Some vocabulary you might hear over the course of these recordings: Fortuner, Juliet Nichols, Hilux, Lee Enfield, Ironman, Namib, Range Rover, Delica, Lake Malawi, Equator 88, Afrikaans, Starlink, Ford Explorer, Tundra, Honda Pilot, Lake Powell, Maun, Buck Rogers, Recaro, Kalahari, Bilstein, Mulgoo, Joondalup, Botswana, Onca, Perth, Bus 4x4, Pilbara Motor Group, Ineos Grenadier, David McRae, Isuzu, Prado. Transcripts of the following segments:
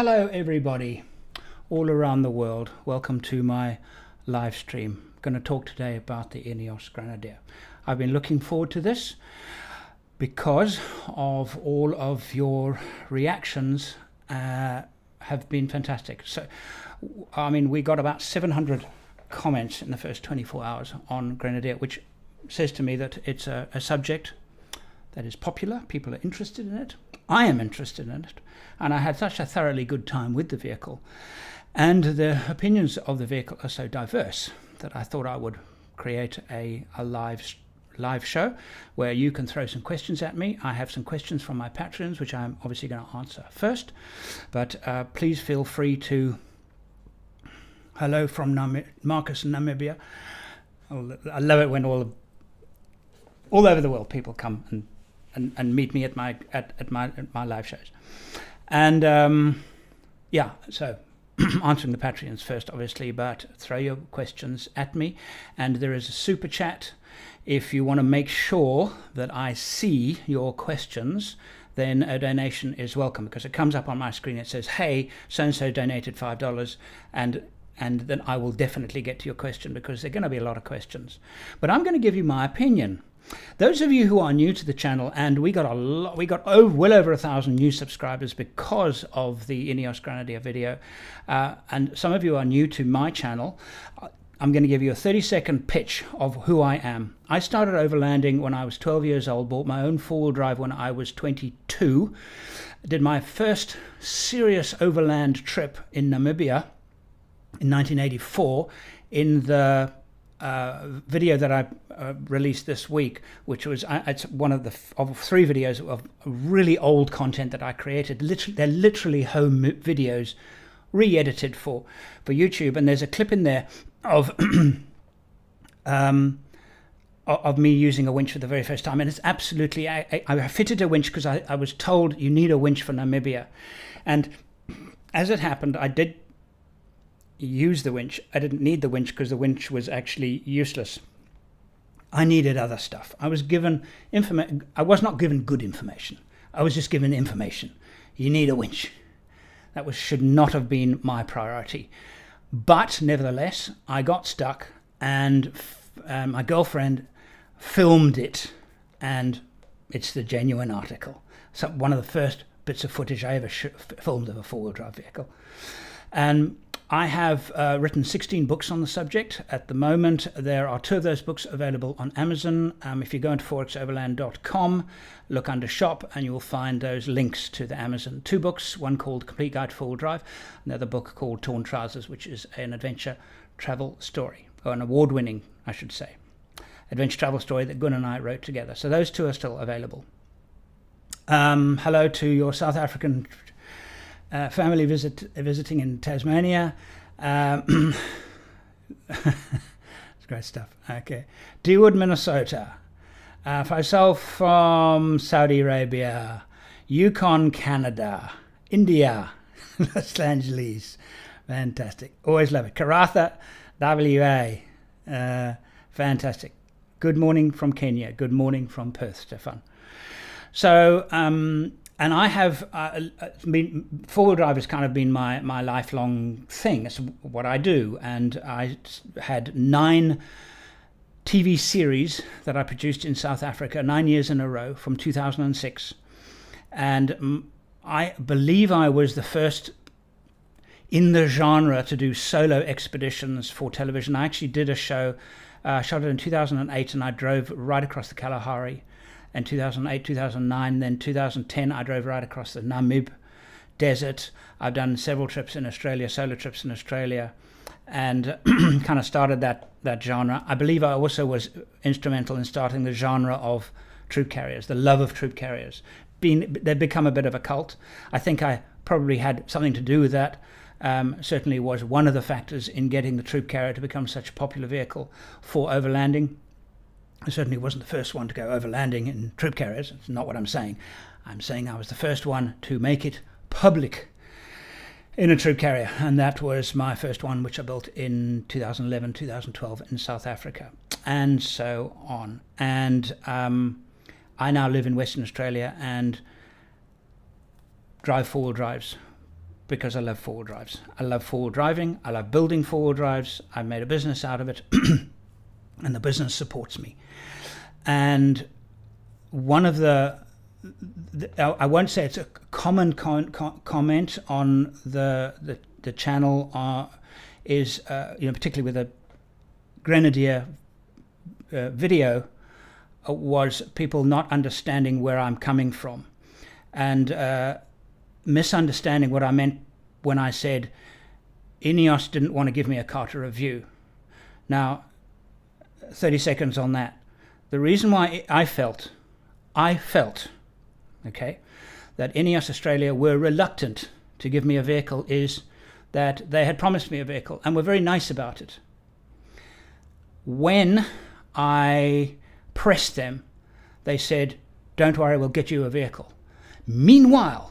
Hello everybody all around the world, welcome to my live stream. I'm going to talk today about the Ineos Grenadier. I've been looking forward to this because of all of your reactions have been fantastic. So I mean, we got about 700 comments in the first 24 hours on Grenadier, which says to me that it's a subject that is popular. People are interested in it. I am interested in it, and I had such a thoroughly good time with the vehicle, and the opinions of the vehicle are so diverse that I thought I would create a live show where you can throw some questions at me. I have some questions from my patrons which I'm obviously going to answer first, but please feel free to hello from Marcus in Namibia. I love it when all over the world people come and meet me at my live shows. And yeah, so answering the Patreons first obviously, but throw your questions at me. And there is a super chat if you want to make sure that I see your questions. Then a donation is welcome, because it comes up on my screen. It says, hey, so and so donated $5, and then I will definitely get to your question, because there are going to be a lot of questions. But I'm going to give you my opinion. Those of you who are new to the channel, and we got a lot, we got well over 1,000 new subscribers because of the Ineos Grenadier video, and some of you are new to my channel. I'm going to give you a 30-second pitch of who I am. I started overlanding when I was 12 years old, bought my own four-wheel drive when I was 22, did my first serious overland trip in Namibia in 1984 in the video that I released this week, which was it's one of the three videos of really old content that I created. They're literally home videos re-edited for YouTube, and there's a clip in there of of me using a winch for the very first time, and it's absolutely, I fitted a winch because I was told you need a winch for Namibia, and as it happened I did use the winch. I didn't need the winch because the winch was actually useless. I needed other stuff. I was given information. I was not given good information. I was just given information. You need a winch. That was should not have been my priority. But nevertheless, I got stuck, and my girlfriend filmed it, and it's the genuine article. So one of the first bits of footage I ever filmed of a four-wheel drive vehicle. And I have written 16 books on the subject. At the moment, there are 2 of those books available on Amazon. If you go into 4xoverland.com, look under shop, and you will find those links to the Amazon. 2 books, one called Complete Guide to Four-Wheel Drive, another book called Torn Trousers, which is an adventure travel story, or an award-winning, I should say, adventure travel story that Gunn and I wrote together. So those 2 are still available. Hello to your South African family visiting in Tasmania. It's great stuff. Okay, Dewood, Minnesota. Faisal from Saudi Arabia, Yukon, Canada, India, Los Angeles. Fantastic. Always love it. Karatha, WA. Fantastic. Good morning from Kenya. Good morning from Perth, Stefan. So, and I have four-wheel drive has kind of been my lifelong thing. It's what I do. And I had 9 TV series that I produced in South Africa, 9 years in a row from 2006. And I believe I was the first in the genre to do solo expeditions for television. I actually did a show, shot it in 2008, and I drove right across the Kalahari. In 2008, 2009, then 2010, I drove right across the Namib desert. I've done several trips in Australia, solo trips in Australia, and kind of started that genre. I believe I also was instrumental in starting the genre of troop carriers, the love of troop carriers. They've become a bit of a cult. I think I probably had something to do with that. Certainly was one of the factors in getting the troop carrier to become such a popular vehicle for overlanding. I certainly wasn't the first one to go overlanding in troop carriers. It's not what I'm saying. I'm saying I was the first one to make it public in a troop carrier, and that was my first one, which I built in 2011, 2012 in South Africa, and so on. And I now live in Western Australia and drive four-wheel drives because I love four-wheel drives. I love four-wheel driving. I love building four-wheel drives. I made a business out of it, and the business supports me. And one of I won't say it's a common comment on the channel is, you know, particularly with a Grenadier video, was people not understanding where I'm coming from, and misunderstanding what I meant when I said Ineos didn't want to give me a car to review. Now, 30 seconds on that. The reason why I felt, okay, that Ineos Australia were reluctant to give me a vehicle is that they had promised me a vehicle and were very nice about it. When I pressed them, they said, "Don't worry, we'll get you a vehicle." Meanwhile,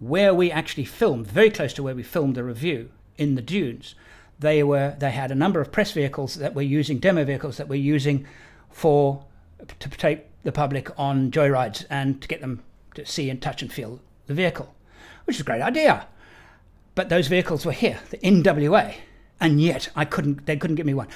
where we actually filmed, very close to where we filmed the review in the dunes, they had a number of press vehicles that were using demo vehicles that were using to take the public on joyrides and to get them to see and touch and feel the vehicle, which is a great idea. But those vehicles were here, the NWA, and yet they couldn't give me one.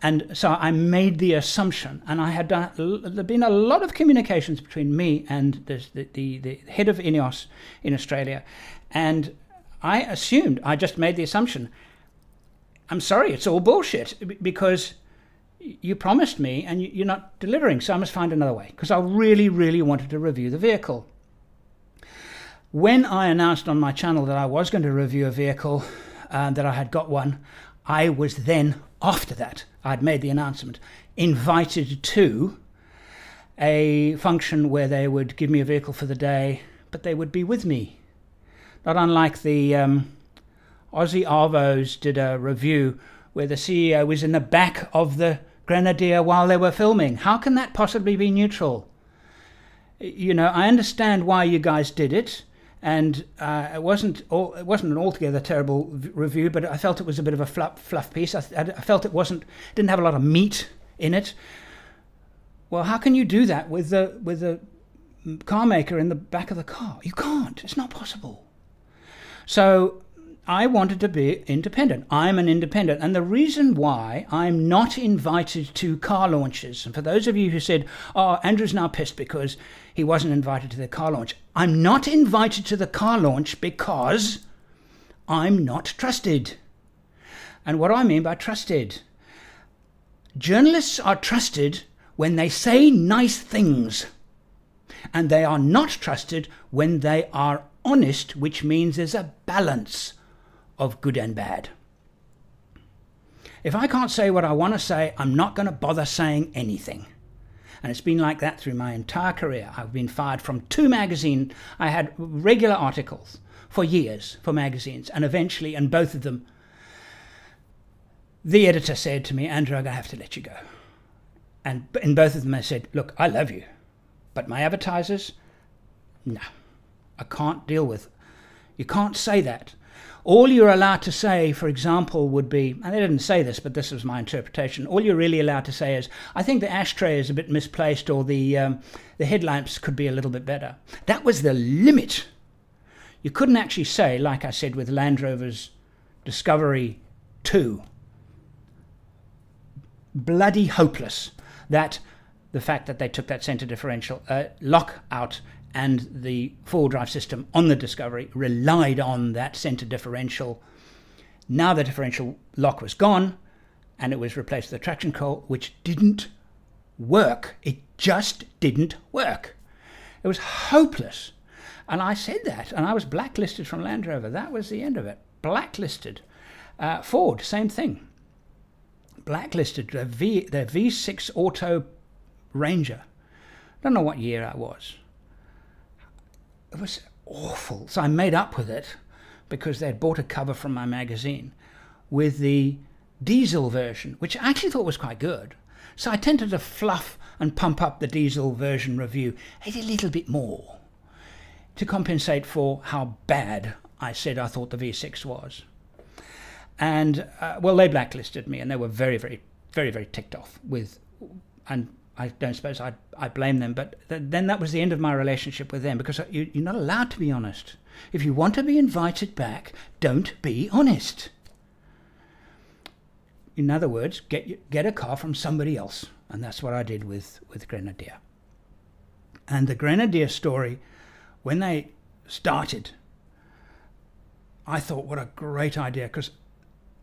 And so I made the assumption, and there'd been a lot of communications between me and the head of Ineos in Australia, and I just made the assumption, I'm sorry, it's all bullshit, because you promised me and you're not delivering, so I must find another way, because I really, really wanted to review the vehicle. When I announced on my channel that I was going to review a vehicle, that I had got one, I was then, after that, I'd made the announcement, invited to a function where they would give me a vehicle for the day, but they would be with me. Not unlike the Aussie Arvos did a review where the CEO was in the back of the Grenadier while they were filming. How can that possibly be neutral? You know, I understand why you guys did it. And it wasn't an altogether terrible review, but I felt it was a bit of a fluff piece. I felt it didn't have a lot of meat in it. Well, how can you do that with the car maker in the back of the car? You can't. It's not possible. So I wanted to be independent. I'm an independent, and the reason why I'm not invited to car launches. And for those of you who said, "Oh, Andrew's now pissed because he wasn't invited to the car launch," I'm not invited to the car launch because I'm not trusted. And what do I mean by trusted? Journalists are trusted when they say nice things, and they are not trusted when they are honest, which means there's a balance of good and bad. If I can't say what I want to say, I'm not going to bother saying anything. And it's been like that through my entire career. I've been fired from two magazines. I had regular articles for years for magazines, and eventually, in both of them, the editor said to me, "Andrew, I'm going to have to let you go." And in both of them, I said, "Look, I love you, but my advertisers, no, I can't deal with it. You can't say that. All you're allowed to say, for example, would be," and they didn't say this, but this was my interpretation, "all you're really allowed to say is, I think the ashtray is a bit misplaced, or the headlamps could be a little bit better." That was the limit. You couldn't actually say, like I said with Land Rover's Discovery 2, bloody hopeless, that the fact that they took that centre differential lock out, and the four-wheel drive system on the Discovery relied on that centre differential. Now the differential lock was gone, and it was replaced with a traction control, which didn't work. It just didn't work. It was hopeless. And I said that, and I was blacklisted from Land Rover. That was the end of it. Blacklisted. Ford, same thing. Blacklisted. Their V6 Auto Ranger. Don't know what year I was. It was awful. So I made up with it, because they'd bought a cover from my magazine with the diesel version, which I actually thought was quite good. So I tended to fluff and pump up the diesel version review a little bit more to compensate for how bad I said I thought the V6 was. And well, they blacklisted me, and they were very, very, very, very ticked off with, and I don't suppose I blame them, but then that was the end of my relationship with them, because you're not allowed to be honest. If you want to be invited back, don't be honest. In other words, get a car from somebody else, and that's what I did with Grenadier. And the Grenadier story, when they started, I thought, what a great idea, because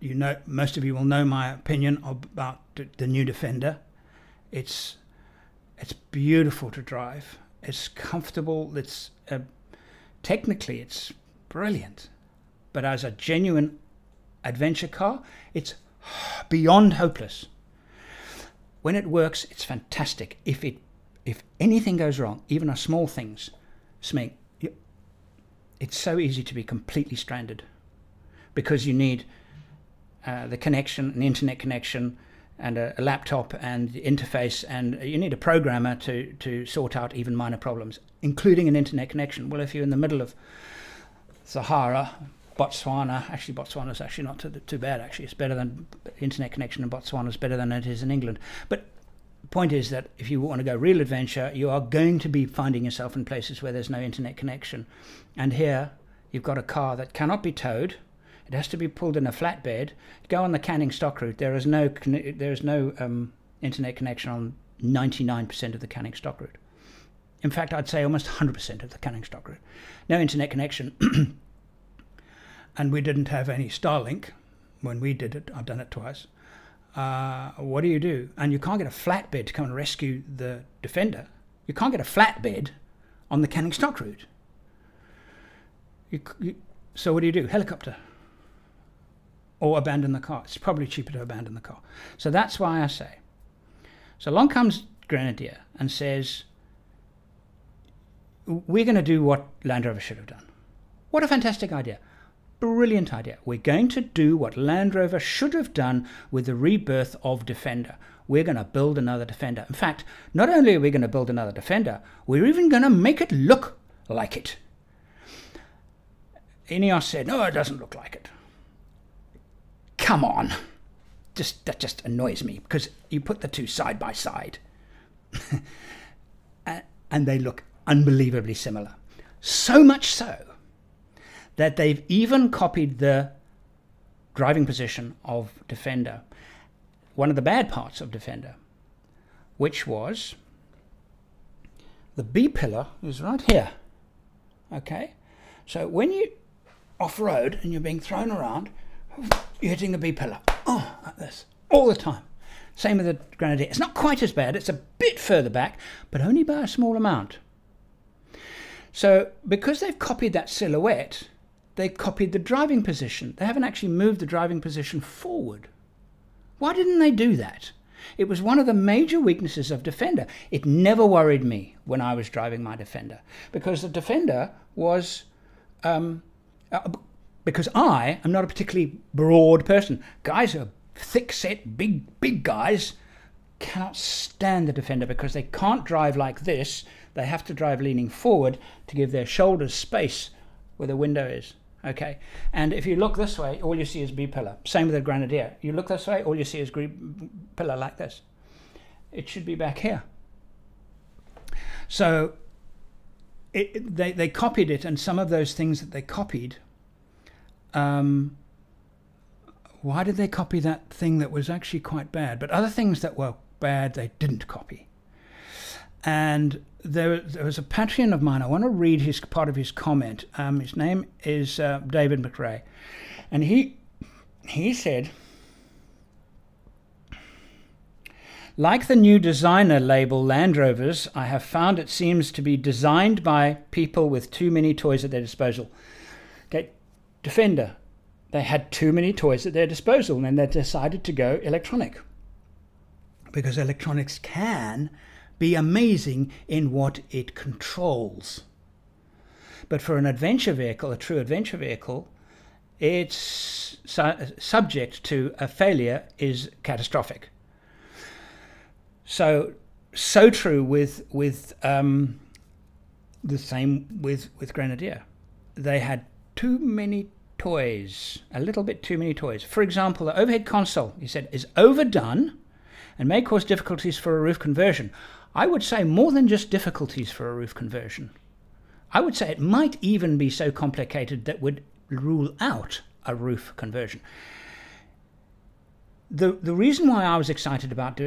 you know, most of you will know my opinion about the new Defender. It's beautiful to drive. It's comfortable. It's technically it's brilliant, but as a genuine adventure car, it's beyond hopeless. When it works, it's fantastic. If anything goes wrong, even a small things, it's so easy to be completely stranded, because you need the connection, an internet connection, and a laptop and interface, and you need a programmer to sort out even minor problems, including an internet connection. Well, if you're in the middle of Sahara, Botswana, actually Botswana's actually not too bad, actually. It's better than internet connection in Botswana is better than it is in England. But the point is that if you want to go real adventure, you are going to be finding yourself in places where there's no internet connection. And here you've got a car that cannot be towed. It has to be pulled in a flatbed. Go on the Canning Stock Route. There is no internet connection on 99% of the Canning Stock Route. In fact, I'd say almost 100% of the Canning Stock Route. No internet connection. And we didn't have any Starlink when we did it. I've done it twice. What do you do? And you can't get a flatbed to come and rescue the Defender. You can't get a flatbed on the Canning Stock Route. So what do you do? Helicopter. Or abandon the car. It's probably cheaper to abandon the car. So that's why I say. So along comes Grenadier and says, we're going to do what Land Rover should have done. What a fantastic idea. Brilliant idea. We're going to do what Land Rover should have done with the rebirth of Defender. We're going to build another Defender. In fact, not only are we going to build another Defender, we're even going to make it look like it. Ineos said, no, it doesn't look like it. Come on, that just annoys me, because you put the two side by side and they look unbelievably similar. So much so that they've even copied the driving position of Defender. One of the bad parts of Defender, which was the B pillar is right here. Okay, so when you off-road and you're being thrown around, you're hitting the B pillar, like this, all the time. Same with the Grenadier. It's not quite as bad. It's a bit further back, but only by a small amount. So because they've copied that silhouette, they copied the driving position. They haven't actually moved the driving position forward. Why didn't they do that? It was one of the major weaknesses of Defender. It never worried me when I was driving my Defender, because the Defender was... because I am not a particularly broad person. Guys who are thick-set, big guys cannot stand the Defender, because they can't drive like this. They have to drive leaning forward to give their shoulders space where the window is. Okay, and if you look this way, all you see is B-pillar. Same with the Grenadier. You look this way, all you see is B-pillar like this. It should be back here. So they copied it, and some of those things that they copied... why did they copy that thing that was actually quite bad? But other things that were bad, they didn't copy. And there was a Patreon of mine. I want to read his part of his comment. His name is David McRae. And he said, like the new designer label Land Rovers, I have found it seems to be designed by people with too many toys at their disposal. Okay. Defender, they had too many toys at their disposal, and then they decided to go electronic, because electronics can be amazing in what it controls, but for an adventure vehicle, a true adventure vehicle, it's subject to a failure is catastrophic. So true with the same with Grenadier. They had too many toys, a little bit too many toys. For example, the overhead console, he said, is overdone and may cause difficulties for a roof conversion. I would say more than just difficulties for a roof conversion. I would say it might even be so complicated that would rule out a roof conversion. The reason why I was excited about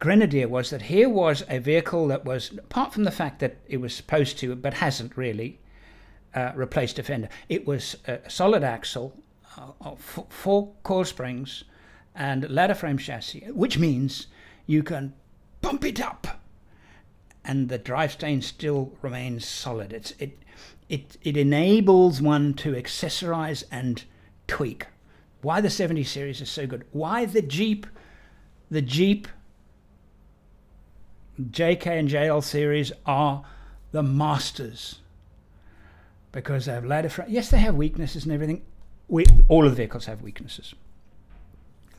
Grenadier was that here was a vehicle that was, apart from the fact that it was supposed to, but hasn't really, replaced Defender. It was a solid axle, four coil springs, and ladder frame chassis, which means you can pump it up, and the drivetrain still remains solid. It enables one to accessorize and tweak. Why the 70 series is so good. Why the Jeep JK and JL series are the masters. Because they have ladder frame. Yes, they have weaknesses and everything. All of the vehicles have weaknesses.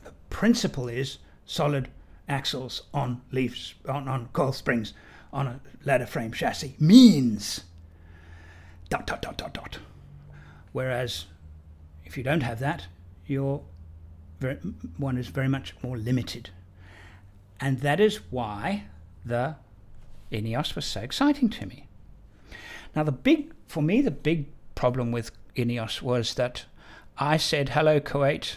The principle is solid axles on leaves, on coil springs, on a ladder frame chassis means ... Whereas if you don't have that, your one is very much more limited. And that is why the Ineos was so exciting to me. Now for me the big problem with Ineos was that I said, hello Kuwait,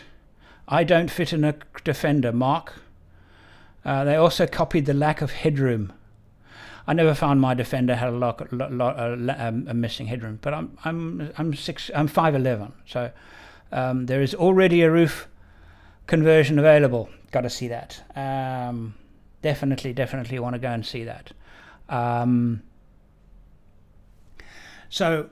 I don't fit in a Defender, Mark. They also copied the lack of headroom. I never found my Defender had a missing headroom, but I'm 5'11", so there is already a roof conversion available. Got to see that. Definitely want to go and see that. So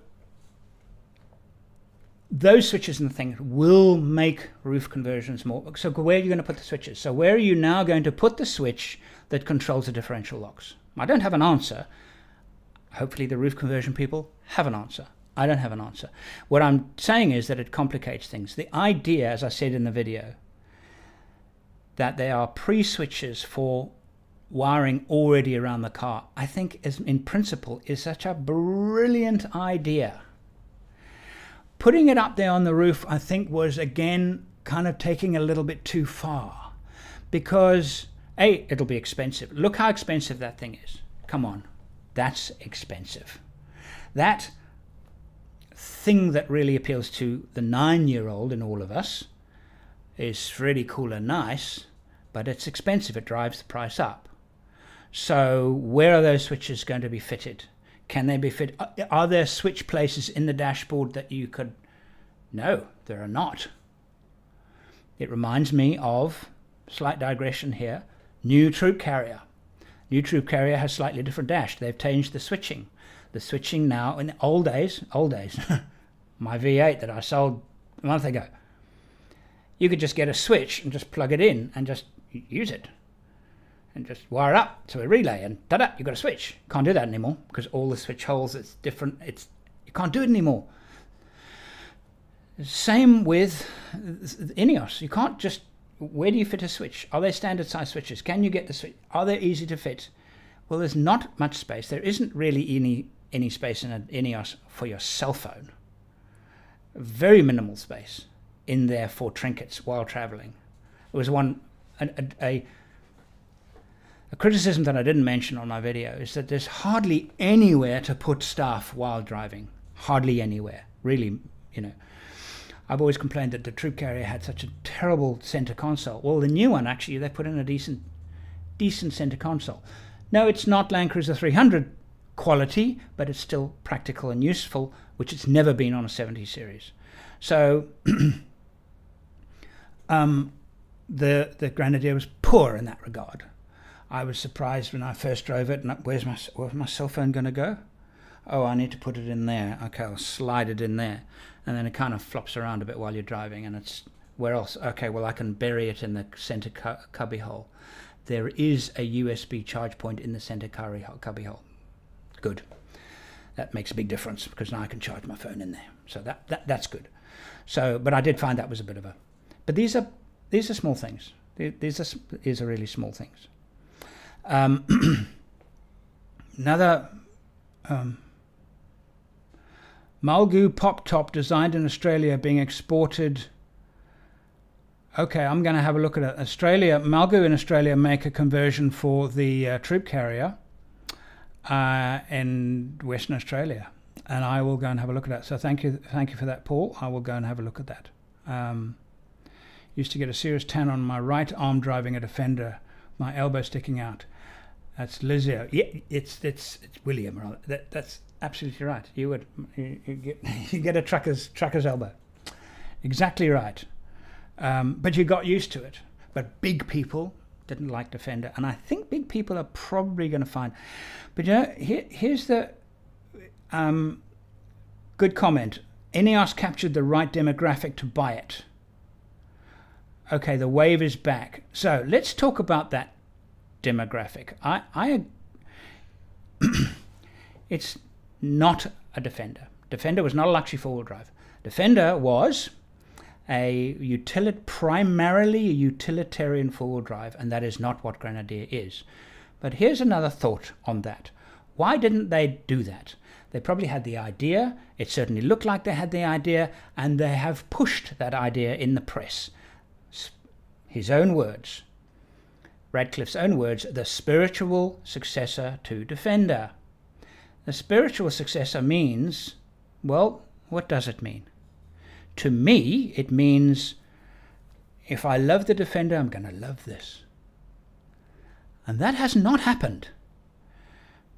those switches and things will make roof conversions more. So where are you going to put the switches? So where are you now going to put the switch that controls the differential locks? I don't have an answer. Hopefully the roof conversion people have an answer. I don't have an answer. What I'm saying is that it complicates things. The idea, as I said in the video, that there are pre-switches for wiring already around the car, I think is, in principle, is such a brilliant idea. Putting it up there on the roof, I think, was again kind of taking a little bit too far, because A, it'll be expensive. Look how expensive that thing is. Come on, that's expensive. That thing that really appeals to the 9-year-old in all of us is really cool and nice, but it's expensive. It drives the price up. So where are those switches going to be fitted? Can they be fitted? Are there switch places in the dashboard that you could? No, there are not. It reminds me of, slight digression here, new troop carrier. New troop carrier has slightly different dash. They've changed the switching. The switching now, in the old days, my V8 that I sold a month ago, you could just get a switch and just plug it in and just use it and just wire it up to a relay and ta-da, you've got a switch. Can't do that anymore because all the switch holes, it's different. You can't do it anymore. Same with Ineos. You can't just, where do you fit a switch? Are they standard size switches? Can you get the switch? Are they easy to fit? Well, there's not much space. There isn't really any space in an Ineos for your cell phone. Very minimal space in there for trinkets while traveling. It was a criticism that I didn't mention on my video is that there's hardly anywhere to put stuff while driving. Hardly anywhere, really, you know. I've always complained that the troop carrier had such a terrible center console. Well, the new one, actually, they put in a decent center console. No, it's not Land Cruiser 300 quality, but it's still practical and useful, which it's never been on a 70 series. So the Grenadier was poor in that regard. I was surprised when I first drove it. And where's my cell phone going to go? Oh, I need to put it in there. Okay, I'll slide it in there. And then it kind of flops around a bit while you're driving. And it's, where else? Okay, well, I can bury it in the center cubby hole. There is a USB charge point in the center cubby hole. Good. That makes a big difference because now I can charge my phone in there. So that's good. So, but I did find that was a bit of a. But these are small things. These are really small things. Another Mulgoo pop top designed in Australia being exported Okay, I'm going to have a look at it. Australia, Malgoo in Australia make a conversion for the troop carrier in Western Australia, and I will go and have a look at that. So thank you for that, Paul. I will go and have a look at that. Used to get a serious tan on my right arm driving a Defender, my elbow sticking out. That's Lizio. Yeah, it's William rather. That's absolutely right. You would you get a trucker's elbow. Exactly right. But you got used to it. But big people didn't like Defender, and I think big people are probably going to find. But you know, here's the good comment. Ineos captured the right demographic to buy it. Okay, the wave is back. So let's talk about that demographic. It's not a Defender. Defender was not a luxury four-wheel drive. Defender was primarily a utilitarian four-wheel drive, and that is not what Grenadier is. But here's another thought on that. Why didn't they do that? They probably had the idea. It certainly looked like they had the idea, and they have pushed that idea in the press. His own words, Radcliffe's own words, the spiritual successor to Defender. The spiritual successor means, well, what does it mean? To me, it means if I love the Defender, I'm going to love this. And that has not happened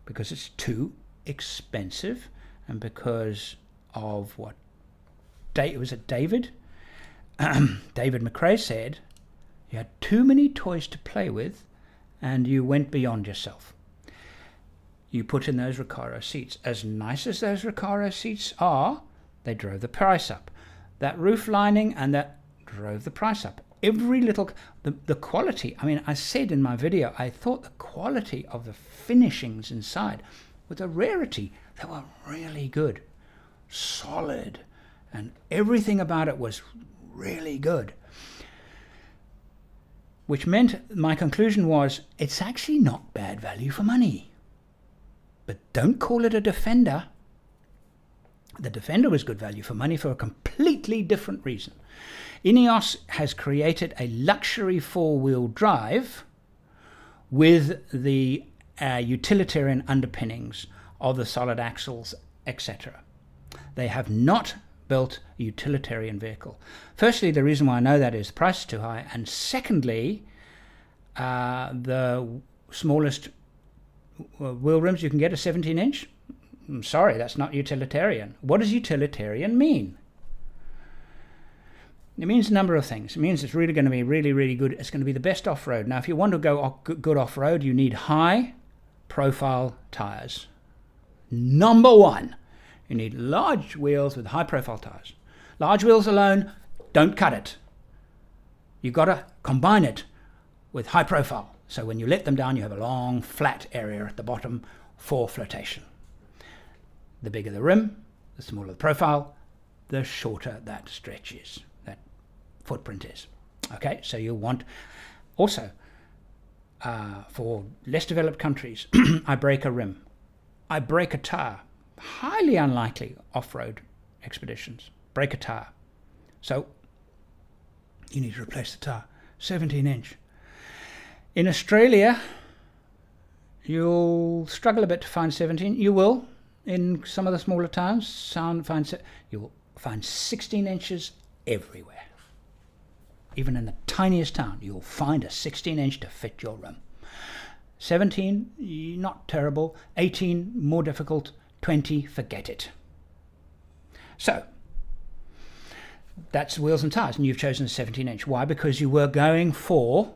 because it's too expensive and because of what David David McRae said, you had too many toys to play with and you went beyond yourself. You put in those Recaro seats. As nice as those Recaro seats are, they drove the price up. That roof lining and that drove the price up. Every little, the quality, I mean, I said in my video, I thought the quality of the finishings inside with the rarity, they were really good, solid, and everything about it was really good. Which meant my conclusion was, it's actually not bad value for money. But don't call it a Defender. The Defender was good value for money for a completely different reason. Ineos has created a luxury four-wheel drive with the utilitarian underpinnings of the solid axles, etc. They have not built a utilitarian vehicle. Firstly, the reason why I know that is the price is too high, and secondly, the smallest wheel rims you can get are 17-inch. I'm sorry, that's not utilitarian. What does utilitarian mean? It means a number of things. It means it's really going to be really, really good. It's going to be the best off-road. Now, if you want to go good off-road, you need high-profile tyres. Number one. You need large wheels with high-profile tyres. Large wheels alone don't cut it. You've got to combine it with high profile. So when you let them down, you have a long, flat area at the bottom for flotation. The bigger the rim, the smaller the profile, the shorter that stretch is, that footprint is. Okay, so you want also for less developed countries, I break a rim, I break a tyre. Highly unlikely off-road expeditions. Break a tyre. So you need to replace the tyre. 17-inch. In Australia, you'll struggle a bit to find 17. You will in some of the smaller towns. You will find 16 inches everywhere. Even in the tiniest town, you'll find a 16-inch to fit your room. 17, not terrible. 18, more difficult. 20, forget it. So that's wheels and tires, and you've chosen a 17-inch. Why? Because you were going for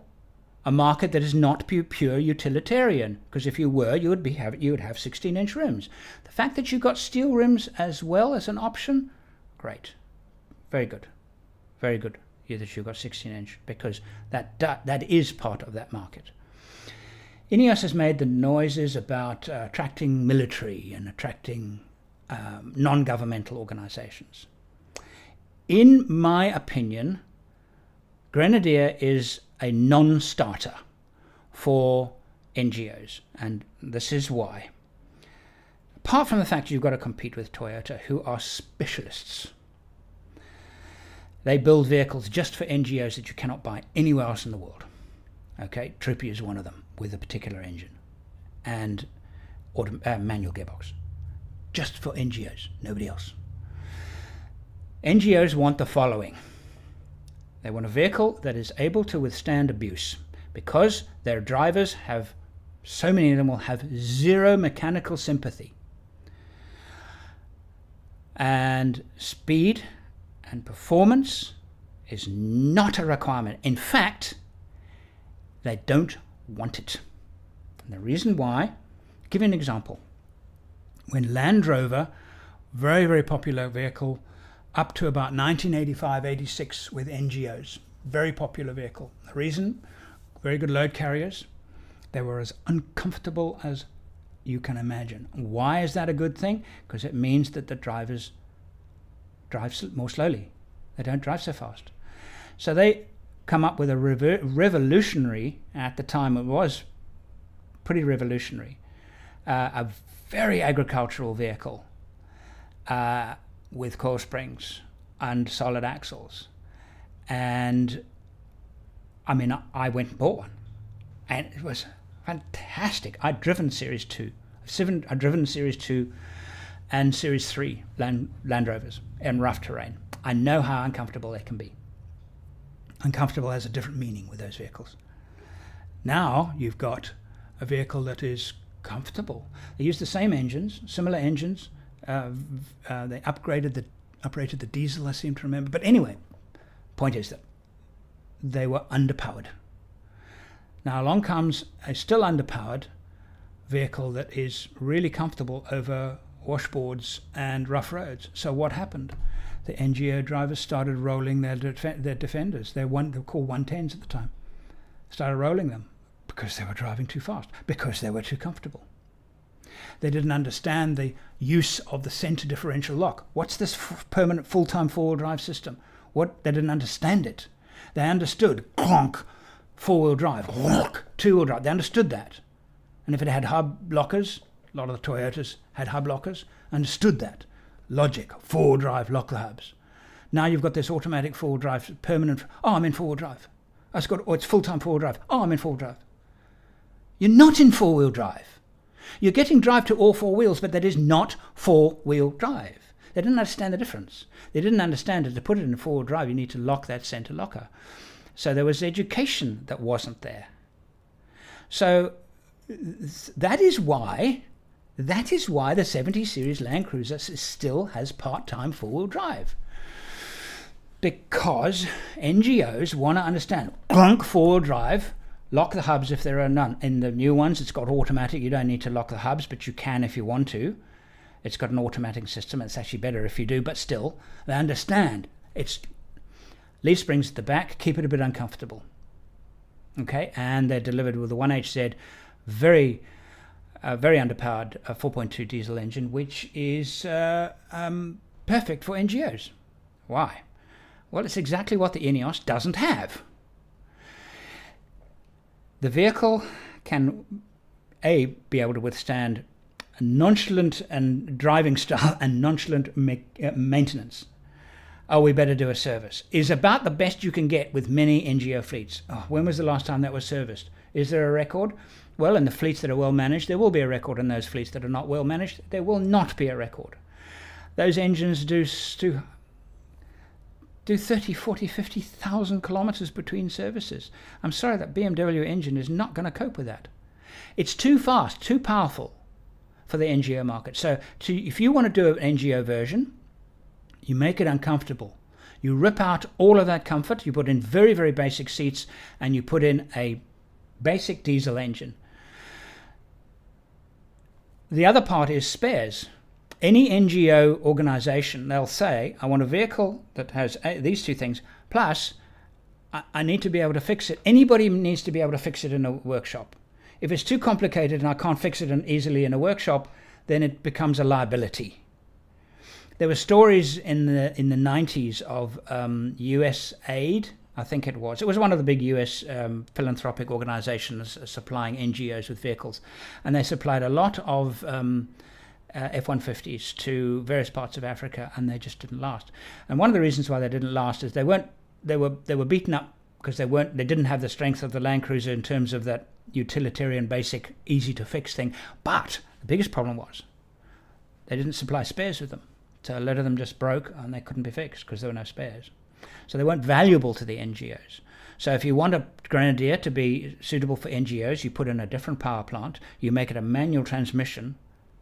a market that is not pure utilitarian. Because if you were, you would have 16-inch rims. The fact that you got steel rims as well as an option, great, very good, very good. That you got 16-inch because that is part of that market. Ineos has made the noises about attracting military and attracting non-governmental organisations. In my opinion, Grenadier is a non-starter for NGOs, and this is why. Apart from the fact you've got to compete with Toyota, who are specialists, They build vehicles just for NGOs that you cannot buy anywhere else in the world. Okay, Trippy is one of them with a particular engine and manual gearbox. Just for NGOs, nobody else. NGOs want the following. They want a vehicle that is able to withstand abuse because their drivers have, so many of them will have zero mechanical sympathy. And speed and performance is not a requirement. In fact, they don't want it. And the reason why, I'll give you an example. When Land Rover, very, very popular vehicle, up to about 1985, 86 with NGOs, very popular vehicle. The reason, very good load carriers, they were as uncomfortable as you can imagine. Why is that a good thing? Because it means that the drivers drive more slowly. They don't drive so fast. So they come up with a revolutionary, at the time it was pretty revolutionary, a very agricultural vehicle with coil springs and solid axles. And I mean, I went and bought one and it was fantastic. I'd driven Series 2, I'd driven Series 2 and Series 3 Land Rovers in rough terrain. I know how uncomfortable they can be. Uncomfortable has a different meaning with those vehicles. Now you've got a vehicle that is comfortable. They use the same engines, similar engines. They upgraded the diesel, I seem to remember. But anyway, point is that they were underpowered. Now along comes a still underpowered vehicle that is really comfortable over washboards and rough roads. So what happened? The NGO drivers started rolling their Defenders. They were called 110s at the time. Started rolling them because they were driving too fast, because they were too comfortable. They didn't understand the use of the center differential lock. What's this permanent full-time four-wheel drive system? What? They didn't understand it. They understood clonk, four-wheel drive, clonk, two-wheel drive. They understood that. And if it had hub lockers, a lot of the Toyotas had hub lockers, understood that. Logic, four-wheel drive, lock the hubs. Now you've got this automatic four-wheel drive, permanent, oh, I'm in four-wheel drive. It's full-time four-wheel drive. Oh, I'm in four-wheel drive. You're not in four-wheel drive. You're getting drive to all four wheels, but that is not four-wheel drive. They didn't understand the difference. They didn't understand that to put it in four-wheel drive, you need to lock that center locker. So there was education that wasn't there. So that is why the 70 Series Land Cruiser still has part-time four-wheel drive. Because NGOs want to understand, clunk four-wheel drive, lock the hubs if there are none. In the new ones, it's got automatic. You don't need to lock the hubs, but you can if you want to. It's got an automatic system. It's actually better if you do, but still, they understand. It's leaf springs at the back, keep it a bit uncomfortable. Okay, and they're delivered with the 1HZ, very underpowered 4.2 diesel engine, which is perfect for NGOs. Why? Well, it's exactly what the Ineos doesn't have. The vehicle can, A, be able to withstand nonchalant and driving style and nonchalant maintenance. Oh, we better do a service. Is about the best you can get with many NGO fleets. Oh, when was the last time that was serviced? Is there a record? Well, in the fleets that are well managed, there will be a record. In those fleets that are not well managed, there will not be a record. Those engines do 30, 40, 50,000 kilometers between services. I'm sorry, that BMW engine is not going to cope with that. It's too fast, too powerful for the NGO market. So if you want to do an NGO version, you make it uncomfortable. You rip out all of that comfort. You put in very, very basic seats and you put in a basic diesel engine. The other part is spares. Any NGO organization, they'll say, I want a vehicle that has these two things, plus I need to be able to fix it. Anybody needs to be able to fix it in a workshop. If it's too complicated and I can't fix it easily in a workshop, then it becomes a liability. There were stories in the 90s of USAID, I think it was. It was one of the big US philanthropic organizations supplying NGOs with vehicles. And they supplied a lot of F-150s to various parts of Africa, and they just didn't last. And one of the reasons why they didn't last is they were beaten up because they didn't have the strength of the Land Cruiser in terms of that utilitarian, basic, easy to fix thing. But the biggest problem was they didn't supply spares with them. So a lot of them just broke and they couldn't be fixed because there were no spares. So they weren't valuable to the NGOs. So if you want a Grenadier to be suitable for NGOs, you put in a different power plant, you make it a manual transmission,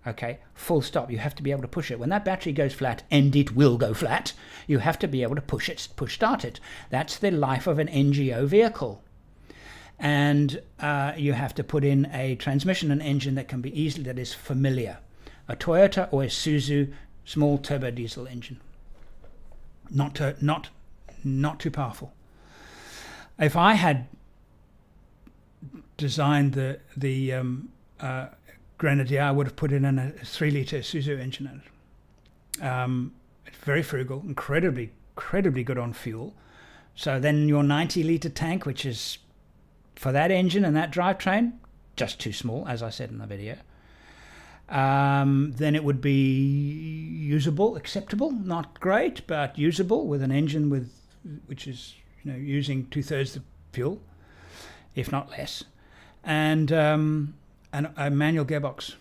okay, full stop. You have to be able to push it. When that battery goes flat, and it will go flat, you have to be able to push start it. That's the life of an NGO vehicle. And you have to put in a transmission and engine that can be easily, that is familiar. A Toyota or Isuzu small turbo diesel engine. Not too powerful. If I had designed the Grenadier, I would have put in a 3-litre Isuzu engine in it. It's very frugal, incredibly good on fuel. So then your 90-litre tank, which is for that engine and that drivetrain, just too small, as I said in the video. Then it would be usable, acceptable, not great, but usable with an engine with which is, you know, using 2/3 the fuel, if not less, and a manual gearbox,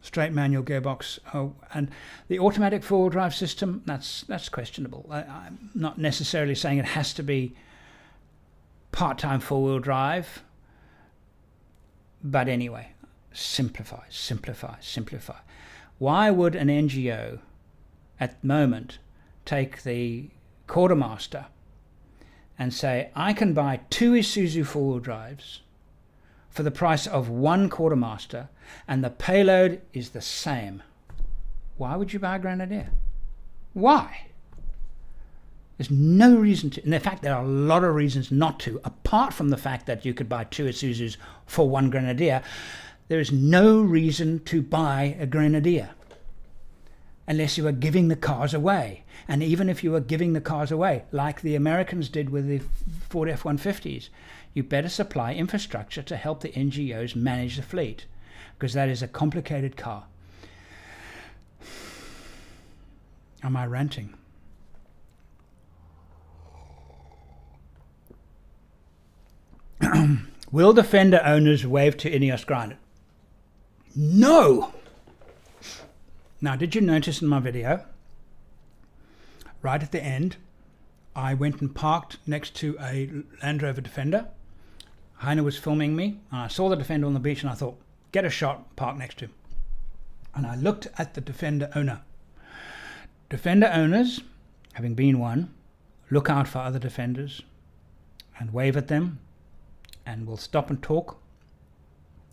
straight manual gearbox. Oh, and the automatic four-wheel drive system, that's questionable. I'm not necessarily saying it has to be part-time four-wheel drive, but anyway. Simplify, simplify, simplify. Why would an NGO at the moment take the quartermaster and say, I can buy 2 Isuzu four-wheel drives for the price of 1 quartermaster and the payload is the same? Why would you buy a Grenadier? Why? There's no reason to. In fact, there are a lot of reasons not to, apart from the fact that you could buy 2 Isuzus for 1 Grenadier. There is no reason to buy a Grenadier unless you are giving the cars away. And even if you are giving the cars away, like the Americans did with the Ford F-150s, you better supply infrastructure to help the NGOs manage the fleet, because that is a complicated car. Am I ranting? Will Defender owners wave to Ineos Grenadier? No! Now, did you notice in my video, right at the end, I went and parked next to a Land Rover Defender. Heiner was filming me, and I saw the Defender on the beach, and I thought, get a shot, park next to him. And I looked at the Defender owner. Defender owners, having been one, look out for other Defenders and wave at them, and we'll stop and talk.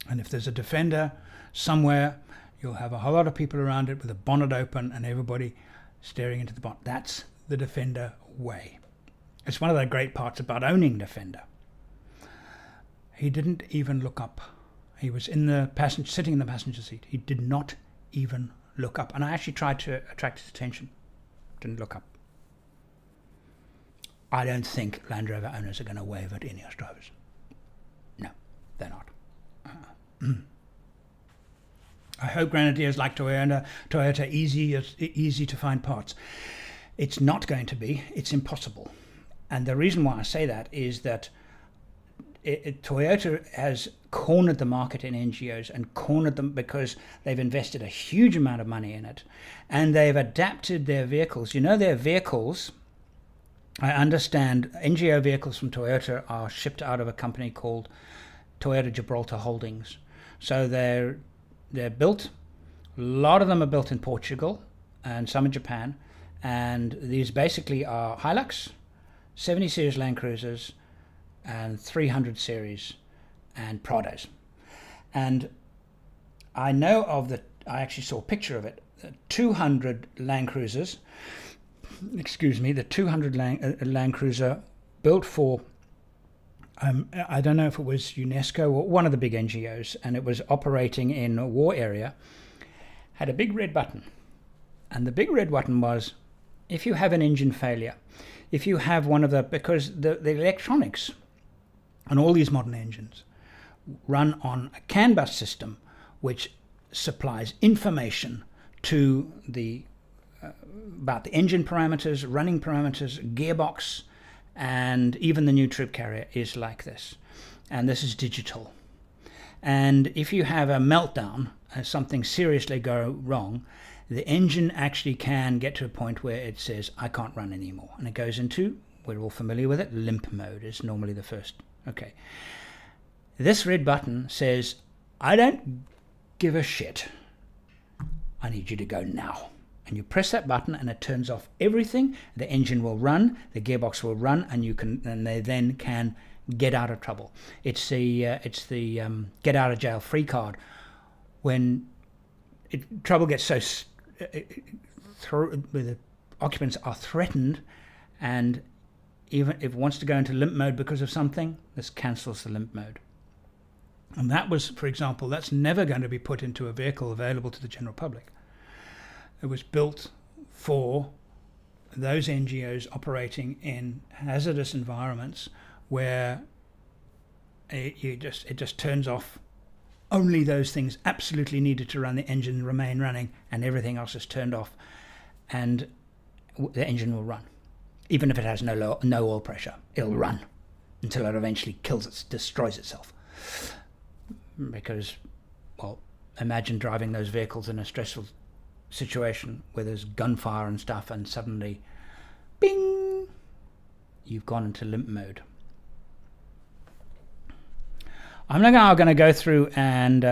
And if there's a Defender somewhere, you'll have a whole lot of people around it with a bonnet open and everybody staring into the bonnet. That's the Defender way. It's one of the great parts about owning Defender. He didn't even look up. He was in the passenger, sitting in the passenger seat. He did not even look up. And I actually tried to attract his attention. Didn't look up. I don't think Land Rover owners are going to wave at Ineos drivers. No, they're not. I hope Grenadiers like Toyota easy to find parts. It's not going to be. It's impossible. And the reason why I say that is that Toyota has cornered the market in NGOs, and cornered them because they've invested a huge amount of money in it, and they've adapted their vehicles. You know, their vehicles, I understand NGO vehicles from Toyota are shipped out of a company called Toyota Gibraltar Holdings. So they're built, a lot of them are built in Portugal and some in Japan, and these basically are Hilux, 70 series Land Cruisers and 300 series and Prados. And I know of the, I actually saw a picture of it, 200 Land Cruisers, excuse me, the 200 Land Cruiser built for I don't know if it was UNESCO or one of the big NGOs, and it was operating in a war area, had a big red button. And the big red button was, if you have an engine failure, if you have one of the, because the electronics on all these modern engines run on a CAN bus system, which supplies information to the about the engine parameters, running parameters, gearbox, and even the new troop carrier is like this. And this is digital. And if you have a meltdown, something seriously go wrong, the engine actually can get to a point where it says, I can't run anymore. And it goes into, we're all familiar with it, limp mode is normally the first. Okay. This red button says, I don't give a shit. I need you to go now. And you press that button and it turns off everything. The engine will run, the gearbox will run, and you can, and they then can get out of trouble. It's the get out of jail free card. When trouble gets so, the occupants are threatened, and even if it wants to go into limp mode because of something, this cancels the limp mode. And that was, for example, that's never going to be put into a vehicle available to the general public. It was built for those NGOs operating in hazardous environments where it just turns off only those things absolutely needed to run the engine, remain running, and everything else is turned off, and the engine will run. Even if it has no oil pressure, it'll run until it eventually destroys itself. Because, well, imagine driving those vehicles in a stressful situation where there's gunfire and stuff, and suddenly, bing, you've gone into limp mode. I'm now going to go through and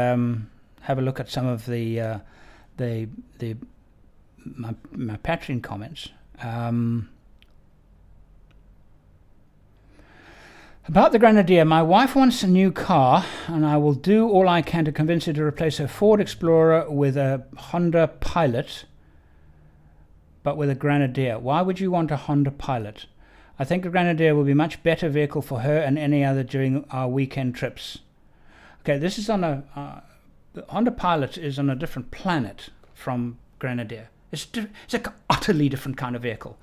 have a look at some of my Patreon comments about the Grenadier. My wife wants a new car, and I will do all I can to convince her to replace her Ford Explorer with a Honda Pilot, but with a Grenadier. Why would you want a Honda Pilot? I think a Grenadier will be a much better vehicle for her and any other during our weekend trips. Okay, this is on a the Honda Pilot is on a different planet from Grenadier. It's like an utterly different kind of vehicle.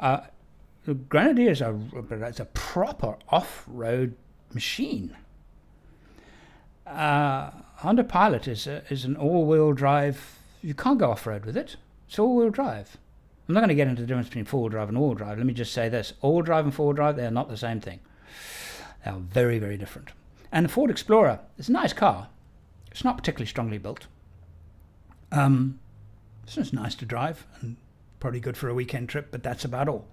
The Grenadier is a proper off-road machine. Honda Pilot is an all-wheel drive. You can't go off-road with it. It's all-wheel drive. I'm not going to get into the difference between four-wheel drive and all-wheel drive. Let me just say this. All-wheel drive and four-wheel drive, they're not the same thing. They are very, very different. And the Ford Explorer is a nice car. It's not particularly strongly built. It's just nice to drive and probably good for a weekend trip, but that's about all.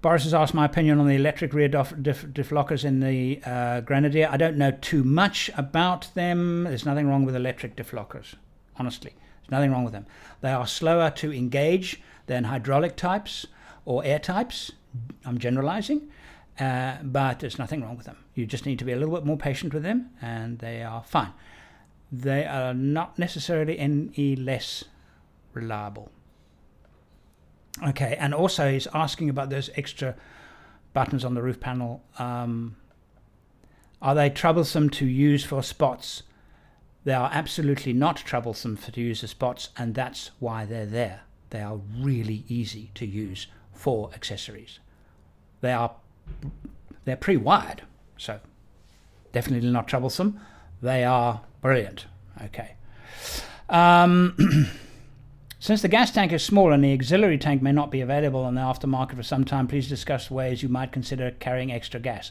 Boris has asked my opinion on the electric rear diff lockers in the Grenadier. I don't know too much about them. There's nothing wrong with electric diff lockers, honestly. There's nothing wrong with them. They are slower to engage than hydraulic types or air types. I'm generalizing, but there's nothing wrong with them. You just need to be a little bit more patient with them, and they are fine. They are not necessarily any less reliable. Okay, and also he's asking about those extra buttons on the roof panel. Are they troublesome to use for spots? They are absolutely not troublesome to use as spots, and that's why they're there. They are really easy to use for accessories. They're pre-wired, so definitely not troublesome. They are brilliant. Okay. Since the gas tank is small and the auxiliary tank may not be available in the aftermarket for some time, please discuss ways you might consider carrying extra gas.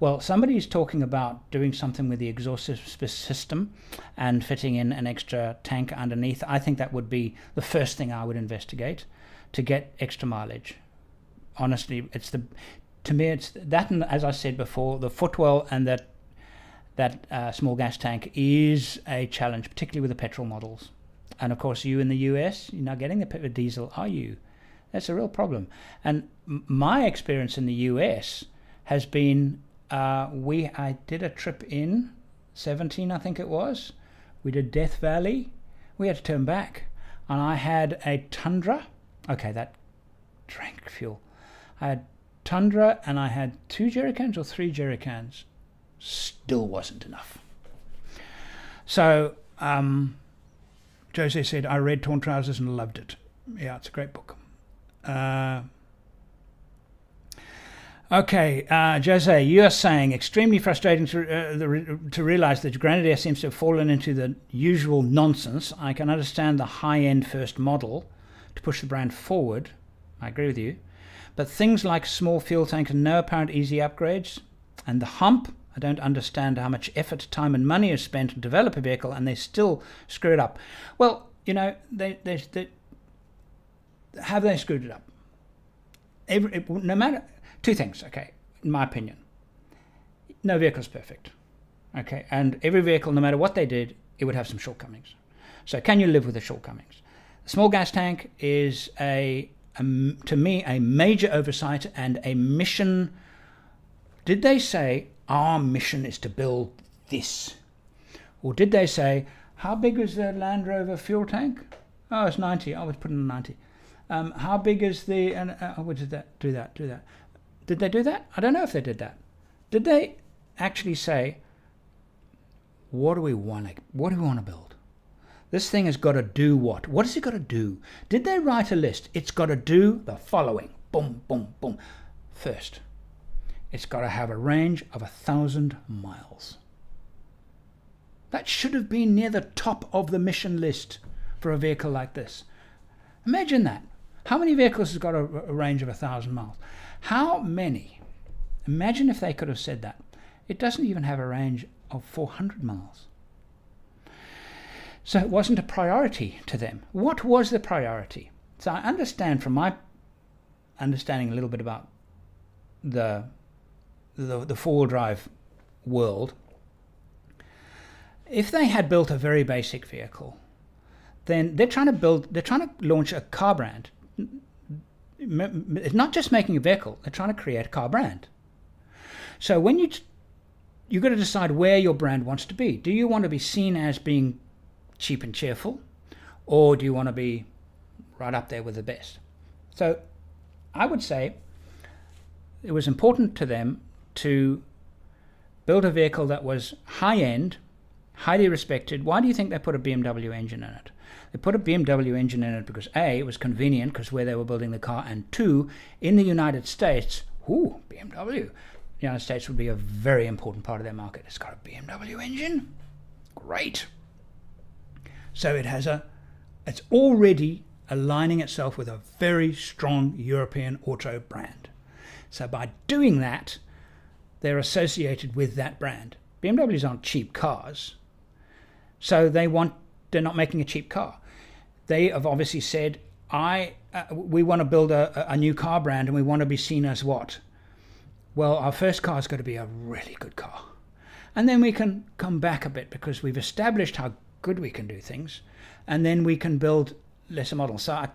Well, somebody is talking about doing something with the exhaust system and fitting in an extra tank underneath. I think that would be the first thing I would investigate to get extra mileage. Honestly, it's the, to me, it's that, and as I said before, the footwell and that small gas tank is a challenge, particularly with the petrol models. And of course, you in the US, you're not getting the diesel, are you? That's a real problem. And my experience in the US has been, I did a trip in 17, I think it was. We did Death Valley. We had to turn back, and I had a Tundra. Okay, that drank fuel. I had Tundra, and I had 2 jerrycans or 3 jerrycans. Still wasn't enough. So. Jose said, I read Torn Trousers and loved it. Yeah, it's a great book. Okay, Jose, you are saying extremely frustrating to realize that Grenadier seems to have fallen into the usual nonsense. I can understand the high-end first model to push the brand forward. I agree with you. But things like small fuel tank and no apparent easy upgrades, and the hump, I don't understand how much effort, time and money is spent to develop a vehicle and they still screw it up. Well, you know, they screwed it up? No matter... Two things, okay, in my opinion. No vehicle's perfect, okay? And every vehicle, no matter what they did, it would have some shortcomings. So can you live with the shortcomings? The small gas tank is, to me, a major oversight and a mission. Did they say, our mission is to build this? Or did they say, how big is the Land Rover fuel tank? Oh, it's 90. I would put it in 90. How big is the... Do that. Did they do that? I don't know if they did that. Did they actually say, what do we want to build? This thing has got to do what? What has it got to do? Did they write a list? It's got to do the following. Boom, boom, boom. First, it's got to have a range of 1,000 miles. That should have been near the top of the mission list for a vehicle like this. Imagine that. How many vehicles has got a range of 1,000 miles? How many? Imagine if they could have said that. It doesn't even have a range of 400 miles. So it wasn't a priority to them. What was the priority? So I understand from my understanding a little bit about the four-wheel drive world. If they had built a very basic vehicle, then they're trying to launch a car brand. It's not just making a vehicle, they're trying to create a car brand. So when you've got to decide where your brand wants to be. Do you want to be seen as being cheap and cheerful, or do you want to be right up there with the best? So I would say it was important to them to build a vehicle that was high-end, highly respected. Why do you think they put a BMW engine in it? They put a BMW engine in it because A, it was convenient because where they were building the car, and two, in the United States, ooh, BMW. The United States would be a very important part of their market. It's got a BMW engine. Great. So it has it's already aligning itself with a very strong European auto brand. So by doing that, they're associated with that brand. BMWs aren't cheap cars, so they're not making a cheap car. They have obviously said, we want to build a new car brand, and we want to be seen as what? Well, our first car is going to be a really good car, and then we can come back a bit because we've established how good we can do things, and then we can build lesser models. So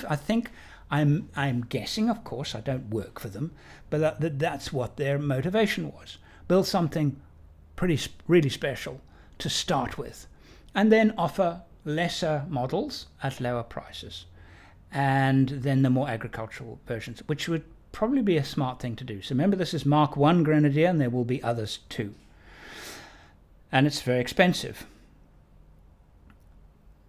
I'm guessing, of course, I don't work for them, but that's what their motivation was: build something really special to start with, and then offer lesser models at lower prices, and then the more agricultural versions, which would probably be a smart thing to do. So remember, this is Mark I Grenadier, and there will be others too, and it's very expensive.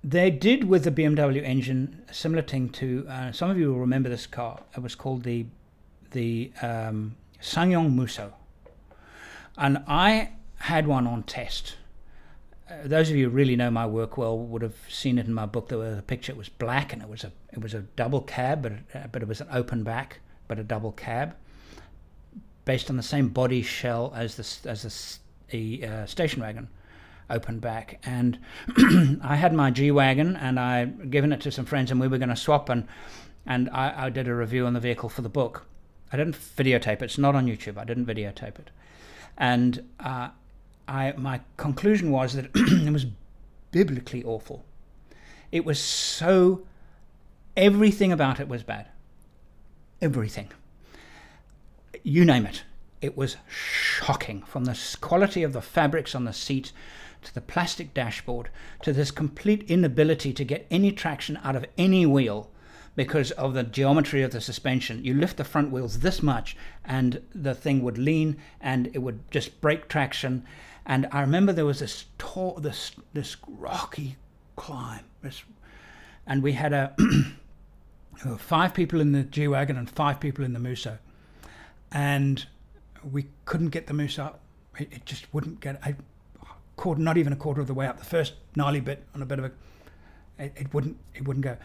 They did with the BMW engine a similar thing to some of you will remember this car. It was called the Ssangyong Muso, and I had one on test. Those of you who really know my work well would have seen it in my book. There was a picture. It was black, and it was a double cab, but it was an open back, but a double cab, based on the same body shell as the station wagon, open back. And I had my G-Wagon, and I given it to some friends, and we were going to swap. And I did a review on the vehicle for the book. I didn't videotape it. It's not on YouTube. I didn't videotape it, and my conclusion was that it was biblically awful. It was so... everything about it was bad. Everything. You name it. It was shocking, from the quality of the fabrics on the seat to the plastic dashboard to this complete inability to get any traction out of any wheel because of the geometry of the suspension. You lift the front wheels this much and the thing would lean and it would just break traction. And I remember there was this rocky climb, and we had there were 5 people in the G-Wagon and 5 people in the Muso, and we couldn't get the moose up. It just wouldn't get. I quarter, not even a quarter of the way up. The first gnarly bit on a bit of a, it wouldn't go.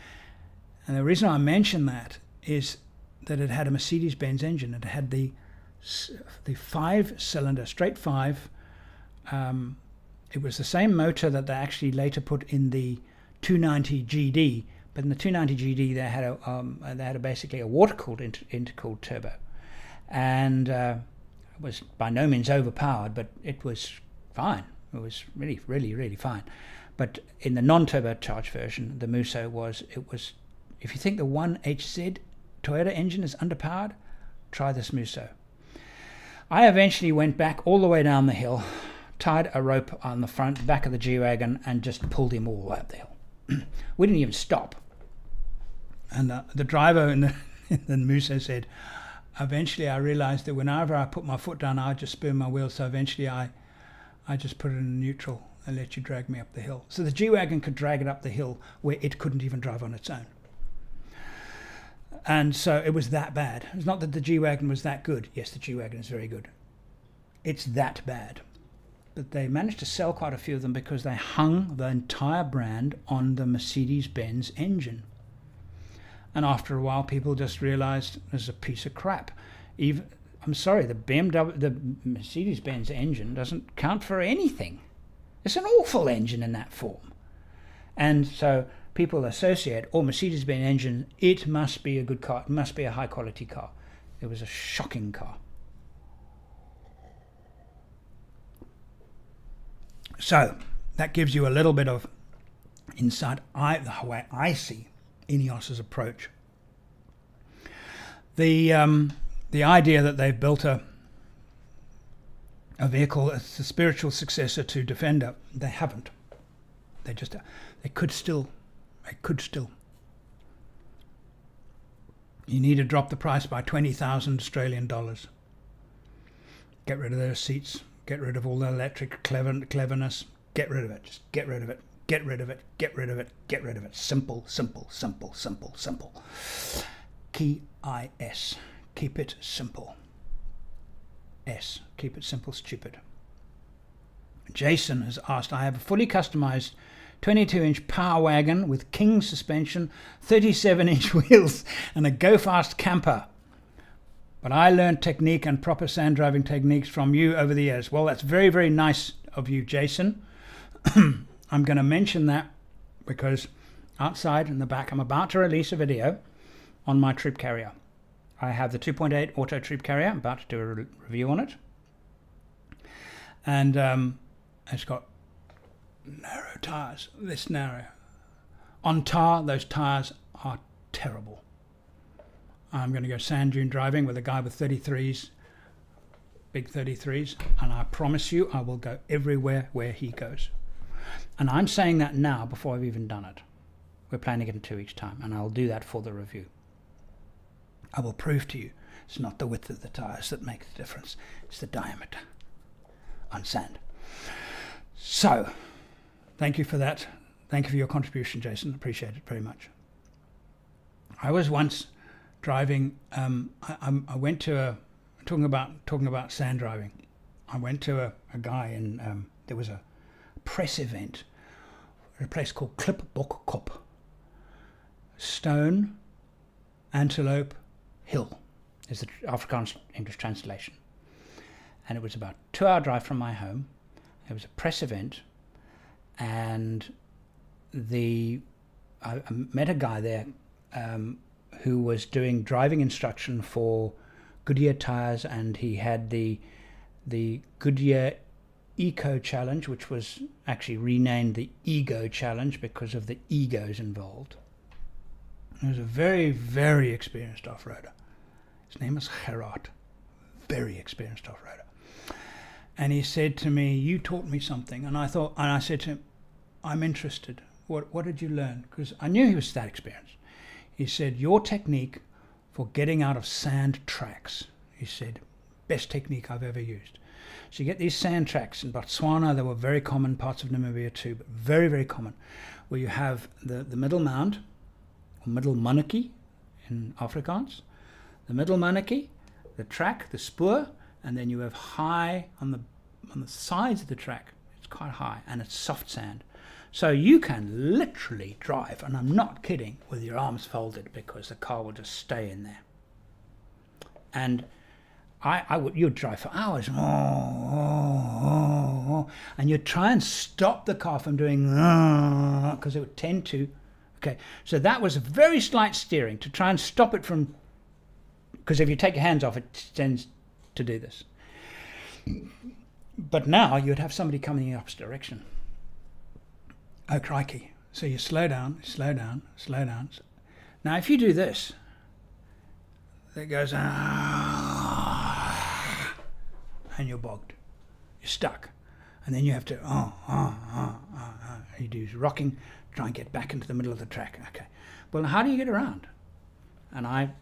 And the reason I mention that is that it had a Mercedes-Benz engine. It had the 5-cylinder, straight 5. It was the same motor that they actually later put in the 290 GD, but in the 290 GD they had basically a water-cooled intercooled turbo, and it was by no means overpowered, but it was fine. It was really, really, really fine. But in the non-turbocharged version, the Muso was, if you think the 1HZ Toyota engine is underpowered, try this Muso. I eventually went back all the way down the hill, tied a rope on the front back of the G-Wagon, and just pulled him all the way up the hill. We didn't even stop. And the driver in the Muso said, eventually I realized that whenever I put my foot down, I just spin my wheels. So eventually I just put it in neutral and let you drag me up the hill. So the G-Wagon could drag it up the hill where it couldn't even drive on its own. And so it was that bad. It's not that the G-Wagon was that good. Yes, the G-Wagon is very good. It's that bad. But they managed to sell quite a few of them because they hung the entire brand on the Mercedes-Benz engine. And after a while, people just realized this is a piece of crap. Even, I'm sorry, the Mercedes-Benz engine doesn't count for anything. It's an awful engine in that form. And so people associate, oh, Mercedes-Benz engine, it must be a good car, it must be a high-quality car. It was a shocking car. So that gives you a little bit of insight, the way I see Ineos's approach. The idea that they've built a vehicle as the spiritual successor to Defender, they haven't. They could still. You need to drop the price by 20,000 Australian dollars. Get rid of their seats. Get rid of all the electric cleverness. Get rid of it. Just get rid of it. Get rid of it. Get rid of it. Get rid of it. Simple, simple, simple, simple, simple. Key IS. Keep it simple. S. Keep it simple, stupid. Jason has asked, I have a fully customized 22-inch power wagon with King suspension, 37-inch wheels, and a go-fast camper. But I learned technique and proper sand driving techniques from you over the years. Well, that's very, very nice of you, Jason. I'm going to mention that because outside in the back, I'm about to release a video on my troop carrier. I have the 2.8 auto troop carrier. I'm about to do a review on it. And it's got narrow tires, this narrow. On tar, those tires are terrible. I'm going to go sand dune driving with a guy with 33s, big 33s, and I promise you I will go everywhere where he goes. And I'm saying that now before I've even done it. We're planning it in 2 weeks' time, and I'll do that for the review. I will prove to you it's not the width of the tires that makes the difference, it's the diameter on sand. So, thank you for that. Thank you for your contribution, Jason. Appreciate it very much. I was once driving. I went to a talking about sand driving. I went to a guy in there was a press event at a place called Klipbok Kop, Stone Antelope Hill, is the Afrikaans English translation. And it was about a 2-hour drive from my home. It was a press event, and I met a guy there who was doing driving instruction for Goodyear tires, and he had the Goodyear Eco Challenge, which was actually renamed the Ego Challenge because of the egos involved. He was a very, very experienced off-roader. His name is Gerard. Very experienced off-roader. And he said to me, you taught me something. And I said to him, I'm interested. What did you learn? Because I knew he was that experienced. He said, your technique for getting out of sand tracks. He said, best technique I've ever used. So you get these sand tracks in Botswana. They were very common, parts of Namibia too, but very, very common, where you have the middle mound, or middle monarchy in Afrikaans, the middle monarchy, the track, the spoor, and then you have high on the sides of the track. It's quite high, and it's soft sand. So you can literally drive, and I'm not kidding, with your arms folded, because the car will just stay in there. And you'd drive for hours, and you'd try and stop the car from doing, because it would tend to. Okay, so that was a very slight steering to try and stop it from, because if you take your hands off, it tends to do this. But now you'd have somebody coming in the opposite direction. Oh, crikey. So you slow down, slow down, slow down. Now, if you do this, it goes, and you're bogged. You're stuck. And then you have to, you do rocking, try and get back into the middle of the track. Okay. Well, how do you get around? And I,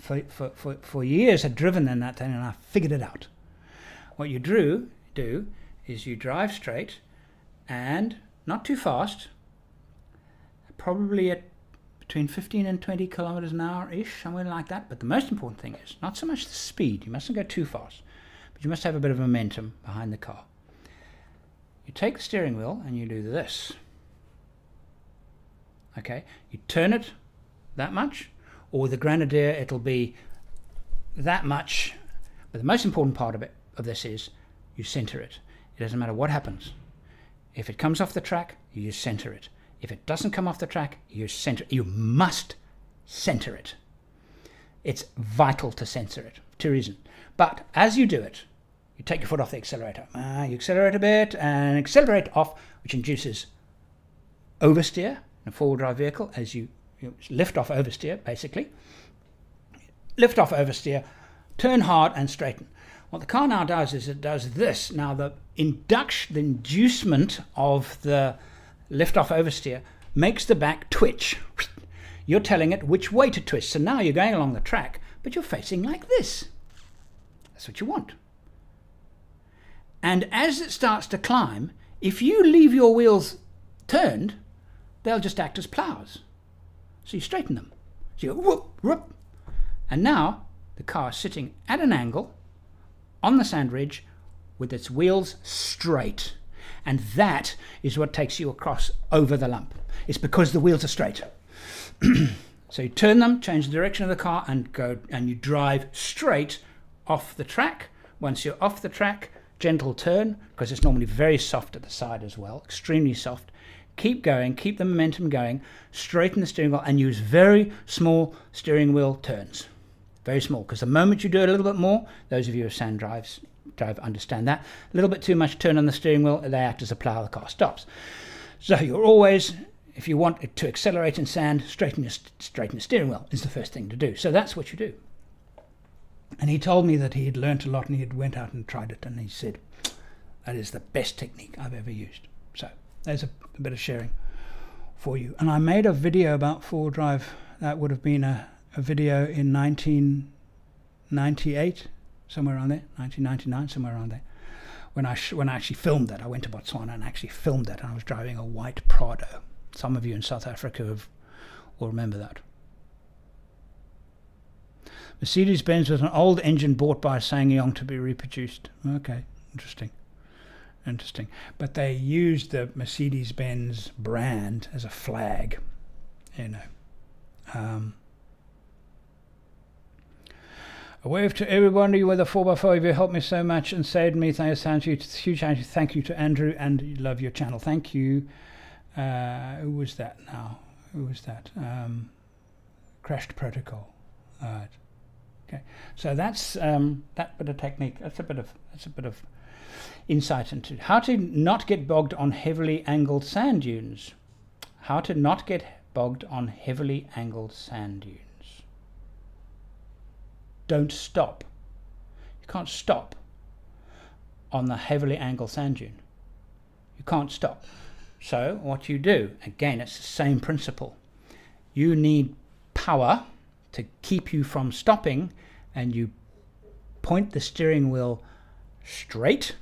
for years, had driven in that thing, and I figured it out. What you do is you drive straight and not too fast, probably at between 15 and 20 kilometers an hour-ish, somewhere like that. But the most important thing is not so much the speed. You mustn't go too fast, but you must have a bit of momentum behind the car. You take the steering wheel and you do this. Okay, you turn it that much, or the Grenadier, it'll be that much. But the most important part of this is you center it. It doesn't matter what happens. If it comes off the track, you center it. If it doesn't come off the track, you center it. You must center it. It's vital to center it, to reason. But as you do it, you take your foot off the accelerator. You accelerate a bit and accelerate off, which induces oversteer in a four-wheel drive vehicle as you lift off oversteer, basically. Lift off oversteer, turn hard and straighten. What the car now does is it does this. Now, the inducement of the lift-off oversteer makes the back twitch. You're telling it which way to twist. So now you're going along the track, but you're facing like this. That's what you want. And as it starts to climb, if you leave your wheels turned, they'll just act as plows. So you straighten them. So you go whoop, whoop. And now the car is sitting at an angle on the sand ridge with its wheels straight. And that is what takes you across over the lump. It's because the wheels are straight. So you turn them, change the direction of the car, and go, and you drive straight off the track. Once you're off the track, gentle turn, because it's normally very soft at the side as well, extremely soft. Keep going, keep the momentum going, straighten the steering wheel, and use very small steering wheel turns. Very small, because the moment you do it a little bit more, those of you who sand drive understand that, a little bit too much turn on the steering wheel, they act as a plow, the car stops. So you're always, if you want it to accelerate in sand, straighten the steering wheel is the first thing to do. So that's what you do. And he told me that he had learnt a lot, and he had went out and tried it, and he said, that is the best technique I've ever used. So there's a bit of sharing for you. And I made a video about four-wheel drive. That would have been a video in 1998, somewhere around there, 1999, somewhere around there, when I actually filmed that. I went to Botswana and actually filmed that, and I was driving a white Prado. Some of you in South Africa will remember that. Mercedes-Benz was an old engine bought by Ssangyong to be reproduced. Okay, interesting, interesting. But they used the Mercedes-Benz brand as a flag, you know. A wave to everybody with a 4x4. You helped me so much and saved me. Thank you. Huge thank you to Andrew, and love your channel. Thank you. Who was that now? Who was that? Crashed Protocol. Okay. So that's that bit of technique. That's a bit of insight into how to not get bogged on heavily angled sand dunes. How to not get bogged on heavily angled sand dunes. Don't stop. You can't stop on the heavily angled sand dune. You can't stop. So what you do, again, it's the same principle. You need power to keep you from stopping, and you point the steering wheel straight.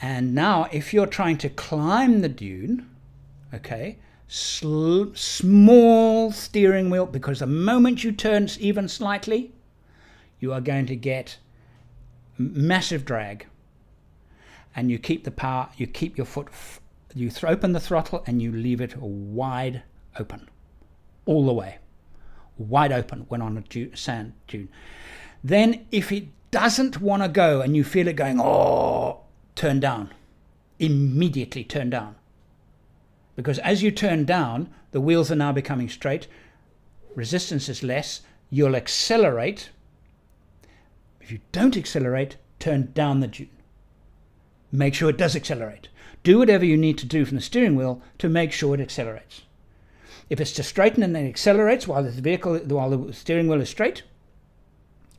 And now if you're trying to climb the dune, okay, small steering wheel, because the moment you turn even slightly, you are going to get massive drag, and you keep the power, you keep your foot, you open the throttle and you leave it wide open all the way, wide open when on a sand dune. Then if it doesn't want to go and you feel it going, oh, turn down, immediately turn down, because as you turn down the wheels are now becoming straight, resistance is less, you'll accelerate. If you don't accelerate, turn down the dune. Make sure it does accelerate. Do whatever you need to do from the steering wheel to make sure it accelerates. If it's to straighten and then accelerates while the steering wheel is straight,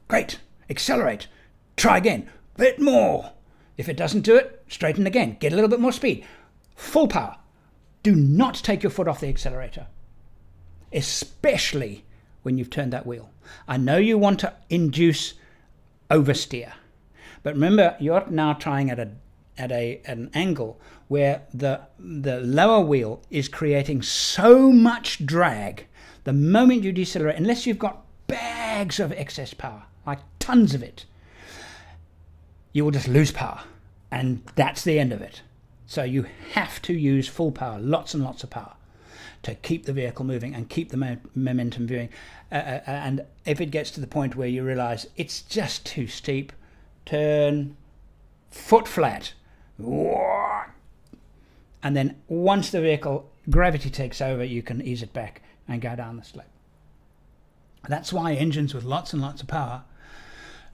great, accelerate, try again, bit more. If it doesn't do it, straighten again, get a little bit more speed, full power. Do not take your foot off the accelerator, especially when you've turned that wheel. I know you want to induce oversteer, but remember you're now trying at an angle where the lower wheel is creating so much drag. The moment you decelerate, unless you've got bags of excess power, like tons of it, you will just lose power, and that's the end of it. So you have to use full power, lots and lots of power, to keep the vehicle moving and keep the momentum moving. And if it gets to the point where you realize it's just too steep, turn foot flat, and then once the vehicle gravity takes over, you can ease it back and go down the slope. That's why engines with lots and lots of power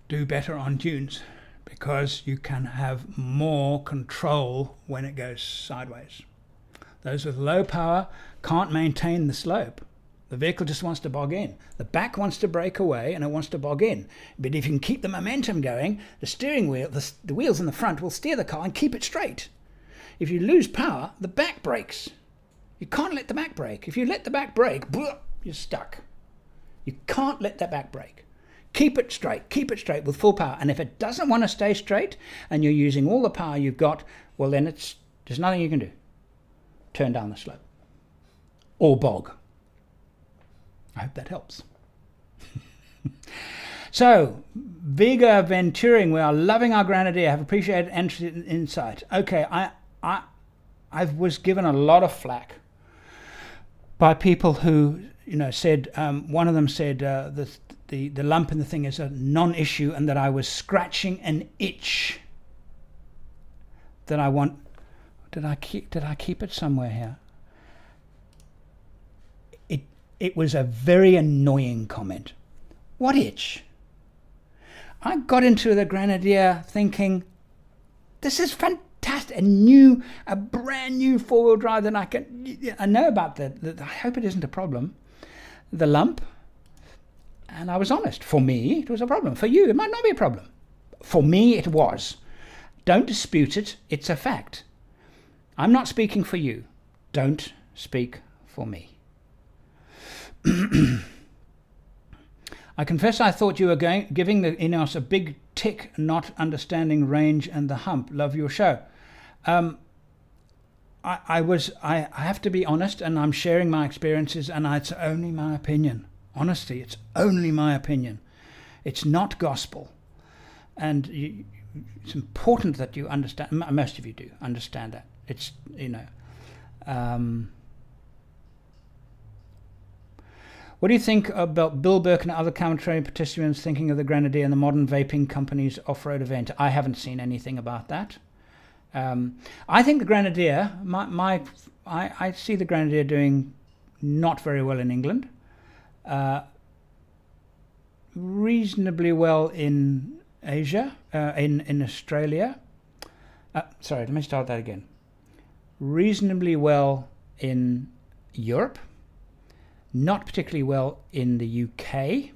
do better on dunes, because you can have more control when it goes sideways. Those with low power can't maintain the slope. The vehicle just wants to bog in. The back wants to break away and it wants to bog in. But if you can keep the momentum going, the steering wheel, the wheels in the front will steer the car and keep it straight. If you lose power, the back breaks. You can't let the back break. If you let the back break, you're stuck. You can't let that back break. Keep it straight with full power. And if it doesn't want to stay straight and you're using all the power you've got, well then there's nothing you can do. Turn down the slope or bog. I hope that helps. So, Vega Venturing, we are loving our Grenadier. Have appreciated entry and insight. Okay, I was given a lot of flack by people who, you know, said one of them said the lump in the thing is a non-issue, and that I was scratching an itch. That I want. Did I keep it somewhere here? It was a very annoying comment. What itch? I got into the Grenadier thinking, this is fantastic, a brand new four-wheel drive that I know about that. I hope it isn't a problem, the lump. And I was honest. For me, it was a problem. For you, it might not be a problem. For me, it was. Don't dispute it. It's a fact. I'm not speaking for you. Don't speak for me. I confess I thought you were giving the Ineos a big tick, not understanding range and the hump. Love your show. I have to be honest, and I'm sharing my experiences, and it's only my opinion. Honestly, it's only my opinion. It's not gospel. And it's important that you understand, most of you do understand that. It's, you know... What do you think about Bill Burke and other commentary participants thinking of the Grenadier and the modern vaping company's off-road event? I haven't seen anything about that. I think the Grenadier, I see the Grenadier doing not very well in England, reasonably well in Asia, in Australia. Sorry, let me start that again. Reasonably well in Europe. Not particularly well in the UK,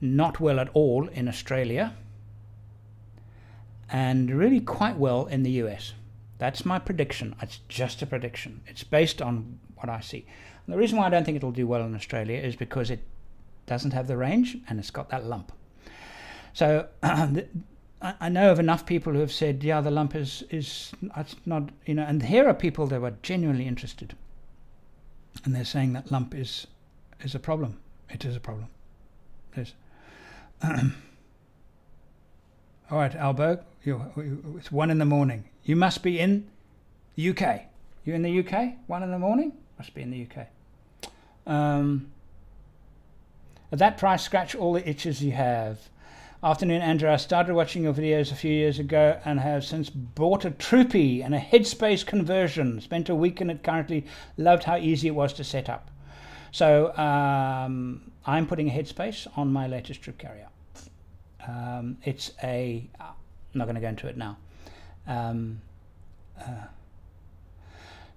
not well at all in Australia, and really quite well in the US. That's my prediction. It's just a prediction. It's based on what I see. And the reason why I don't think it'll do well in Australia is because it doesn't have the range and it's got that lump. So I know of enough people who have said, yeah, the lump it's not, you know, and here are people that were genuinely interested. And they're saying that lump is a problem. It is a problem. It is. All right, Albo, it's 1 in the morning. You must be in the UK. You're in the UK? 1 in the morning? Must be in the UK. At that price, scratch all the itches you have. Afternoon, Andrew. I started watching your videos a few years ago and have since bought a Troopy and a Headspace conversion. Spent a week in it currently. Loved how easy it was to set up. So I'm putting a Headspace on my latest trip carrier. It's a... I'm not going to go into it now.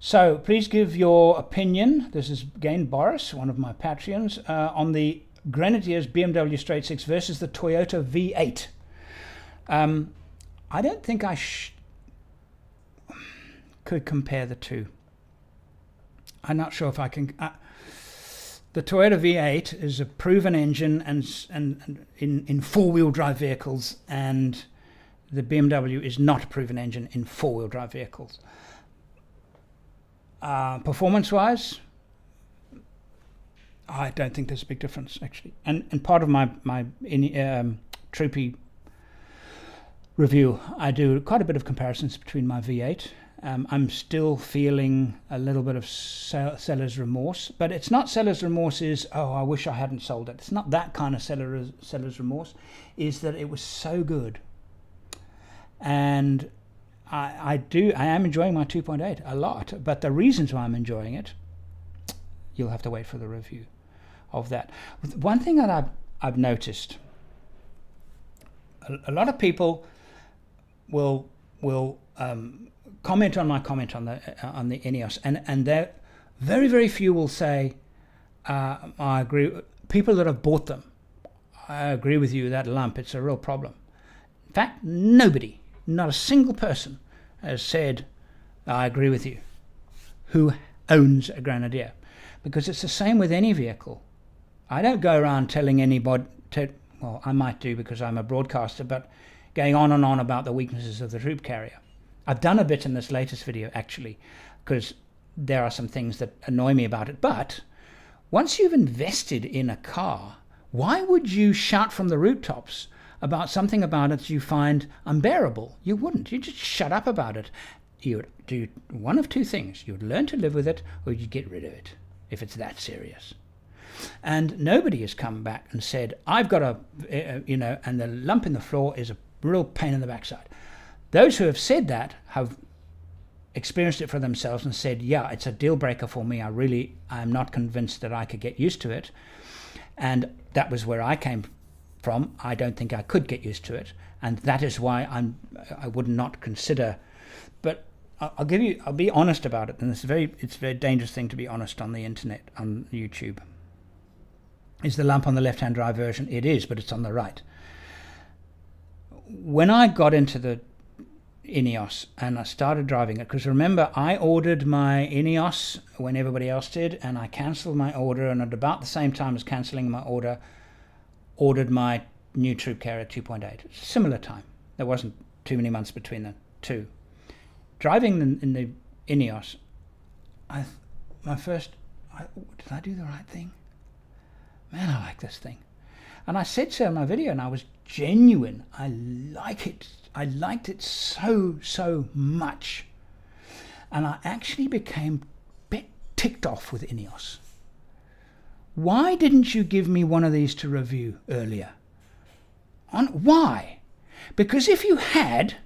So please give your opinion. This is again Boris, one of my Patreons, on the Grenadier's BMW Straight 6 versus the Toyota V8. I don't think I could compare the two. I'm not sure if I can... the Toyota V8 is a proven engine and in four-wheel drive vehicles, and the BMW is not a proven engine in four-wheel drive vehicles. Performance-wise, I don't think there's a big difference, actually. And part of my Troopy review, I do quite a bit of comparisons between my V8. I'm still feeling a little bit of seller's remorse, but it's not seller's remorse is, oh, I wish I hadn't sold it. It's not that kind of seller's remorse. Is that it was so good. And I am enjoying my 2.8 a lot, but the reasons why I'm enjoying it, you'll have to wait for the review of that. One thing that I've noticed, a lot of people will comment on my comment on the Ineos, and there very few will say I agree. People that have bought them, I agree with you, that lump, it's a real problem. In fact, nobody, not a single person has said I agree with you who owns a Grenadier, because it's the same with any vehicle. I don't go around telling anybody to, well, I might do because I'm a broadcaster, but going on and on about the weaknesses of the troop carrier. I've done a bit in this latest video, actually, because there are some things that annoy me about it. But once you've invested in a car, why would you shout from the rooftops about something about it you find unbearable? You wouldn't. You'd just shut up about it. You would do one of two things. You would learn to live with it, or you'd get rid of it, if it's that serious. And nobody has come back and said, I've got a, you know, and the lump in the floor is a real pain in the backside. Those who have said that have experienced it for themselves and said, yeah, it's a deal breaker for me. I'm not convinced that I could get used to it. And that was where I came from. I don't think I could get used to it. And that is why I would not consider. But I'll be honest about it. And it's a very dangerous thing to be honest on the internet, on YouTube. Is the lump on the left-hand drive version? It is, but it's on the right. When I got into the Ineos and I started driving it, because remember, I ordered my Ineos when everybody else did, and I cancelled my order, and at about the same time as cancelling my order, ordered my new troop carrier 2.8. Similar time, there wasn't too many months between the two. Driving in the Ineos, did I do the right thing? Man, I like this thing. And I said so in my video, and I was genuine. I like it. I liked it so much. And I actually became a bit ticked off with Ineos. Why didn't you give me one of these to review earlier? Why? Because if you had,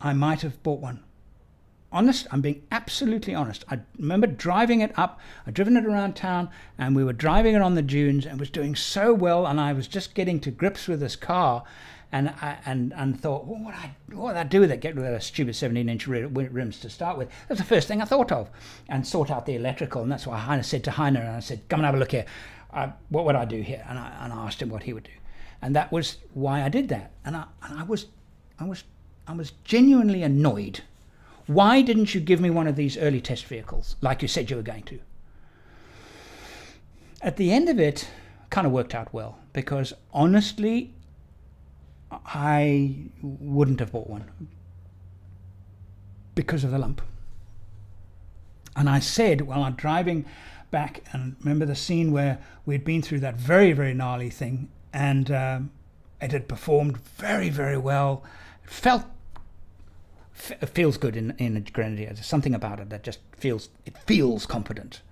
I might have bought one. Honest, I'm being absolutely honest. I remember driving it up, I'd driven it around town, and we were driving it on the dunes, and it was doing so well, and I was just getting to grips with this car, and I thought, well, what would I do with it? Get rid of that stupid 17-inch rims to start with. That's the first thing I thought of, and sort out the electrical, and that's what I said to Heiner, and I said, come and have a look here. What would I do here? And I asked him what he would do, and that was why I did that. And I was genuinely annoyed. Why didn't you give me one of these early test vehicles like you said you were going to? At the end of it, kind of worked out well, because honestly, I wouldn't have bought one because of the lump. And I said, while I'm driving back and remember the scene where we'd been through that very, very gnarly thing, and it had performed very, very well. It felt, it feels good in a Grenadier. There's something about it that just feels, it feels competent,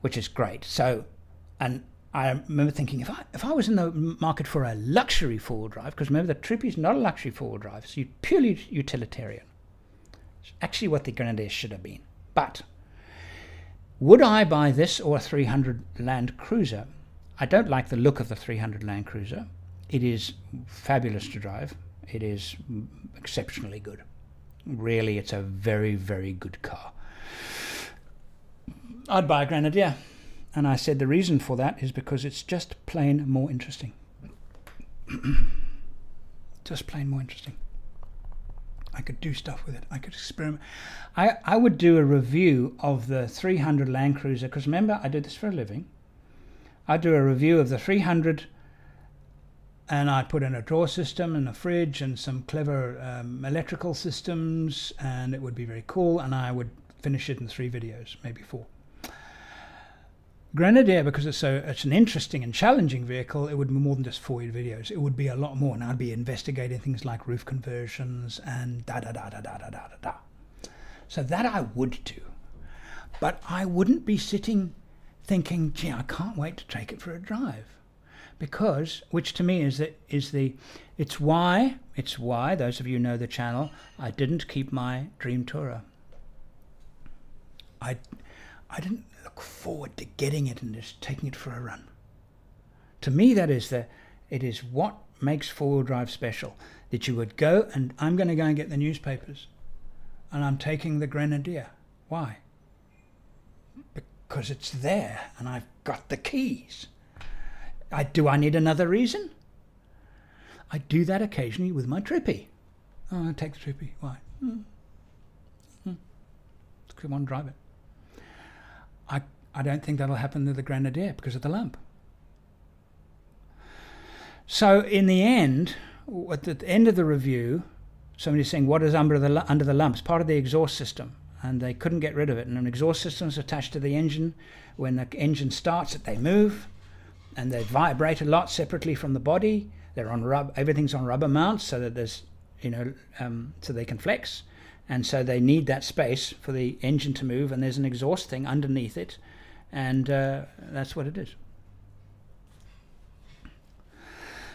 which is great. So, and I remember thinking, if I was in the market for a luxury four-wheel drive, because remember the Troopy is not a luxury four-wheel drive, it's purely utilitarian. It's actually what the Grenadier should have been. But would I buy this or a 300 Land Cruiser? I don't like the look of the 300 Land Cruiser. It is fabulous to drive. It is exceptionally good. Really, it's a very, very good car. I'd buy a Grenadier. And I said the reason for that is because it's just plain more interesting. Just plain more interesting. I could do stuff with it. I could experiment. I would do a review of the 300 Land Cruiser, because remember, I do this for a living. I'd do a review of the 300, and I'd put in a drawer system and a fridge and some clever electrical systems, and it would be very cool, and I would finish it in 3 videos, maybe 4. Grenadier, because it's so, it's an interesting and challenging vehicle, it would be more than just 4 videos. It would be a lot more, and I'd be investigating things like roof conversions and da-da-da-da-da-da-da-da-da. So that I would do. But I wouldn't be sitting thinking, gee, I can't wait to take it for a drive. Because, which to me is why, those of you who know the channel, I didn't keep my dream tourer. I didn't look forward to getting it and just taking it for a run. To me, that is it is what makes four-wheel drive special, that you would go and I'm going to go and get the newspapers and I'm taking the Grenadier. Why? Because it's there and I've got the keys. Do I need another reason? I do that occasionally with my Trippy. Oh, I take the Trippy. Why? Because I want to drive it. I don't think that'll happen to the Grenadier because of the lump. So in the end, at the end of the review, somebody's saying, what is under the lumps? Part of the exhaust system, and they couldn't get rid of it. And an exhaust system is attached to the engine. When the engine starts, they move, and they vibrate a lot separately from the body. They're on rub. Everything's on rubber mounts so that there's, so they can flex. And so they need that space for the engine to move, and there's an exhaust thing underneath it, and that's what it is.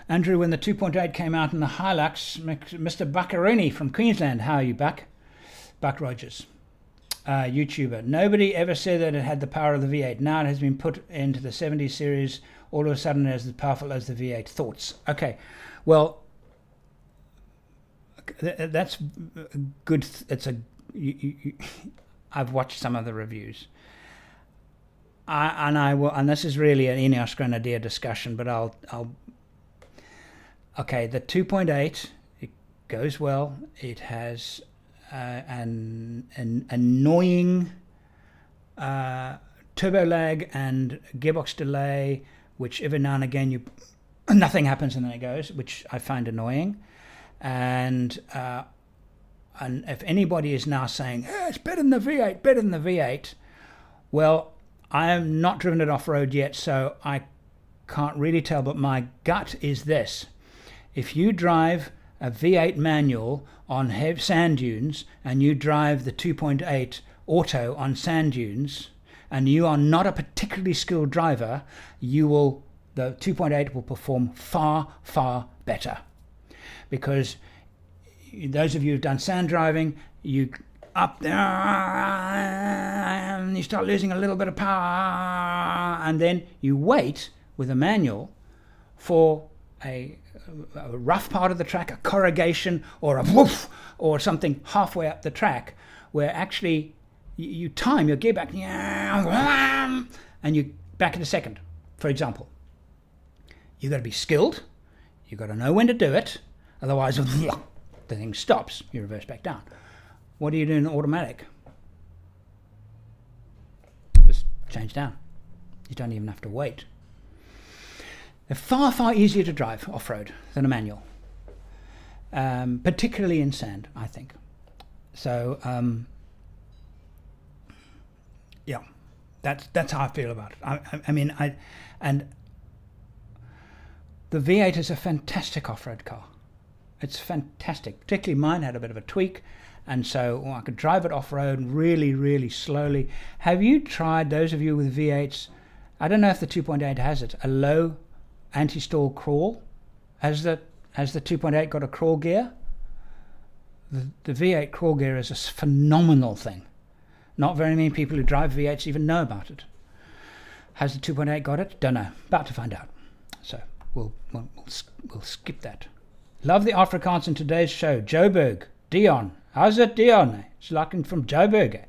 Andrew, when the 2.8 came out in the Hilux, Mr. Buccarini from Queensland, how are you, Buck? Buck Rogers, YouTuber. Nobody ever said that it had the power of the V8. Now it has been put into the 70 series. All of a sudden, it is as powerful as the V8. Thoughts? Okay, well, that's good. I've watched some of the reviews, and this is really an Ineos Grenadier discussion, but okay, the 2.8, it goes well. It has an annoying turbo lag and gearbox delay, which every now and again nothing happens and then it goes, which I find annoying. And if anybody is now saying, oh, it's better than the V8, better than the V8, well, I have not driven it off-road yet, so I can't really tell, but my gut is this. If you drive a V8 manual on sand dunes and you drive the 2.8 auto on sand dunes and you are not a particularly skilled driver, the 2.8 will perform far, far better. Because those of you who've done sand driving, you up there and you start losing a little bit of power, and then you wait with a manual for a rough part of the track, a corrugation or a woof or something halfway up the track, where actually you time your gear back and you back in a second, for example. You've got to be skilled, you've got to know when to do it. Otherwise, the thing stops. You reverse back down. What do you do in automatic? Just change down. You don't even have to wait. They're far, far easier to drive off-road than a manual, particularly in sand, I think. So, yeah, That's how I feel about it. I mean, the V8 is a fantastic off-road car. It's fantastic. Particularly mine had a bit of a tweak, and so I could drive it off-road really, really slowly. Have you tried, those of you with V8s, I don't know if the 2.8 has it, a low anti-stall crawl? Has the 2.8 got a crawl gear? The V8 crawl gear is a phenomenal thing. Not very many people who drive V8s even know about it. Has the 2.8 got it? Don't know. About to find out. So we'll skip that. Love the Afrikaans in today's show. Joburg, Dion. How's it, Dion? It's like from Joburg. Eh?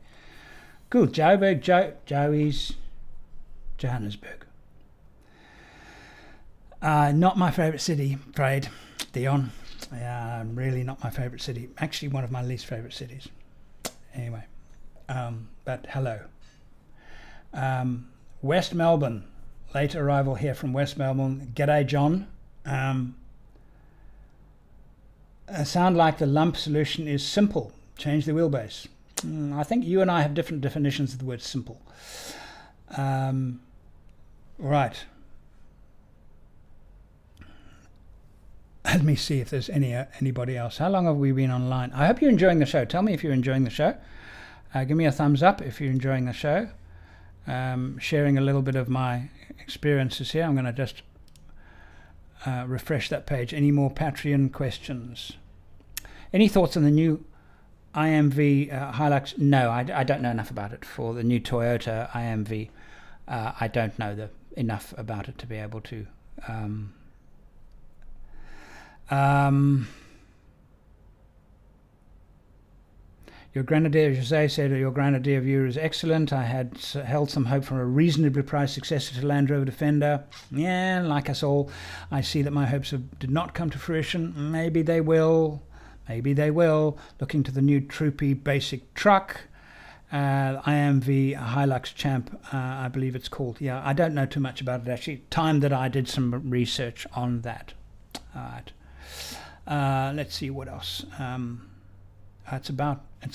Cool. Joburg, Joey's Johannesburg. Not my favourite city, Fred. Dion. Yeah, really not my favourite city. Actually, one of my least favourite cities. Anyway. But hello. West Melbourne, late arrival here from West Melbourne. G'day, John. I sound like the lump solution is simple. Change the wheelbase. I think you and I have different definitions of the word simple. Right. Let me see if there's anybody else. How long have we been online? I hope you're enjoying the show. Tell me if you're enjoying the show. Give me a thumbs up if you're enjoying the show. Sharing a little bit of my experiences here. I'm going to just refresh that page. Any more Patreon questions? Any thoughts on the new IMV Hilux? No, I don't know enough about it. For the new Toyota IMV, I don't know enough about it to be able to... Your Grenadier, as Jose said, your Grenadier viewer is excellent. I had held some hope for a reasonably priced successor to Land Rover Defender. Yeah, like us all, I see that my hopes did not come to fruition. Maybe they will. Maybe they will. Looking to the new troopy basic truck, IMV Hilux Champ, I believe it's called. Yeah, I don't know too much about it actually. Time that I did some research on that. All right. Let's see what else. It's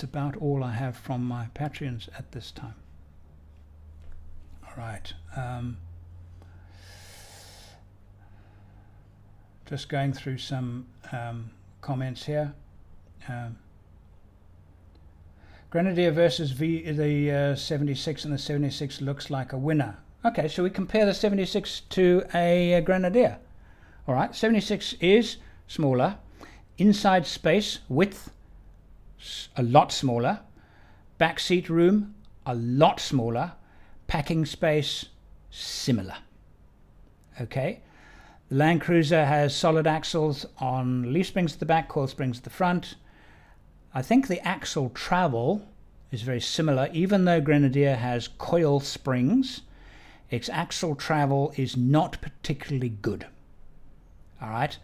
about all I have from my Patreons at this time. All right. Just going through some comments here. Grenadier versus the 76, and the 76 looks like a winner. Okay, so we compare the 76 to a Grenadier. All right, 76 is smaller, inside space width a lot smaller, backseat room a lot smaller, packing space similar. Okay, the Land Cruiser has solid axles on leaf springs at the back, coil springs at the front. I think the axle travel is very similar, even though Grenadier has coil springs. Its axle travel is not particularly good. All right,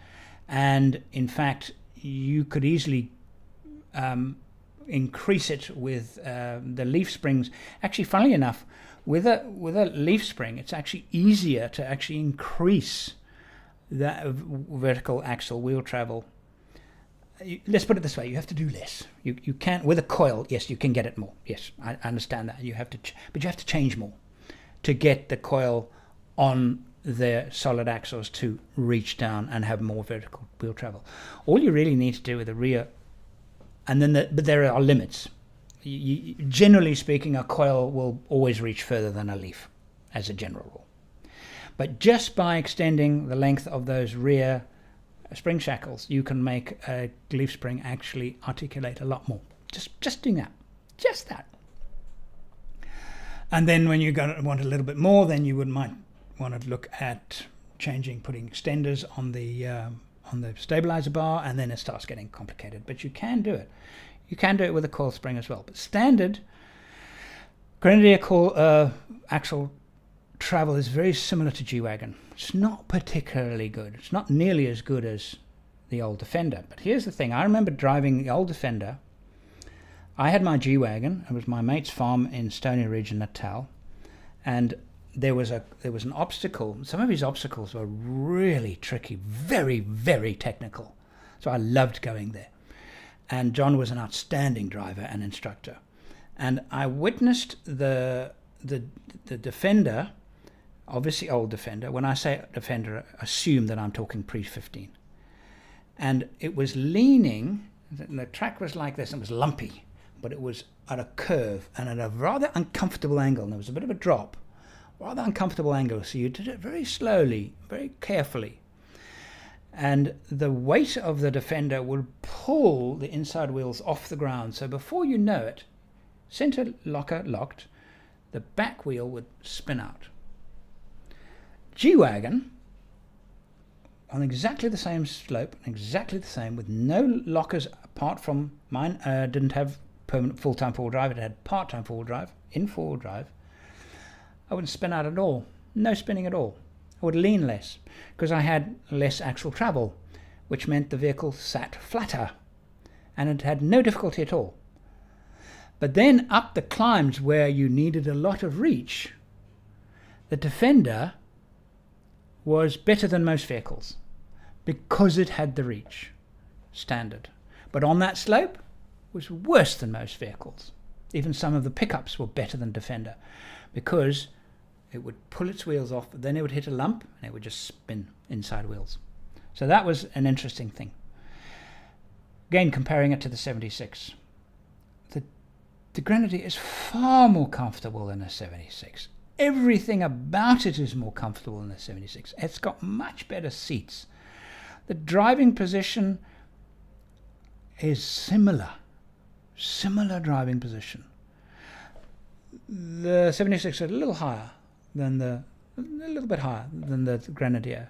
and in fact, you could easily increase it with the leaf springs. Actually, funnily enough, with a leaf spring, it's actually easier to actually increase that vertical axle wheel travel. Let's put it this way: you have to do less. You can't with a coil. Yes, you can get it more. Yes, I understand that. You have to, but you have to change more to get the coil on their solid axles to reach down and have more vertical wheel travel. All you really need to do with the rear. And then, but there are limits. Generally speaking, a coil will always reach further than a leaf, as a general rule. But just by extending the length of those rear spring shackles, you can make a leaf spring actually articulate a lot more. Just doing that, just that. And then, when you want a little bit more, then you might want to look at putting extenders on the stabilizer bar, and then it starts getting complicated. But you can do it. You can do it with a coil spring as well. But standard Grenadier axle travel is very similar to G-Wagon. It's not particularly good. It's not nearly as good as the old Defender. But here's the thing. I remember driving the old Defender. I had my G-Wagon. It was my mate's farm in Stony Ridge in Natal. And there was an obstacle. Some of his obstacles were really tricky, very, very technical. So I loved going there. And John was an outstanding driver and instructor. And I witnessed the the Defender, obviously old Defender, when I say Defender, assume that I'm talking pre-15. And it was leaning, the track was like this, and it was lumpy, but it was at a curve and at a rather uncomfortable angle, and there was a bit of a drop, rather uncomfortable angle, so you did it very slowly, very carefully. And the weight of the Defender would pull the inside wheels off the ground, so before you know it, center locker locked, the back wheel would spin out. G-Wagon, on exactly the same slope, exactly the same, with no lockers apart from mine, didn't have permanent full-time four-wheel drive, it had part-time four-wheel drive, in four-wheel drive, I wouldn't spin out at all, no spinning at all. I would lean less, because I had less axial travel, which meant the vehicle sat flatter, and it had no difficulty at all. But then up the climbs where you needed a lot of reach, the Defender was better than most vehicles, because it had the reach, standard. But on that slope, was worse than most vehicles. Even some of the pickups were better than Defender, because it would pull its wheels off, but then it would hit a lump, and it would just spin inside wheels. So that was an interesting thing. Again, comparing it to the 76. The Grenadier is far more comfortable than a 76. Everything about it is more comfortable than the 76. It's got much better seats. The driving position is similar driving position. The 76 is a little bit higher than the Grenadier.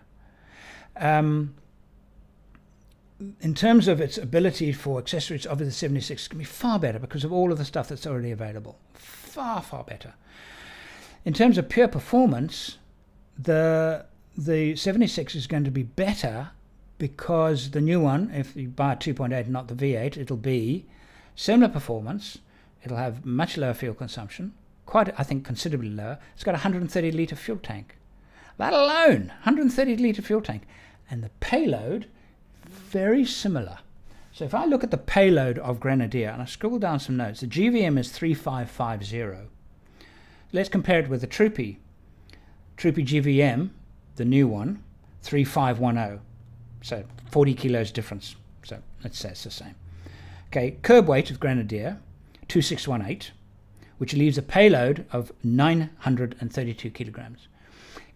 In terms of its ability for accessories, obviously the 76 can be far better because of all of the stuff that's already available. Far, far better. In terms of pure performance, the 76 is going to be better because the new one, if you buy a 2.8 not the V8, it'll be similar performance. It'll have much lower fuel consumption, quite, I think, considerably lower. It's got a 130-litre fuel tank. That alone, 130-litre fuel tank. And the payload, very similar. So if I look at the payload of Grenadier, and I scribble down some notes, the GVM is 3550. Let's compare it with the Troopy. Troopy GVM, the new one, 3510. So 40 kilos difference. So let's say it's the same. Okay, curb weight of Grenadier, 2618, which leaves a payload of 932 kilograms.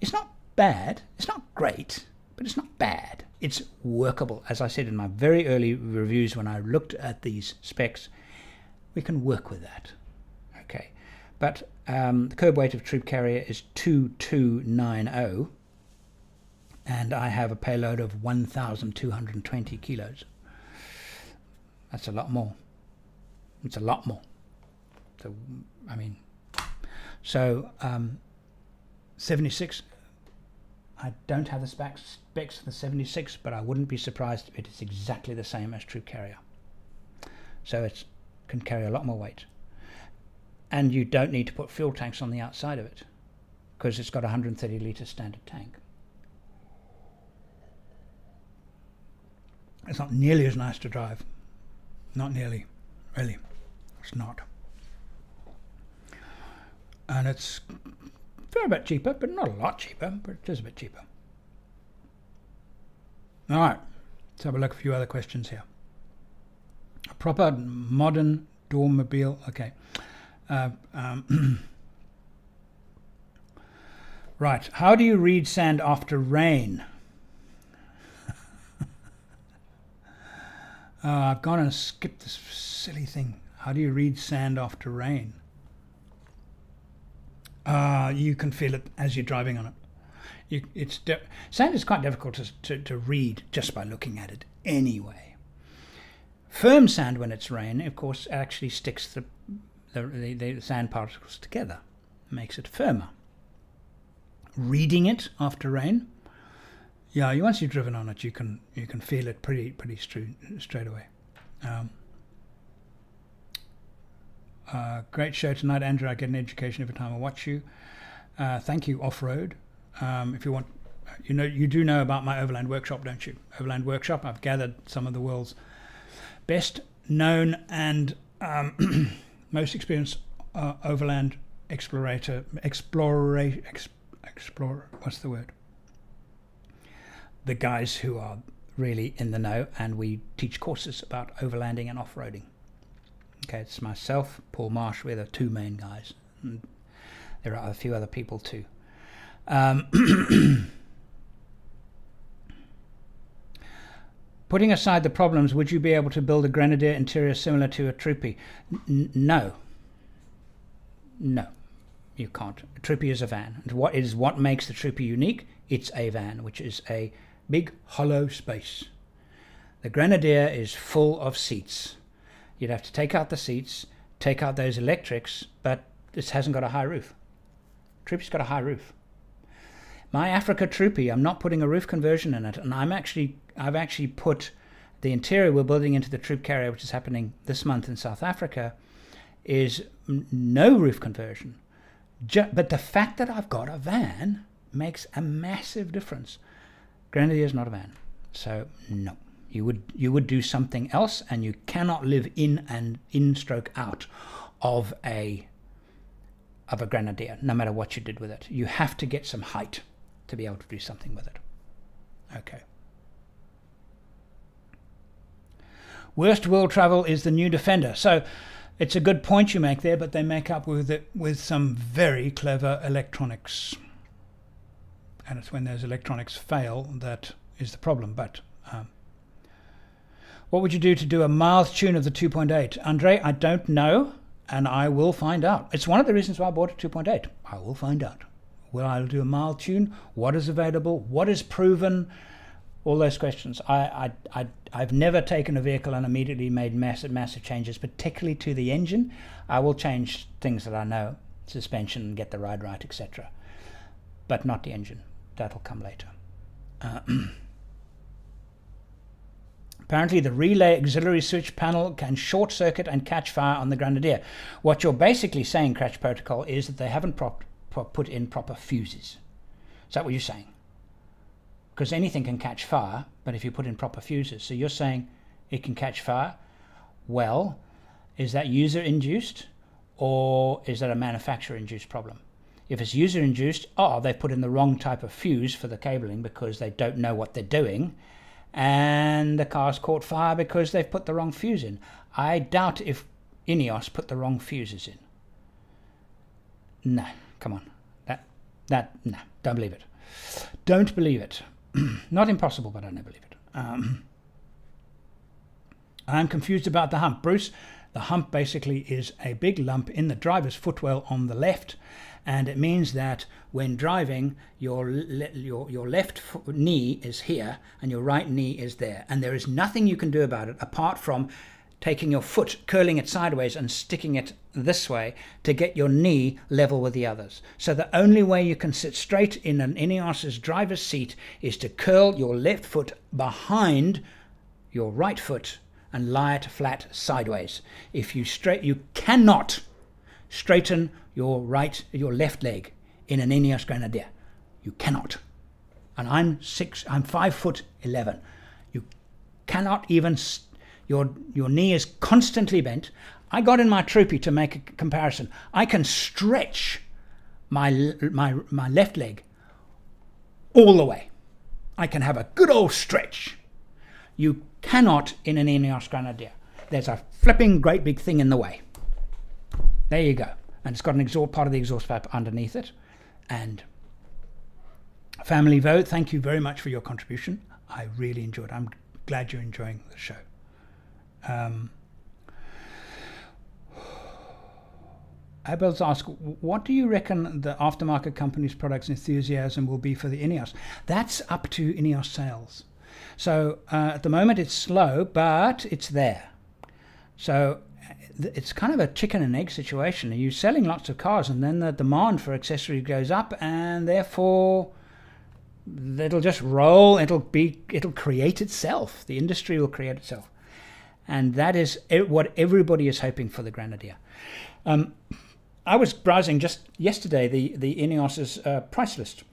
It's not bad, it's not great, but it's not bad. It's workable. As I said in my very early reviews when I looked at these specs, we can work with that. Okay, but the curb weight of Troop Carrier is 2290, and I have a payload of 1,220 kilos. That's a lot more. It's a lot more. So, I mean, so 76, I don't have the specs for the 76, but I wouldn't be surprised if it is exactly the same as Troop Carrier. So it can carry a lot more weight. And you don't need to put fuel tanks on the outside of it because it's got a 130-litre standard tank. It's not nearly as nice to drive. Not nearly, really. It's not. And it's a fair bit cheaper, but not a lot cheaper, but it is a bit cheaper. All right, let's have a look at a few other questions here. A proper modern doormobile, okay. Right, how do you read sand after rain? I've gone and skipped this silly thing. How do you read sand after rain? You can feel it as you're driving on it. Sand is quite difficult to read just by looking at it anyway. Firm sand when it's rain, of course, actually sticks the sand particles together, makes it firmer. Reading it after rain, yeah, once you've driven on it, you can feel it pretty straight away. Great show tonight, Andrew. I get an education every time I watch you. Thank you, Off Road. If you want, you do know about my Overland Workshop, don't you? Overland Workshop. I've gathered some of the world's best known and most experienced overland Explorer, what's the word? The guys who are really in the know, and we teach courses about overlanding and off-roading. Okay, it's myself, Paul Marsh, we're the two main guys. And there are a few other people too. Putting aside the problems, would you be able to build a Grenadier interior similar to a Troopy? No. No, you can't. A Troopy is a van. And what is what makes the Troopy unique? It's a van, which is a big hollow space. The Grenadier is full of seats. You'd have to take out the seats, take out those electrics, but this hasn't got a high roof. Troopy's got a high roof. My Africa Troopy, I'm not putting a roof conversion in it, and I've actually put the interior we're building into the troop carrier, which is happening this month in South Africa, is no roof conversion. But the fact that I've got a van makes a massive difference. Grenadier is not a van, so no. You would do something else, and you cannot live in and out of a Grenadier, no matter what you did with it. You have to get some height to be able to do something with it. Okay. Worst world travel is the new Defender. So it's a good point you make there, but they make up with it with some very clever electronics. And it's when those electronics fail that is the problem. But what would you do to do a mild tune of the 2.8? Andre, I don't know, and I will find out. It's one of the reasons why I bought a 2.8. I will find out. Will I do a mild tune? What is available? What is proven? All those questions. I've never taken a vehicle and immediately made massive changes, particularly to the engine. I will change things that I know, suspension, get the ride right, etc. But not the engine. That'll come later. Apparently the relay auxiliary switch panel can short circuit and catch fire on the Grenadier. What you're basically saying, Crash Protocol, is that they haven't put in proper fuses. Is that what you're saying? Because anything can catch fire, but if you put in proper fuses. So you're saying it can catch fire. Well, is that user-induced or is that a manufacturer-induced problem? If it's user-induced, they've put in the wrong type of fuse for the cabling because they don't know what they're doing, and the car's caught fire because they've put the wrong fuse in. I doubt if Ineos put the wrong fuses in. No, come on. No, don't believe it. Don't believe it. Not impossible, but I don't believe it. I'm confused about the hump. Bruce, the hump basically is a big lump in the driver's footwell on the left, and it means that when driving, your left knee is here and your right knee is there, and there is nothing you can do about it apart from taking your foot, curling it sideways and sticking it this way to get your knee level with the others. So the only way you can sit straight in an Ineos's driver's seat is to curl your left foot behind your right foot and lie it flat sideways. If you you cannot straighten your left leg in an Ineos Grenadier. You cannot. And I'm 5'11". You cannot even. Your knee is constantly bent. I got in my Troopy to make a comparison. I can stretch my left leg all the way. I can have a good old stretch. You cannot in an Ineos Grenadier. There's a flipping great big thing in the way. There you go. And it's got an exhaust, part of the exhaust pipe underneath it. And Family Vote, thank you very much for your contribution. I really enjoyed it. I'm glad you're enjoying the show. Abel's asked, what do you reckon the aftermarket company's products enthusiasm will be for the Ineos? That's up to Ineos sales. So at the moment it's slow, but it's there. So it's kind of a chicken and egg situation. You're selling lots of cars and then the demand for accessories goes up, and therefore it'll just roll. It'll create itself. The industry will create itself. And that is what everybody is hoping for the Grenadier. I was browsing just yesterday the Ineos's price list.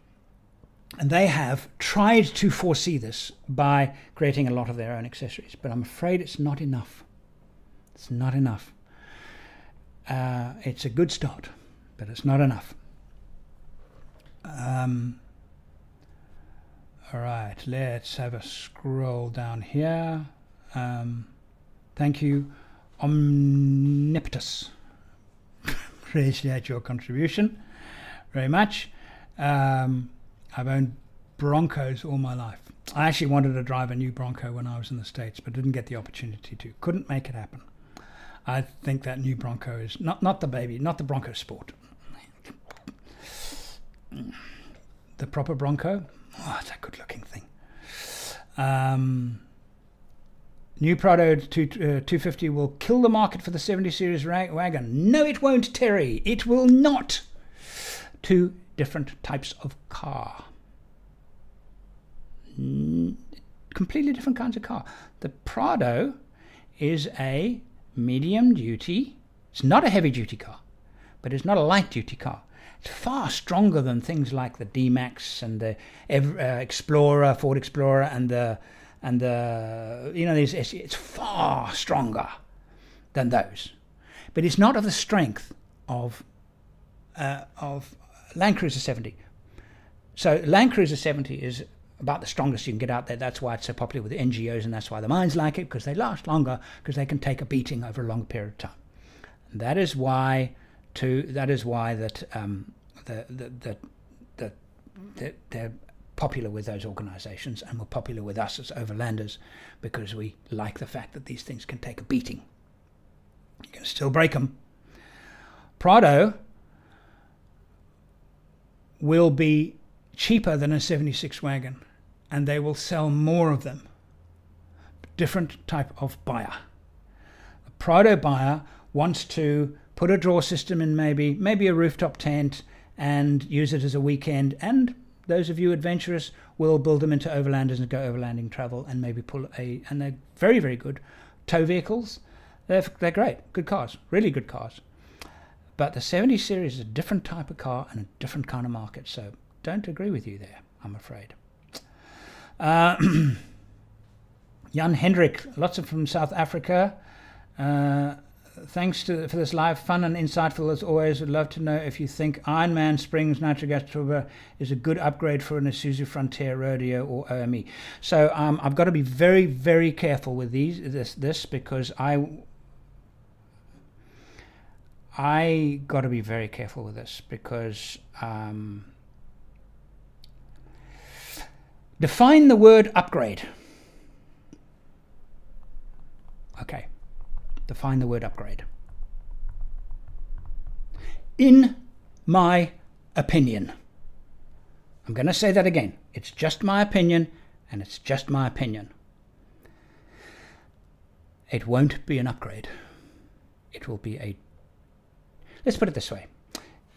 And they have tried to foresee this by creating a lot of their own accessories. But I'm afraid it's not enough. It's not enough. It's a good start. but it's not enough. All right, let's have a scroll down here. Thank you, Omnipotus. Appreciate your contribution very much. I've owned Broncos all my life. I actually wanted to drive a new Bronco when I was in the States, but didn't get the opportunity to. Couldn't make it happen. I think that new Bronco is not the baby, not the Bronco Sport. The proper Bronco. Oh, it's a good-looking thing. New Prado 250 will kill the market for the 70 series wagon. No, it won't, Terry. It will not. Two different types of car. Completely different kinds of car. The Prado is a medium-duty. It's not a heavy-duty car, but it's not a light-duty car. It's far stronger than things like the D-Max and the Explorer, Ford Explorer, and the you know, it's far stronger than those, but it's not of the strength of Land Cruiser 70. So Land Cruiser 70 is about the strongest you can get out there. That's why it's so popular with NGOs, and that's why the mines like it, because they last longer, because they can take a beating over a long period of time. And that is why. They're popular with those organisations, and were popular with us as overlanders, because we like the fact that these things can take a beating. You can still break them. Prado will be cheaper than a 76 wagon, and they will sell more of them. Different type of buyer. The Prado buyer wants to put a draw system in, maybe a rooftop tent, and use it as a weekend. And those of you adventurous will build them into overlanders and go overlanding travel, and maybe pull a. And they're very, very good tow vehicles. They're great, good cars, really good cars. But the 70 series is a different type of car and a different kind of market. So don't agree with you there, I'm afraid. Jan Hendrik, lots of from South Africa. Thanks for this live, fun and insightful as always. Would love to know if you think Ironman Springs Nitro Gas Turbo is a good upgrade for an Isuzu Frontier Rodeo or OME. So I've got to be very, very careful with this because I got to be very careful with this because define the word upgrade. Okay. Define the word upgrade. In my opinion. I'm going to say that again. It's just my opinion, and it's just my opinion. It won't be an upgrade. It will be a... Let's put it this way.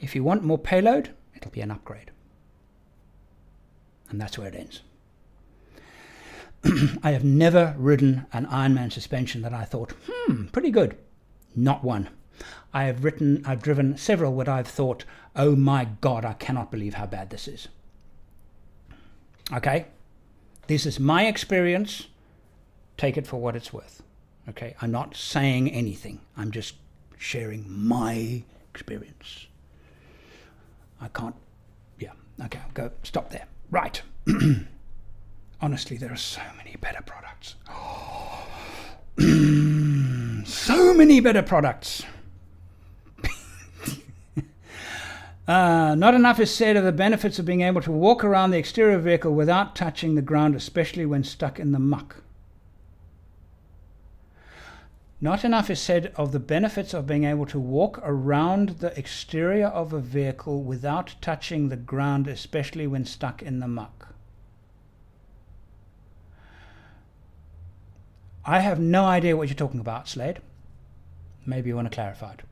If you want more payload, it'll be an upgrade. And that's where it ends. I have never ridden an Ironman suspension that I thought, pretty good. Not one. I've driven several what I've thought, oh my God, I cannot believe how bad this is. Okay? This is my experience. Take it for what it's worth. Okay? I'm not saying anything. I'm just sharing my experience. I can't, yeah. Okay, I'll go, stop there. Right. Honestly, there are so many better products. Oh. So many better products. Not enough is said of the benefits of being able to walk around the exterior vehicle without touching the ground, especially when stuck in the muck. Not enough is said of the benefits of being able to walk around the exterior of a vehicle without touching the ground, especially when stuck in the muck. I have no idea what you're talking about, Slade. Maybe you want to clarify it.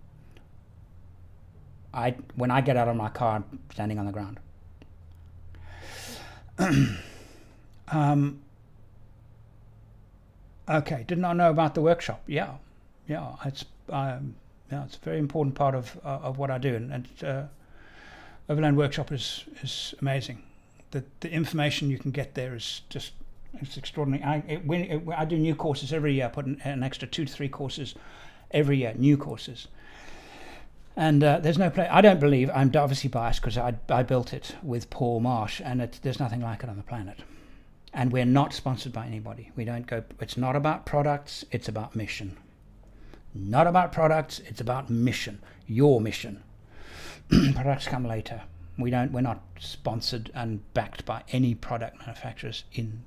When I get out of my car, I'm standing on the ground. Okay, did not know about the workshop. Yeah, it's a very important part of what I do, and Overland Workshop is amazing. The information you can get there is just. It's extraordinary. I do new courses every year. I put an extra 2 to 3 courses every year, new courses. And there's no plane. I don't believe, I'm obviously biased because I built it with Paul Marsh, and there's nothing like it on the planet. And we're not sponsored by anybody. We don't go, it's not about products, it's about mission. Not about products, it's about mission. Your mission. Products come later. We're not sponsored and backed by any product manufacturers in.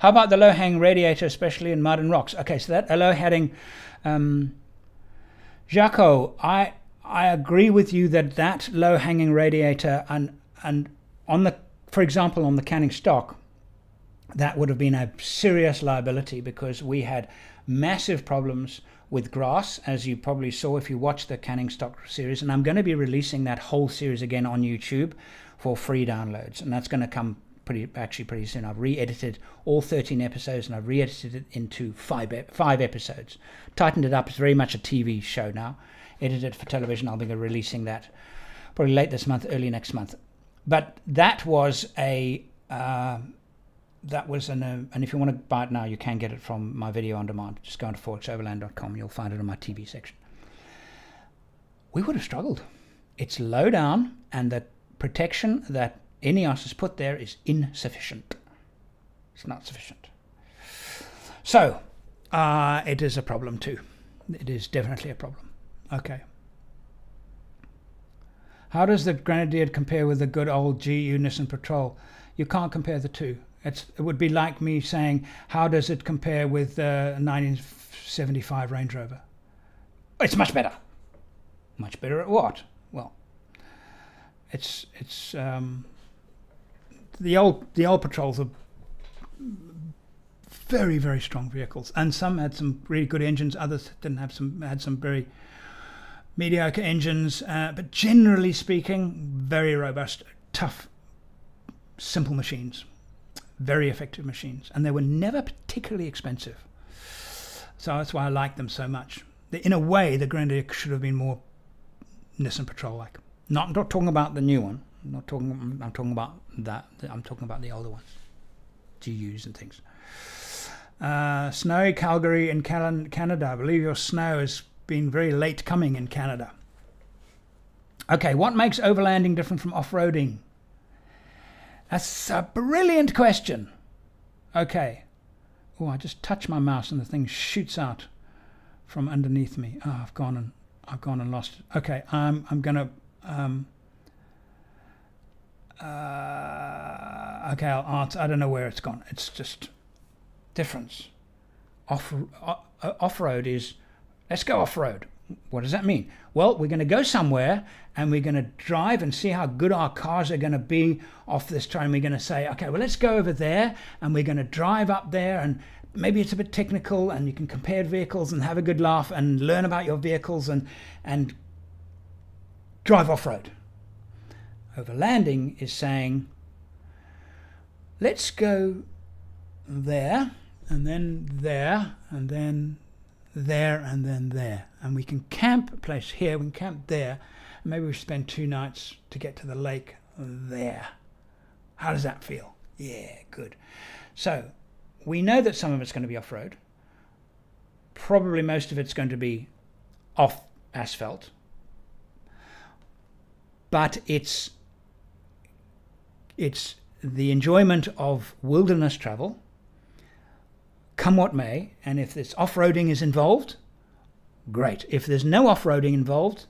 How about the low-hanging radiator, especially in mud and rocks? Okay, so that low-hanging, Jaco, I agree with you that low-hanging radiator and on the, for example, on the Canning Stock, that would have been a serious liability because we had massive problems with grass, as you probably saw if you watched the Canning Stock series, and I'm going to be releasing that whole series again on YouTube for free downloads, and that's going to come actually pretty soon. I've re-edited all 13 episodes, and I've re-edited it into five episodes, tightened it up. It's very much a TV show now, edited for television. I'll be releasing that probably late this month, early next month. But that was a and if you want to buy it now, you can get it from my video on demand. Just go on to 4xoverland.com. You'll find it on my TV section. We would have struggled. It's low down, and the protection that Ineos has put there is insufficient. It's not sufficient. So it is a problem too. It is definitely a problem. Okay. How does the Grenadier compare with the good old GU Nissan Patrol? You can't compare the two. It would be like me saying, how does it compare with the 1975 Range Rover? It's much better. Much better at what? Well, it's the old Patrols are very, very strong vehicles, and some had some really good engines. Others didn't have had some very mediocre engines, but generally speaking, very robust, tough, simple machines. Very effective machines, and they were never particularly expensive, so that's why I like them so much. In a way, the Grenadier should have been more Nissan Patrol like. Not talking about the new one. I'm talking about that. I'm talking about the older ones, GUs and things. Snowy Calgary in Canada. I believe your snow has been very late coming in Canada. Okay, what makes overlanding different from off-roading? That's a brilliant question. Okay. Oh, I just touch my mouse and the thing shoots out from underneath me. Oh, I've gone and lost it. Okay, I'm gonna. Okay, I'll answer. I don't know where it's gone. It's just difference. Off-road is let's go off-road. What does that mean? Well, we're going to go somewhere and we're going to drive and see how good our cars are going to be off this train. We're going to say, okay, well, let's go over there and we're going to drive up there, and maybe it's a bit technical and you can compare vehicles and have a good laugh and learn about your vehicles and drive off-road. Overlanding is saying, let's go there and then there and then there and then there, and we can camp a place here, we can camp there, and maybe we spend 2 nights to get to the lake there. How does that feel? Yeah, good. So we know that some of it's going to be off-road, probably most of it's going to be off asphalt, but it's the enjoyment of wilderness travel, come what may. And if this off-roading is involved, great. If there's no off-roading involved,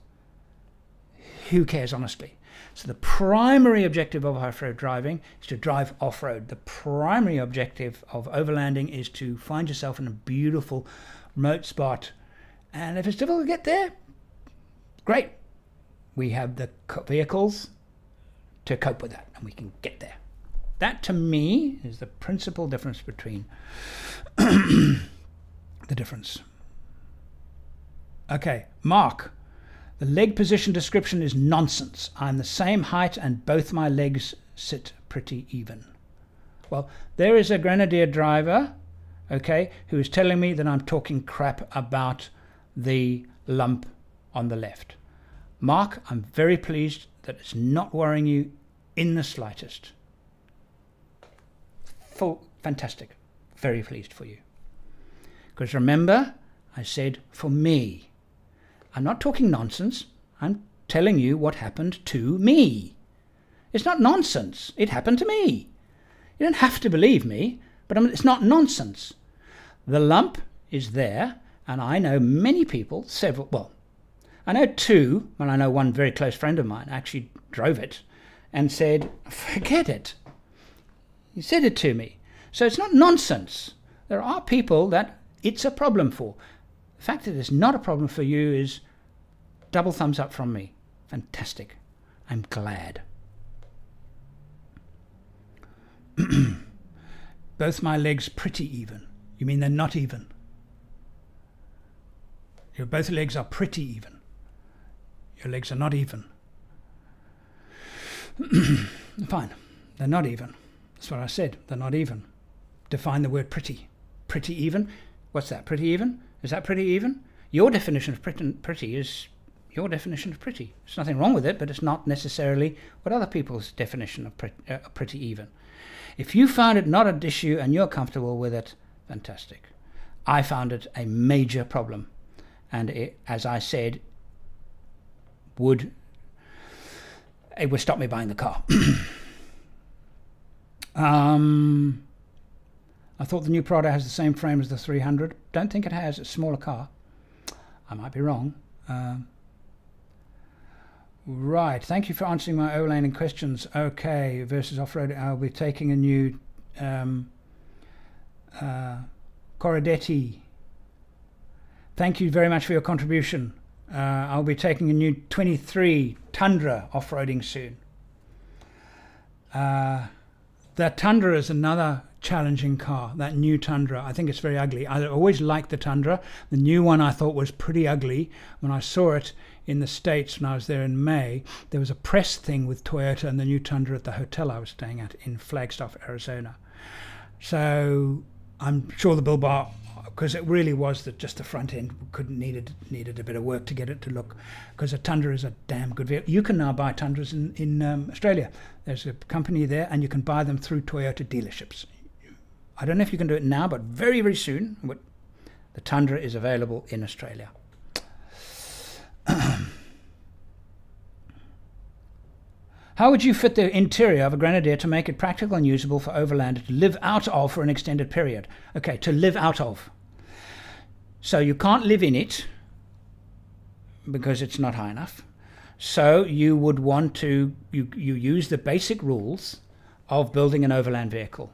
who cares, honestly? So the primary objective of off-road driving is to drive off-road. The primary objective of overlanding is to find yourself in a beautiful remote spot, and if it's difficult to get there, great, we have the vehicles to cope with that and we can get there. That, to me, is the principal difference between the difference. Okay, Mark, the leg position description is nonsense. I'm the same height and both my legs sit pretty even. Well, there is a Grenadier driver, okay, who is telling me that I'm talking crap about the lump on the left. Mark, I'm very pleased that it's not worrying you in the slightest. Fantastic. Very pleased for you. Because remember, I said for me. I'm not talking nonsense. I'm telling you what happened to me. It's not nonsense. It happened to me. You don't have to believe me, but it's not nonsense. The lump is there, and I know many people, several, well, I know two, well, I know one very close friend of mine actually drove it and said, forget it. He said it to me. So it's not nonsense. There are people that it's a problem for. The fact that it's not a problem for you is double thumbs up from me. Fantastic. I'm glad. Both my legs pretty even. You mean they're not even? Your both legs are pretty even. Your legs are not even. Fine. They're not even. That's what I said. They're not even. Define the word pretty. Pretty even? What's that? Pretty even? Is that pretty even? Your definition of pretty is your definition of pretty. There's nothing wrong with it, but it's not necessarily what other people's definition of pretty even. If you found it not an issue and you're comfortable with it, fantastic. I found it a major problem. And it, as I said, it would stop me buying the car. I thought the new Prado has the same frame as the 300. Don't think it has. It's a smaller car. I might be wrong. Right. Thank you for answering my O-lane and questions. Okay. Versus off-road. I'll be taking a new Corradetti. Thank you very much for your contribution. I'll be taking a new 23 Tundra off-roading soon. The Tundra is another challenging car, that new Tundra. I think it's very ugly. I always liked the Tundra. The new one I thought was pretty ugly. When I saw it in the States when I was there in May, there was a press thing with Toyota and the new Tundra at the hotel I was staying at in Flagstaff, Arizona. So I'm sure the bill bar, because it really was that just the front end needed a bit of work to get it to look, because a Tundra is a damn good vehicle. You can now buy Tundras in Australia. There's a company there, and you can buy them through Toyota dealerships. I don't know if you can do it now, but very, very soon, the Tundra is available in Australia. How would you fit the interior of a Grenadier to make it practical and usable for Overlander to live out of for an extended period? Okay, to live out of. So you can't live in it because it's not high enough. So you would want to, you use the basic rules of building an overland vehicle.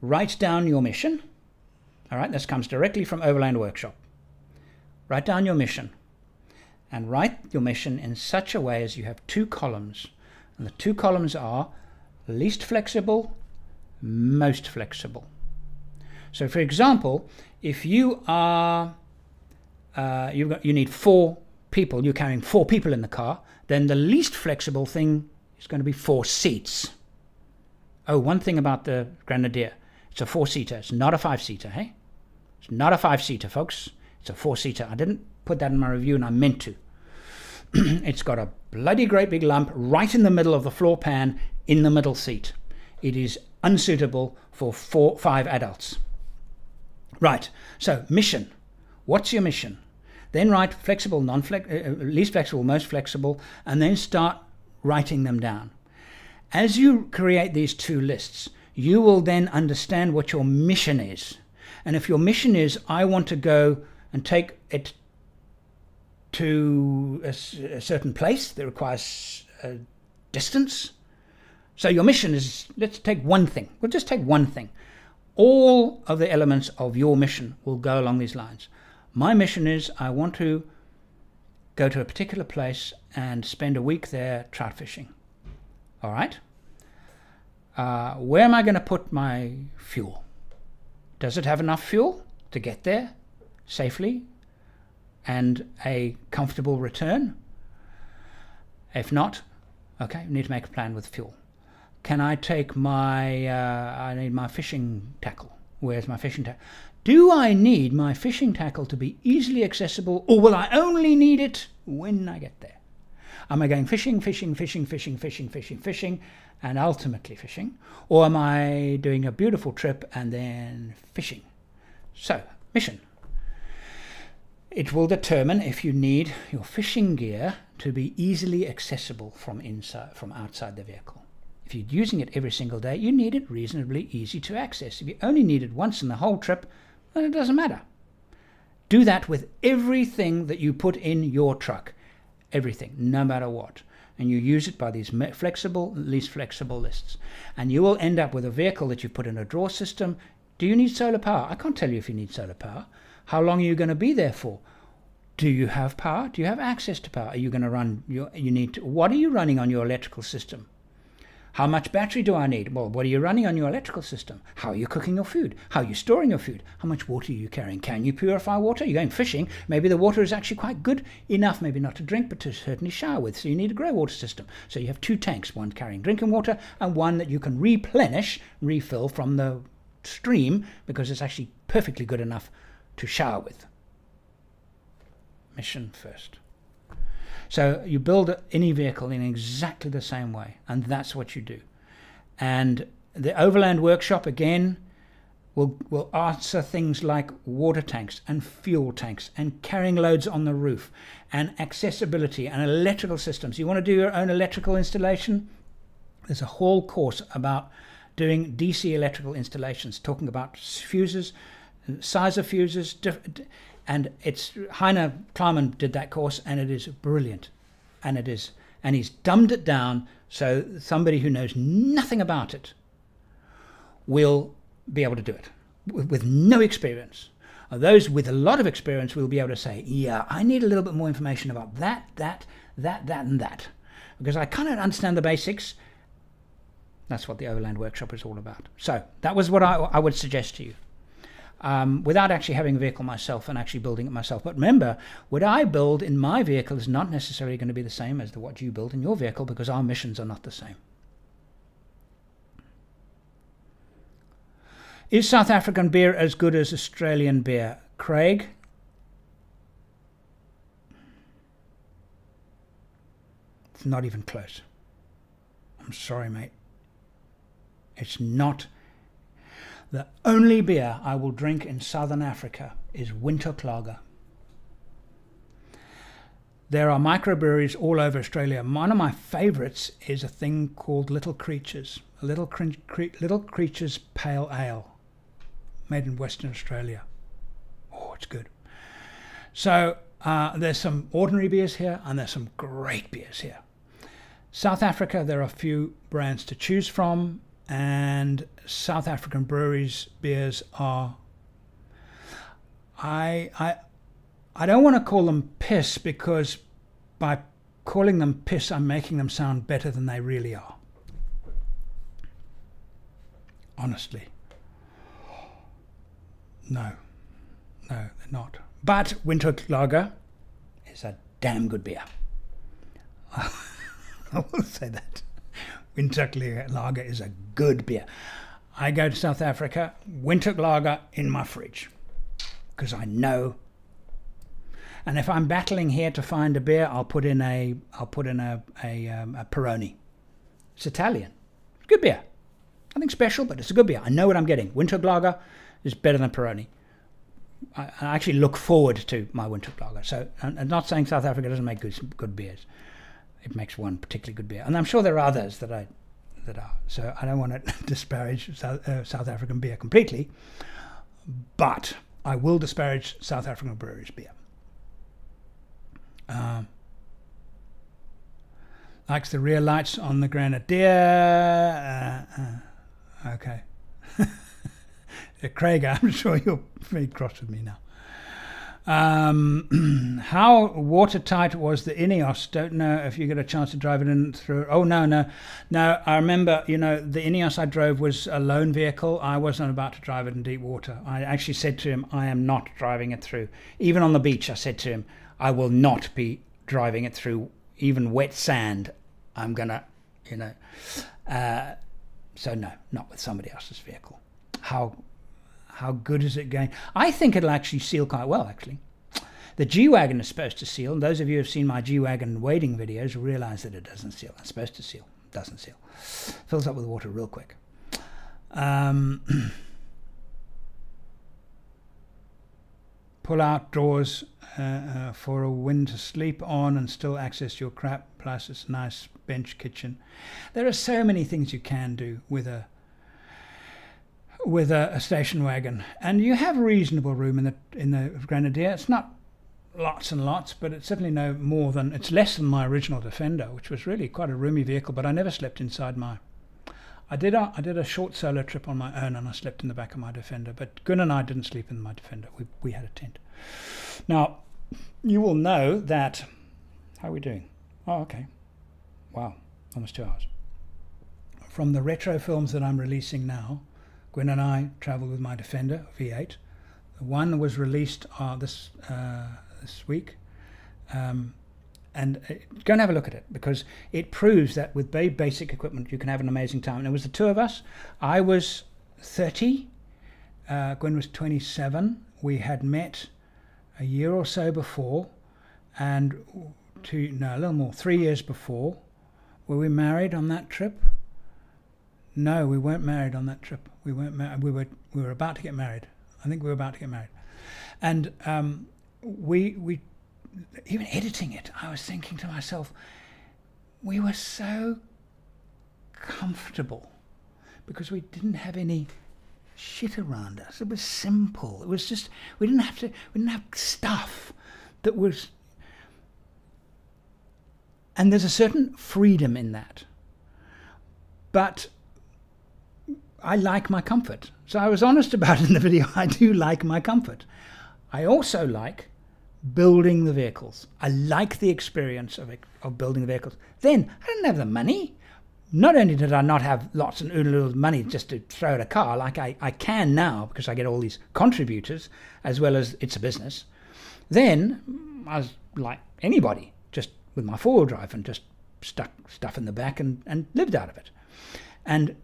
Write down your mission. All right, this comes directly from Overland Workshop. Write down your mission. And write your mission in such a way as you have two columns. And the two columns are least flexible, most flexible. So, for example, if you are, you need four people, you're carrying four people in the car, then the least flexible thing is going to be four seats. Oh, one thing about the Grenadier, it's a four-seater, it's not a five-seater, hey? It's not a five-seater, folks. It's a four-seater. I didn't put that in my review, and I meant to. It's got a bloody great big lump right in the middle of the floor pan in the middle seat. It is unsuitable for five adults. Right, so mission. What's your mission? Then write flexible, least flexible, most flexible, and then start writing them down. As you create these two lists, you will then understand what your mission is. And if your mission is, I want to go and take it to a certain place that requires a distance. So your mission is, let's take one thing. We'll just take one thing. All of the elements of your mission will go along these lines. My mission is I want to go to a particular place and spend a week there trout fishing. All right. Where am I going to put my fuel? Does it have enough fuel to get there safely and a comfortable return? If not, okay, we need to make a plan with fuel. Can I take my, I need my fishing tackle. Where's my fishing tackle? Do I need my fishing tackle to be easily accessible, or will I only need it when I get there? Am I going fishing, fishing, fishing, fishing, fishing, fishing, fishing, and ultimately fishing? Or am I doing a beautiful trip and then fishing? So, mission. It will determine if you need your fishing gear to be easily accessible from outside the vehicle. If you're using it every single day, you need it reasonably easy to access. If you only need it once in the whole trip, then it doesn't matter. Do that with everything that you put in your truck. Everything, no matter what. And you use it by these flexible, least flexible lists. And you will end up with a vehicle that you put in a drawer system. Do you need solar power? I can't tell you if you need solar power. How long are you going to be there for? Do you have power? Do you have access to power? Are you going to run your, what are you running on your electrical system? How much battery do I need? Well, what are you running on your electrical system? How are you cooking your food? How are you storing your food? How much water are you carrying? Can you purify water? You're going fishing. Maybe the water is actually quite good enough, maybe not to drink, but to certainly shower with. So you need a grey water system. So you have two tanks, one carrying drinking water and one that you can replenish, refill from the stream because it's actually perfectly good enough to shower with. Mission first. So you build any vehicle in exactly the same way, and that's what you do. And the Overland Workshop, again, will answer things like water tanks and fuel tanks and carrying loads on the roof and accessibility and electrical systems. You want to do your own electrical installation? There's a whole course about doing DC electrical installations, talking about fuses, size of fuses, and it's Heiner Kleiman did that course, and it is brilliant, and it is, and he's dumbed it down so somebody who knows nothing about it will be able to do it with no experience. Those with a lot of experience will be able to say, yeah, I need a little bit more information about that, because I kind of understand the basics. That's what the Overland Workshop is all about. So that was what I would suggest to you. Without actually having a vehicle myself and actually building it myself. But remember, what I build in my vehicle is not necessarily going to be the same as what you build in your vehicle, because our missions are not the same. Is South African beer as good as Australian beer? Craig? It's not even close. I'm sorry, mate. It's not. The only beer I will drink in Southern Africa is Winterklager. There are microbreweries all over Australia. One of my favourites is a thing called Little Creatures. Little Creatures Pale Ale, made in Western Australia. Oh, it's good. So there's some ordinary beers here and there's some great beers here. South Africa, there are a few brands to choose from. And South African breweries' beers are, I don't want to call them piss, because by calling them piss I'm making them sound better than they really are. Honestly. No, they're not. But Winterklager is a damn good beer. I will say that. Winterklager is a good beer. I go to South Africa, Winterklager in my fridge, because I know. And if I'm battling here to find a beer, I'll put in a Peroni. It's Italian. Good beer. Nothing special, but it's a good beer. I know what I'm getting. Winterklager is better than Peroni. I actually look forward to my Winterklager. So I'm not saying South Africa doesn't make good beers. It makes one particularly good beer, and I'm sure there are others that are. So I don't want to disparage South African beer completely, but I will disparage South African breweries' beer. Likes the rear lights on the Grenadier. Okay, Craig, I'm sure you're very cross with me now. How watertight was the Ineos? Don't know if you get a chance to drive it in through. Oh, no. I remember, you know, the Ineos I drove was a lone vehicle. I wasn't about to drive it in deep water. I actually said to him, I am not driving it through. Even on the beach, I said to him, I will not be driving it through even wet sand. I'm going to, you know. So no, not with somebody else's vehicle. How good is it going? I think it'll actually seal quite well, actually. The G-Wagon is supposed to seal, and those of you who have seen my G-Wagon wading videos realize that it doesn't seal. It's supposed to seal. It doesn't seal. Fills up with water real quick. Pull-out drawers for a win to sleep on and still access your crap, plus it's a nice bench kitchen. There are so many things you can do with a station wagon, and you have reasonable room in the Grenadier. It's not lots and lots, but it's certainly no more than, it's less than my original Defender, which was really quite a roomy vehicle, but I never slept inside my, I did a short solo trip on my own and I slept in the back of my Defender, but Gunn and I didn't sleep in my Defender. We had a tent. Now, you will know that, how are we doing? Oh, okay. Wow, almost 2 hours. From the retro films that I'm releasing now, Gunn and I travelled with my Defender V8. The one was released this week, and go and have a look at it, because it proves that with very basic equipment you can have an amazing time. And it was the two of us. I was 30, Gunn was 27. We had met a year or so before, and no, a little more, 3 years before. Were we married on that trip? No, we weren't married on that trip. We weren't married. We were about to get married. I think we were about to get married, and we even editing it, I was thinking to myself, we were so comfortable because we didn't have any shit around us. It was simple. It was just, we didn't have stuff that was, and there's a certain freedom in that. But I like my comfort. So I was honest about it in the video. I do like my comfort. I also like building the vehicles. I like the experience of building the vehicles. Then I didn't have the money. Not only did I not have lots and oodles of money just to throw at a car, like I can now because I get all these contributors, as well as it's a business. Then I was like anybody, just with my four-wheel drive and just stuck stuff in the back and lived out of it. And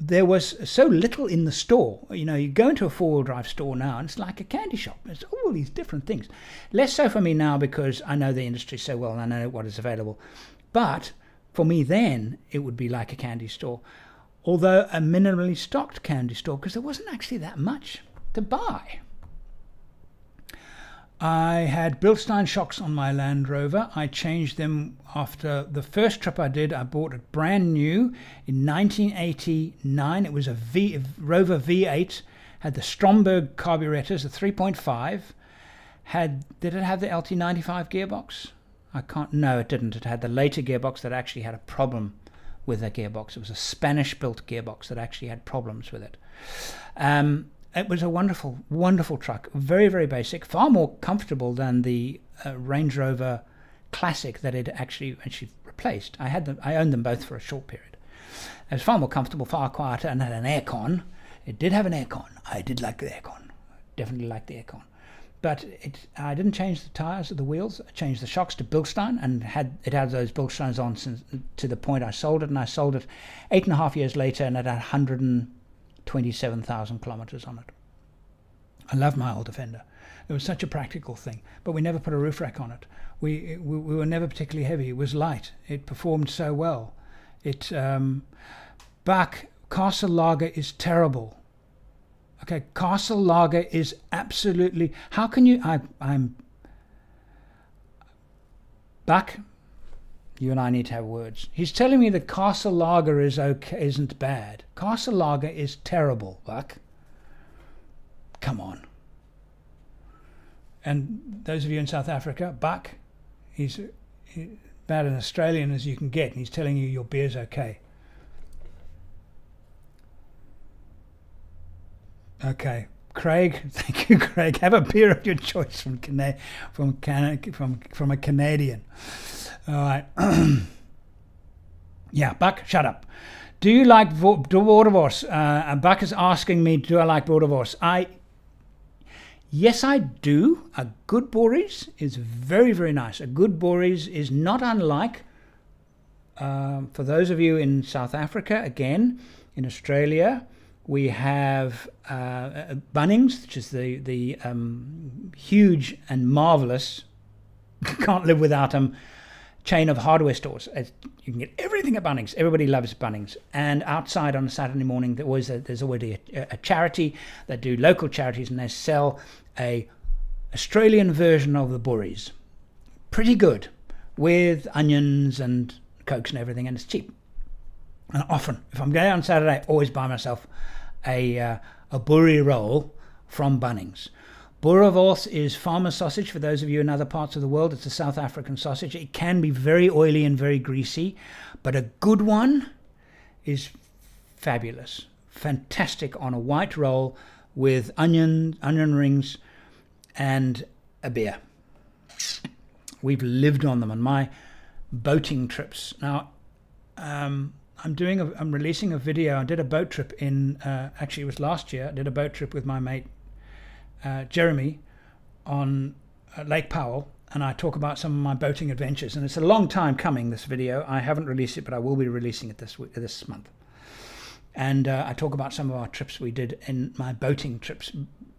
there was so little in the store. You know, you go into a four-wheel drive store now and it's like a candy shop. There's all these different things. Less so for me now because I know the industry so well and I know what is available. But for me then, it would be like a candy store, although a minimally stocked candy store, because there wasn't actually that much to buy. I had Bilstein shocks on my Land Rover. I changed them after the first trip I did. I bought it brand new in 1989. It was a Rover V8, had the Stromberg carburetors, a 3.5. Did it have the LT95 gearbox? I can't, no, it didn't. It had the later gearbox that actually had a problem with the gearbox. It was a Spanish-built gearbox that actually had problems with it. It was a wonderful, wonderful truck. Very, very basic. Far more comfortable than the Range Rover Classic that it actually replaced. I owned them both for a short period. It was far more comfortable, far quieter, and had an aircon. It did have an aircon. I did like the aircon. Definitely liked the aircon. But I didn't change the tires or the wheels. I changed the shocks to Bilstein, and it had those Bilsteins on since, to the point I sold it. And I sold it 8.5 years later, and it had 127,000 kilometers on it. I love my old Defender. It was such a practical thing, but we never put a roof rack on it. We were never particularly heavy. It was light. It performed so well. It Castle Lager is terrible. Okay, Castle Lager is absolutely. How can you? I'm Buck. You and I need to have words. He's telling me that Castle Lager is okay, isn't bad. Castle Lager is terrible, Buck. Come on. And those of you in South Africa, Buck, he's about an Australian as you can get, and he's telling you your beer's okay. Okay, Craig, thank you, Craig. Have a beer of your choice from a Canadian. All right. Yeah, Buck, shut up. Do you like Boerewors? Buck is asking me, do I like Boerewors? Yes, I do. A good Boerewors is very, very nice. A good Boerewors is not unlike, for those of you in South Africa, again, in Australia, we have Bunnings, which is the huge and marvellous, can't live without them, chain of hardware stores. You can get everything at Bunnings. Everybody loves Bunnings. And outside on a Saturday morning, there's always a charity. They do local charities, and they sell a Australian version of the Boeries. Pretty good, with onions and cokes and everything, and it's cheap. And often, if I'm going out on Saturday, I always buy myself a Boerewors roll from Bunnings. Boerewors is farmer's sausage, for those of you in other parts of the world. It's a South African sausage. It can be very oily and very greasy, but a good one is fabulous. Fantastic on a white roll with onion rings and a beer. We've lived on them on my boating trips. Now, I'm releasing a video. I did a boat trip in, actually it was last year, I did a boat trip with my mate Jeremy on Lake Powell, and I talk about some of my boating adventures, and it's a long time coming, this video. I haven't released it, but I will be releasing it this month. And I talk about some of our trips we did in my boating trips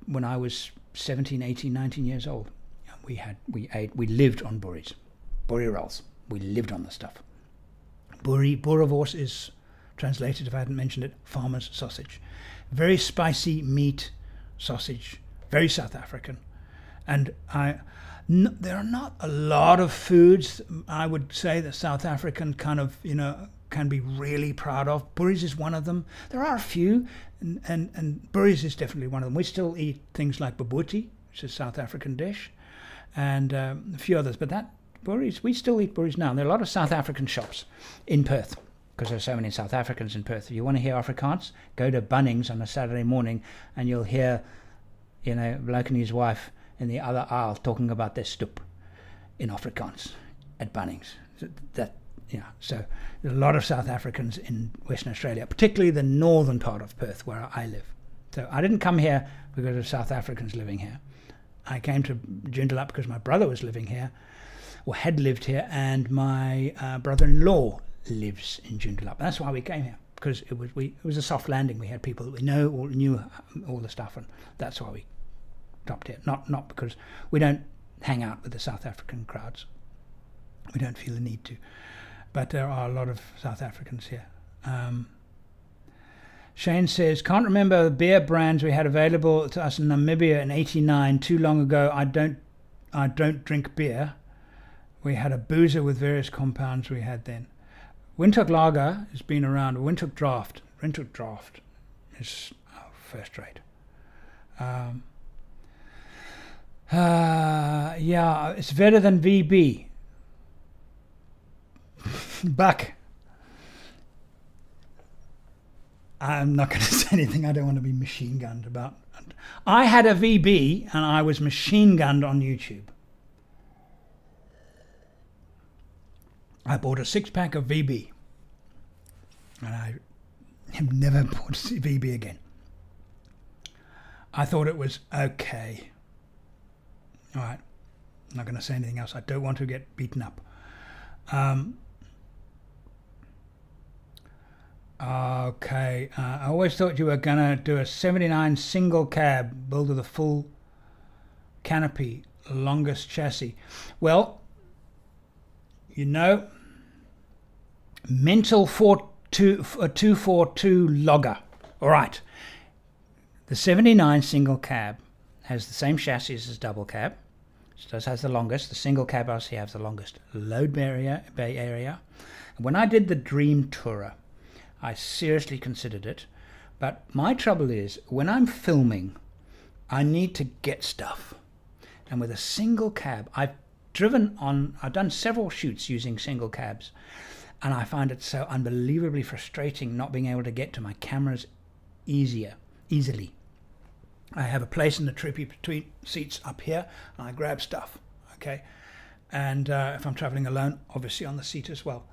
when I was 17, 18, 19 years old. We lived on Boeries, Boerewors rolls. We lived on the stuff. Boerewors is translated, if I hadn't mentioned it, farmer's sausage. Very spicy meat sausage, very South African. And there are not a lot of foods I would say that South African kind of, you know, can be really proud of. Boeries is one of them. There are a few, and Boeries is definitely one of them. We still eat things like babuti, which is a South African dish, and a few others, but that Boeries, we still eat Boeries now. And there are a lot of South African shops in Perth because there's so many South Africans in Perth. If you want to hear Afrikaans, go to Bunnings on a Saturday morning and you'll hear, you know, bloke and his wife in the other aisle talking about their stoep in Afrikaans at Bunnings. So there's a lot of South Africans in Western Australia, particularly the northern part of Perth where I live. So I didn't come here because of South Africans living here. I came to Joondalup because my brother was living here, or had lived here, and my brother-in-law lives in Joondalup. That's why we came here, because it was a soft landing. We had people that we know or knew all the stuff, and that's why we stopped here. Not because we don't hang out with the South African crowds. We don't feel the need to. But there are a lot of South Africans here. Shane says, can't remember the beer brands we had available to us in Namibia in '89, too long ago. I don't drink beer. We had a boozer with various compounds we had then. Winterklager has been around. Winterdraft is first rate. Yeah, it's better than VB. Buck. I'm not going to say anything. I don't want to be machine gunned about. I had a VB and I was machine gunned on YouTube. I bought a 6-pack of VB and I have never bought VB again. I thought it was okay. All right. I'm not going to say anything else. I don't want to get beaten up. Okay, I always thought you were gonna do a 79 single cab build with a full canopy, longest chassis. Well, you know, mental 242 logger. All right, the 79 single cab has the same chassis as double cab. So it has the longest. The single cab obviously has the longest load bay area. And when I did the Dream Tourer, I seriously considered it, but my trouble is when I'm filming, I need to get stuff. And with a single cab, I've done several shoots using single cabs, and I find it so unbelievably frustrating not being able to get to my cameras easily. I have a place in the trippy between seats up here, and I grab stuff, okay? And if I'm traveling alone, obviously on the seat as well.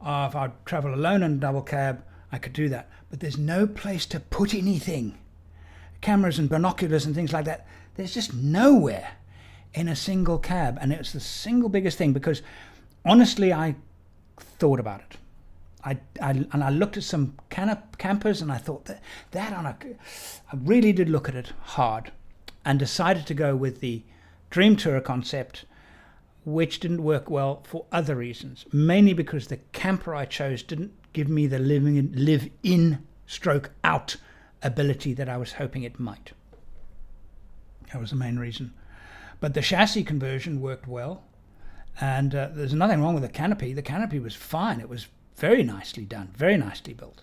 If I travel alone in a double cab, I could do that, but there's no place to put anything. Cameras and binoculars and things like that, there's just nowhere in a single cab, and it's the single biggest thing, because honestly I thought about it. I looked at some campers and I thought I really did look at it hard and decided to go with the Dream Tourer concept, which didn't work well for other reasons, mainly because the camper I chose didn't give me the live-in/out ability that I was hoping it might. That was the main reason. But the chassis conversion worked well. And there's nothing wrong with the canopy. The canopy was fine. It was very nicely done, very nicely built.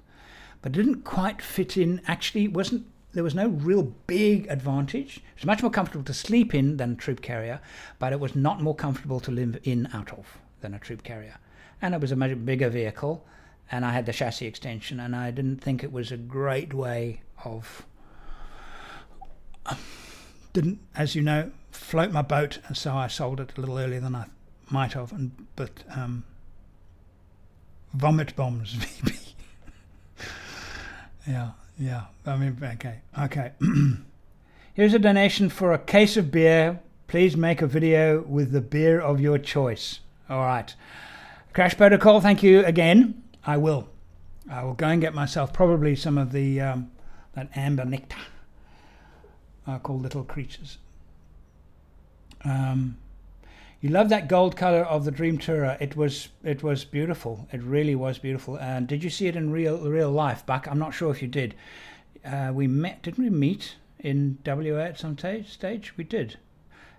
But it didn't quite fit in. Actually, it wasn't. There was no real big advantage. It was much more comfortable to sleep in than a troop carrier, but it was not more comfortable to live in out of than a troop carrier. And it was a much bigger vehicle, and I had the chassis extension, and I didn't think it was a great way of... didn't, as you know, float my boat, and so I sold it a little earlier than I might have, and but vomit bombs, VB. Yeah. Yeah, I mean, okay. Here's a donation for a case of beer. Please make a video with the beer of your choice. All right. Crash Protocol, thank you again. I will go and get myself probably some of the that amber nectar called Little Creatures. You love that gold color of the Dream Tourer. It was beautiful. It really was beautiful. And did you see it in real life, Buck? I'm not sure if you did. We met, didn't we meet in WA at some stage? We did.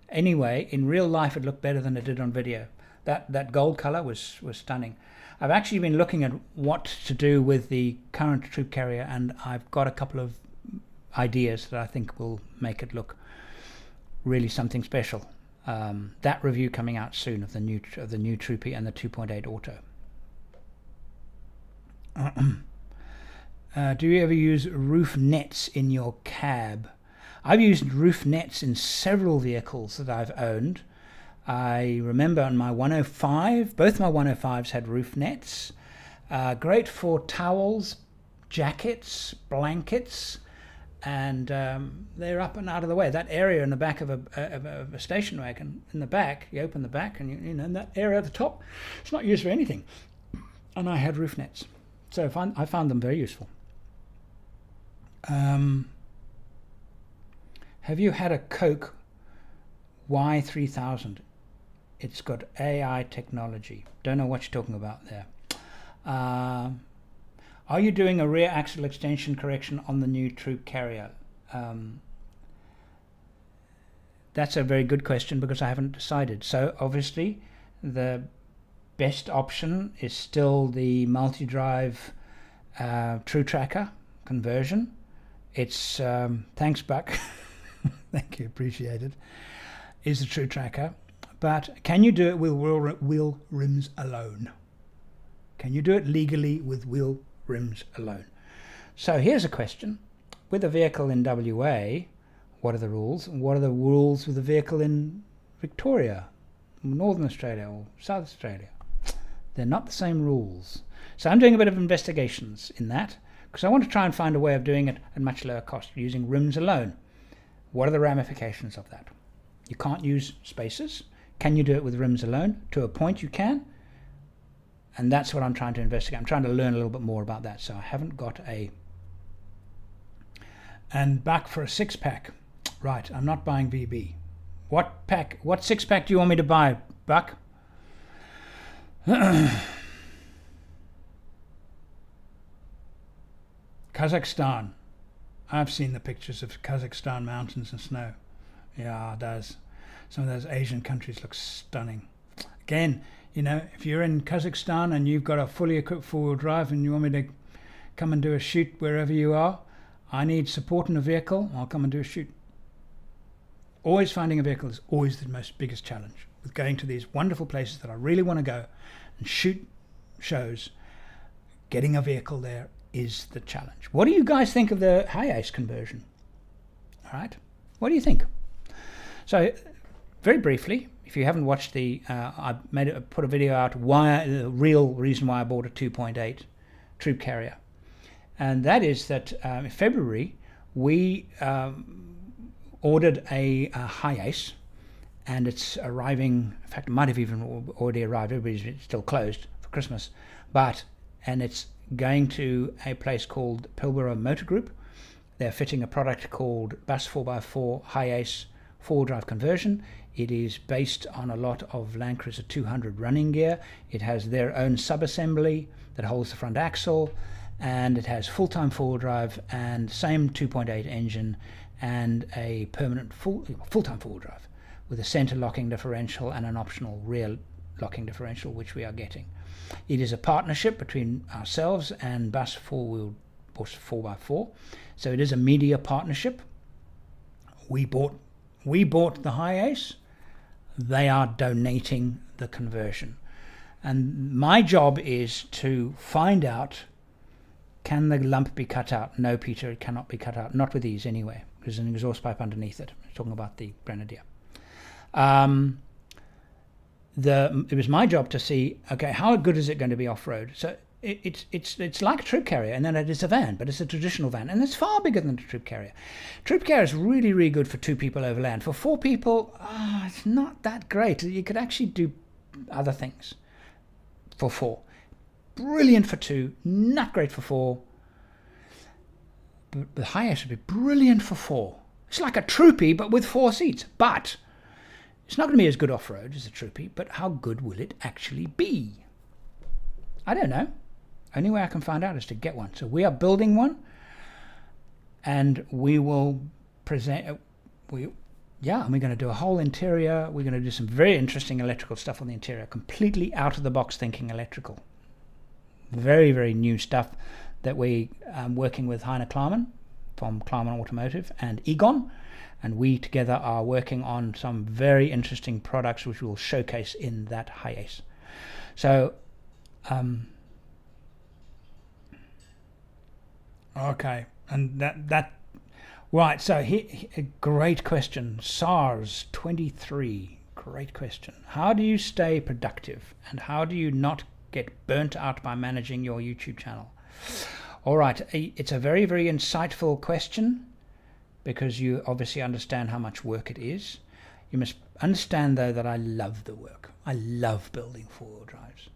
Anyway, in real life, it looked better than it did on video. That gold color was stunning. I've actually been looking at what to do with the current troop carrier, and I've got a couple of ideas that I think will make it look really something special. That review coming out soon of the new Troopy and the 2.8 Auto. Do you ever use roof nets in your cab? I've used roof nets in several vehicles that I've owned. I remember on my 105, both my 105s had roof nets. Great for towels, jackets, blankets. And they're up and out of the way. That area in the back of a station wagon, in the back, you open the back, and you know, in that area at the top, it's not used for anything. And I had roof nets, so I found them very useful. Have you had a Coke Y3000? It's got AI technology. Don't know what you're talking about there. Are you doing a rear axle extension correction on the new troop carrier? That's a very good question because I haven't decided. So obviously the best option is still the multi-drive True Tracker conversion. It's thanks, Buck. Thank you, appreciate it. Is the True Tracker, but can you do it with wheel rims alone? Can you do it legally with wheel rims alone? So here's a question. With a vehicle in WA, what are the rules? And what are the rules with a vehicle in Victoria, Northern Australia or South Australia? They're not the same rules. So I'm doing a bit of investigations in that because I want to try and find a way of doing it at much lower cost using rims alone. What are the ramifications of that? You can't use spacers. Can you do it with rims alone? To a point you can. And that's what I'm trying to investigate. I'm trying to learn a little bit more about that. So I haven't got a... And back for a six-pack. Right, I'm not buying VB. What pack? What six-pack do you want me to buy, Buck? Kazakhstan. I've seen the pictures of Kazakhstan mountains and snow. Yeah, it does. Some of those Asian countries look stunning. Again, you know, if you're in Kazakhstan and you've got a fully equipped four-wheel drive and you want me to come and do a shoot wherever you are, I need support in a vehicle, I'll come and do a shoot. Always finding a vehicle is always the most biggest challenge with going to these wonderful places that I really want to go and shoot shows. Getting a vehicle there is the challenge. What do you guys think of the Hi-Ace conversion? All right, what do you think? So very briefly, if you haven't watched the, I put a video out why the real reason why I bought a 2.8 troop carrier, and that is that in February we ordered a Hi-Ace, and it's arriving. In fact, it might have even already arrived. Everybody's still closed for Christmas, but and it's going to a place called Pilbara Motor Group. They're fitting a product called Bus 4x4 Hi-Ace four-wheel drive conversion. It is based on a lot of Land Cruiser 200 running gear. It has their own sub-assembly that holds the front axle, and it has full-time four-wheel drive and same 2.8 engine and a permanent full-time four-wheel drive with a centre locking differential and an optional rear locking differential, which we are getting. It is a partnership between ourselves and Bus 4x4, so it is a media partnership. We bought the Hi-Ace, they are donating the conversion, and my job is to find out, can the lump be cut out? No, Peter, it cannot be cut out, not with these anyway. There's an exhaust pipe underneath it. I'm talking about the Grenadier. It was my job to see, okay, how good is it going to be off-road? So it's like a troop carrier, and then it is a van, but it's a traditional van, and it's far bigger than a troop carrier. Troop carrier is really, really good for 2 people overland. For 4 people, it's not that great. You could actually do other things for 4. Brilliant for 2, not great for 4. But the Hi-Ace would be brilliant for 4. It's like a troopy, but with 4 seats. But it's not going to be as good off-road as a troopy, but how good will it actually be? I don't know. Only way I can find out is to get one. So we are building one, and we will present. And we're going to do a whole interior. We're going to do some very interesting electrical stuff on the interior, completely out of the box thinking electrical. Very, very new stuff that we are working with Heiner from Klarman Automotive and Egon, and we together are working on some very interesting products which we will showcase in that Hi-Ace. So, okay, and that right. So here, a great question, SARS 23. Great question. How do you stay productive, and how do you not get burnt out by managing your YouTube channel? All right, it's a very, very insightful question, because you obviously understand how much work it is. You must understand, though, that I love the work. I love building 4-wheel drives.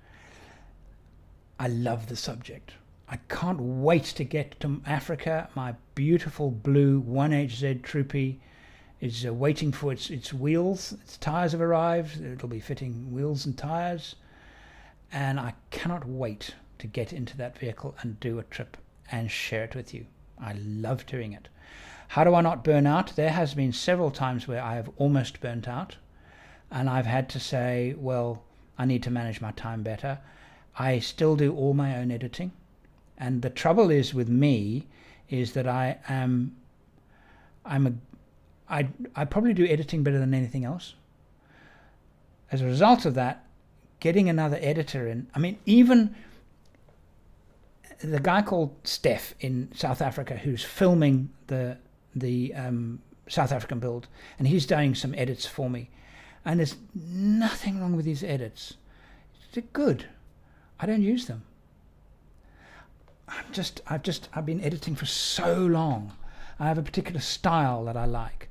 I love the subject. I can't wait to get to Africa. My beautiful blue 1HZ Troopy is waiting for its wheels. Its tires have arrived. It'll be fitting wheels and tires. And I cannot wait to get into that vehicle and do a trip and share it with you. I love doing it. How do I not burn out? There has been several times where I have almost burnt out, and I've had to say, well, I need to manage my time better. I still do all my own editing, and the trouble is with me is that I probably do editing better than anything else. As a result of that, getting another editor in, I mean, even the guy called Steph in South Africa, who's filming the South African build, and he's doing some edits for me, and there's nothing wrong with these edits. They're good. I don't use them. I've been editing for so long. I have a particular style that I like,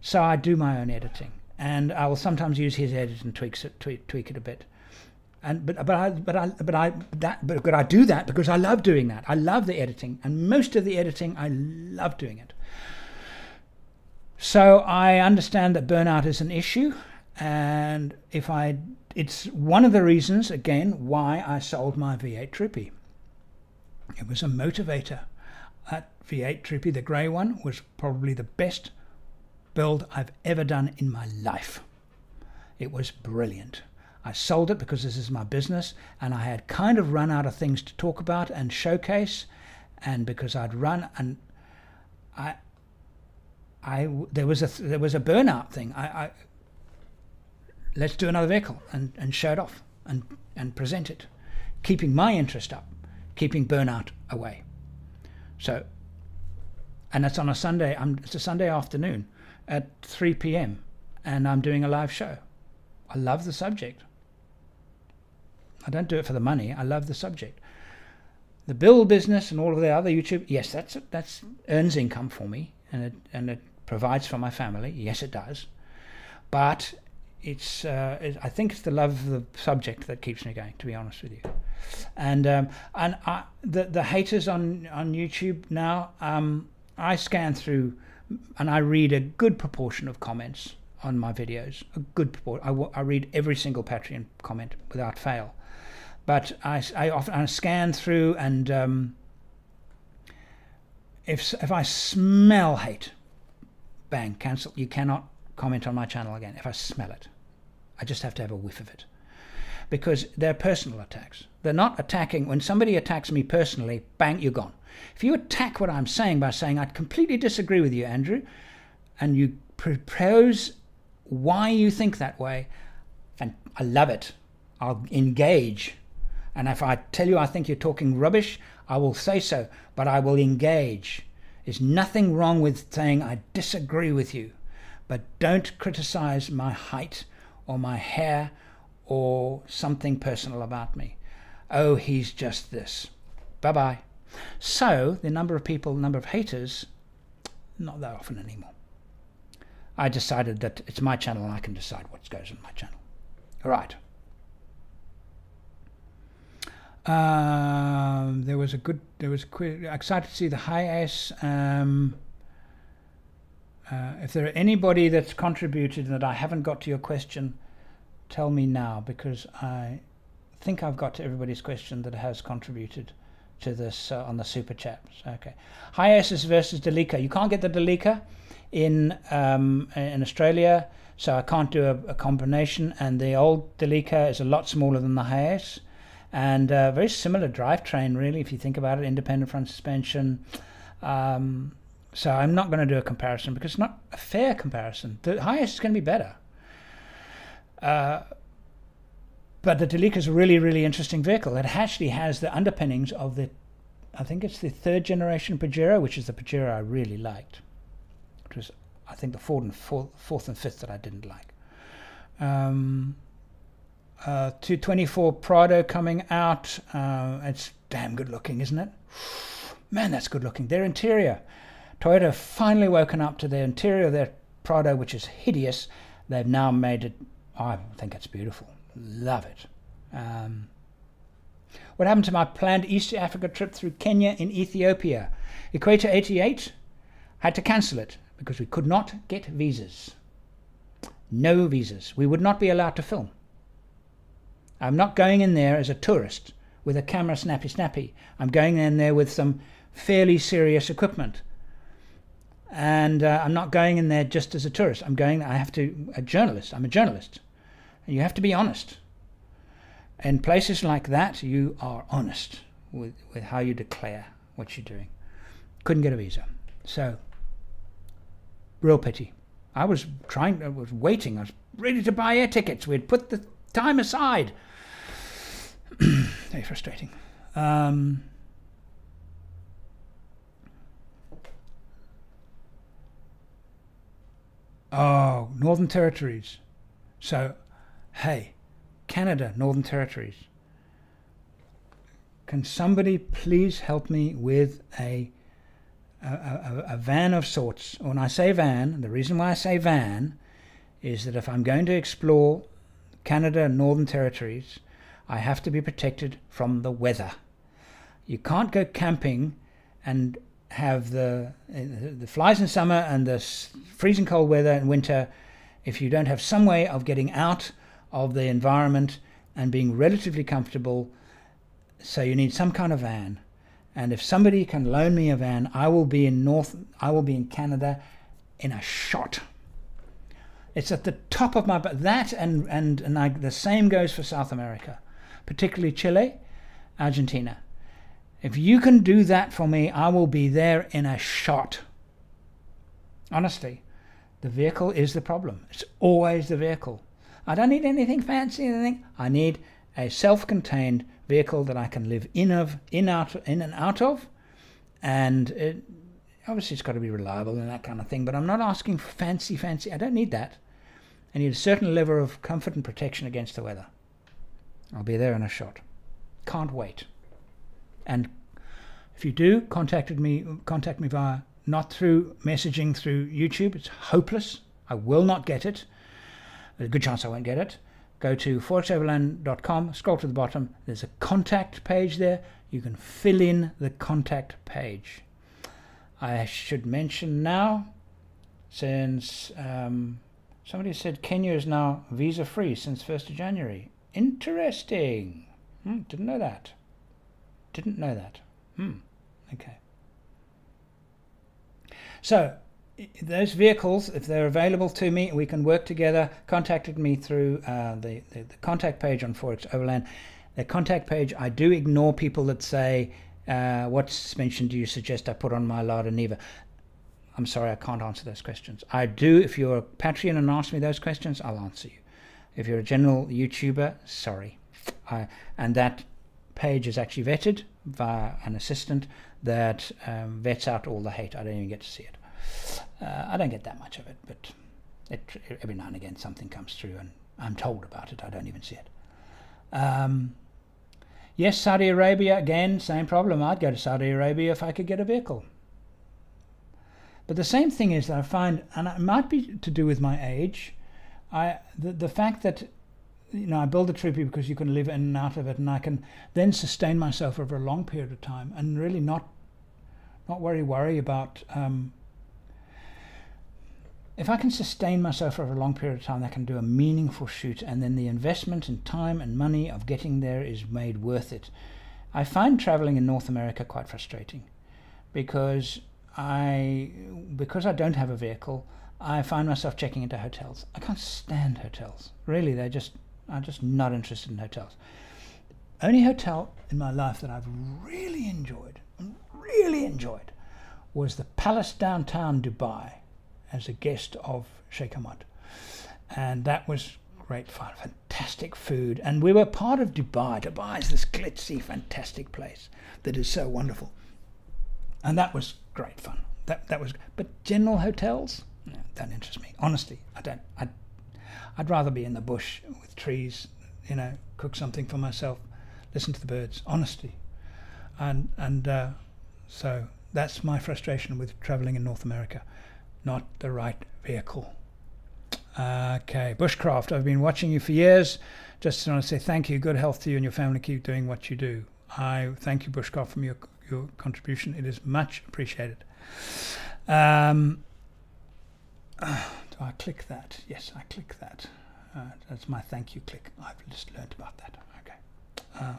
so I do my own editing, and I will sometimes use his edit and tweak it a bit. And but I do that because I love doing that. I love the editing, and most of the editing I love doing it. So I understand that burnout is an issue, and it's one of the reasons again why I sold my V8 Troopy. It was a motivator. That V8 Troopy, the grey one, was probably the best build I've ever done in my life. It was brilliant. I sold it because this is my business, and I had kind of run out of things to talk about and showcase, and because I'd run, and there was a burnout thing. Let's do another vehicle and show it off and present it, keeping my interest up, keeping burnout away. So, and that's on a Sunday. It's a Sunday afternoon at 3 p.m, and I'm doing a live show. I love the subject. I don't do it for the money. I love the subject. The build business and all of the other YouTube, yes, that's earns income for me, and it provides for my family. Yes, it does. But it's I think it's the love of the subject that keeps me going, to be honest with you. And the haters on YouTube now, I scan through and I read a good proportion of comments on my videos, a good proportion. I read every single Patreon comment without fail, but I often scan through, and if I smell hate, bang, cancel. You cannot comment on my channel again if I smell it. I just have to have a whiff of it, because they're personal attacks. They're not attacking. When somebody attacks me personally, bang, you're gone. If you attack what I'm saying by saying I completely disagree with you, Andrew, and you propose why you think that way, and I love it. I'll engage. And if I tell you I think you're talking rubbish, I will say so, but I will engage. There's nothing wrong with saying I disagree with you, but don't criticize my height or my hair or something personal about me. Oh, he's just this. Bye-bye. So the number of people, the number of haters, not that often anymore. I decided that it's my channel and I can decide what goes on my channel. All right. Excited to see the Hi-Ace. If there are anybody that's contributed that I haven't got to your question, tell me now, because I think I've got to everybody's question that has contributed to this on the super chats. Okay, Hi-Aces versus Delica. You can't get the Delica in Australia, so I can't do a combination. And the old Delica is a lot smaller than the Hi-Ace, and very similar drivetrain, really, if you think about it. Independent front suspension. So I'm not going to do a comparison because it's not a fair comparison. The Hi-Ace is going to be better. But the Delica is a really, really interesting vehicle. It actually has the underpinnings of the, I think it's the third generation Pajero, which is the Pajero I really liked. It was, I think, the fourth and fifth that I didn't like. 224 Prado coming out. It's damn good looking, isn't it? Man, that's good looking. Their interior. Toyota finally woken up to their interior, their Prado, which is hideous. They've now made it, I think it's beautiful. Love it. What happened to my planned East Africa trip through Kenya and Ethiopia? Equator 88 had to cancel it because we could not get visas. No visas. We would not be allowed to film. I'm not going in there as a tourist with a camera snappy. I'm going in there with some fairly serious equipment. And I'm not going in there just as a tourist. I'm a journalist. You have to be honest. In places like that, you are honest with how you declare what you're doing. Couldn't get a visa, so real pity. I was waiting. I was ready to buy air tickets. We'd put the time aside. Very frustrating. Oh, Northern Territories. So, hey, Canada, Northern Territories. Can somebody please help me with a van of sorts? When I say van, the reason why I say van is that if I'm going to explore Canada and Northern Territories, I have to be protected from the weather. You can't go camping and have the flies in summer and the freezing cold weather in winter if you don't have some way of getting out of the environment and being relatively comfortable. So you need some kind of van, and if somebody can loan me a van, I will be in Canada in a shot. It's at the top of my that the same goes for South America, particularly Chile, Argentina. If you can do that for me, I will be there in a shot. Honestly, the vehicle is the problem. It's always the vehicle. I don't need anything fancy, anything. I need a self-contained vehicle that I can live in and out of, and obviously it's got to be reliable and that kind of thing, but I'm not asking for fancy. I don't need that. I need a certain level of comfort and protection against the weather. I'll be there in a shot. Can't wait. And if you do, contact me via, not through messaging through YouTube. It's hopeless. I will not get it. There's a good chance I won't get it. Go to 4xoverland.com, scroll to the bottom. There's a contact page there. You can fill in the contact page. I should mention now, since somebody said Kenya is now visa-free since 1st of January. Interesting. Didn't know that. Didn't know that. Okay. So those vehicles, if they're available to me, we can work together. Contacted me through the contact page on 4xoverland. The contact page, I do ignore people that say, what suspension do you suggest I put on my Lada Niva? I'm sorry, I can't answer those questions. I do, if you're a Patreon and ask me those questions, I'll answer you. If you're a general YouTuber, sorry. And that page is actually vetted via an assistant that vets out all the hate. I don't even get to see it. I don't get that much of it, but every now and again something comes through and I'm told about it. I don't even see it. Yes, Saudi Arabia, again, same problem. I'd go to Saudi Arabia if I could get a vehicle. But the same thing is that I find, and it might be to do with my age, the fact that, you know, I build a troopy because you can live in and out of it, and I can then sustain myself over a long period of time and really not worry about. If I can sustain myself over a long period of time, I can do a meaningful shoot, and then the investment in time and money of getting there is made worth it. I find traveling in North America quite frustrating because I don't have a vehicle. I find myself checking into hotels. I can't stand hotels. Really, I'm just not interested in hotels. Only hotel in my life that I've really enjoyed was the Palace Downtown Dubai as a guest of Sheikh Ahmad. And that was great fun, fantastic food. And we were part of Dubai. Dubai is this glitzy, fantastic place that is so wonderful. And that was great fun. That was, but general hotels, no, don't interest me. Honestly, I don't. I'd rather be in the bush with trees, you know, cook something for myself, listen to the birds, honestly. And so that's my frustration with traveling in North America. Not the right vehicle. Okay, Bushcraft, I've been watching you for years. Just want to say thank you. Good health to you and your family. Keep doing what you do. I thank you, Bushcraft, for your contribution. It is much appreciated. Do I click that? Yes, I click that. That's my thank you click. I've just learned about that. Okay.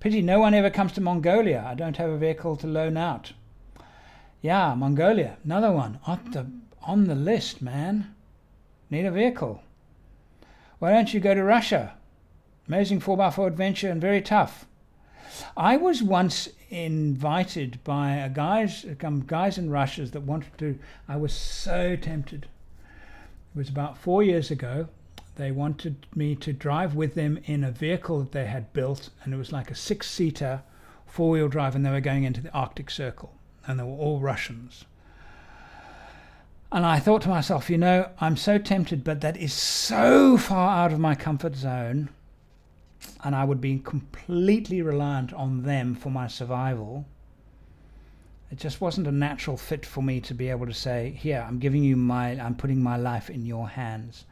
Pity no one ever comes to Mongolia. I don't have a vehicle to loan out. Yeah, Mongolia, another one on the list, man. Need a vehicle. Why don't you go to Russia? Amazing 4x4 adventure and very tough. I was once invited by guys in Russia that wanted to. I was so tempted. It was about 4 years ago. They wanted me to drive with them in a vehicle that they had built, and it was like a 6-seater, 4-wheel drive, and they were going into the Arctic Circle. And they were all Russians. And I thought to myself, you know, I'm so tempted, but that is so far out of my comfort zone, and I would be completely reliant on them for my survival. It just wasn't a natural fit for me to be able to say, here, I'm giving you I'm putting my life in your hands.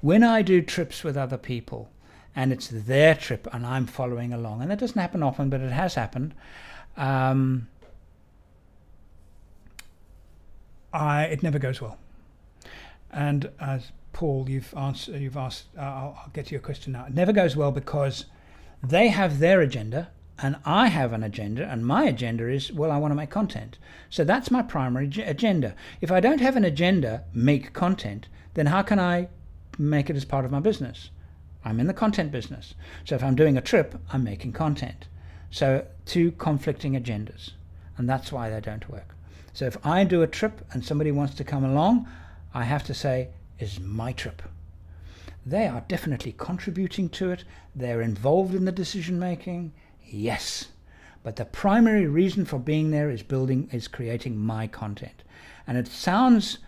When I do trips with other people, and it's their trip, and I'm following along, and that doesn't happen often, but it has happened, it never goes well. And as Paul, you've asked, I'll get to your question now. It never goes well because they have their agenda and I have an agenda, and my agenda is, well, I want to make content. So that's my primary agenda. If I don't have an agenda, make content, then how can I make it as part of my business? I'm in the content business. So if I'm doing a trip, I'm making content. So two conflicting agendas, and that's why they don't work. So if I do a trip and somebody wants to come along, I have to say, it's my trip. They are definitely contributing to it. They're involved in the decision making. Yes. But the primary reason for being there is creating my content. And it sounds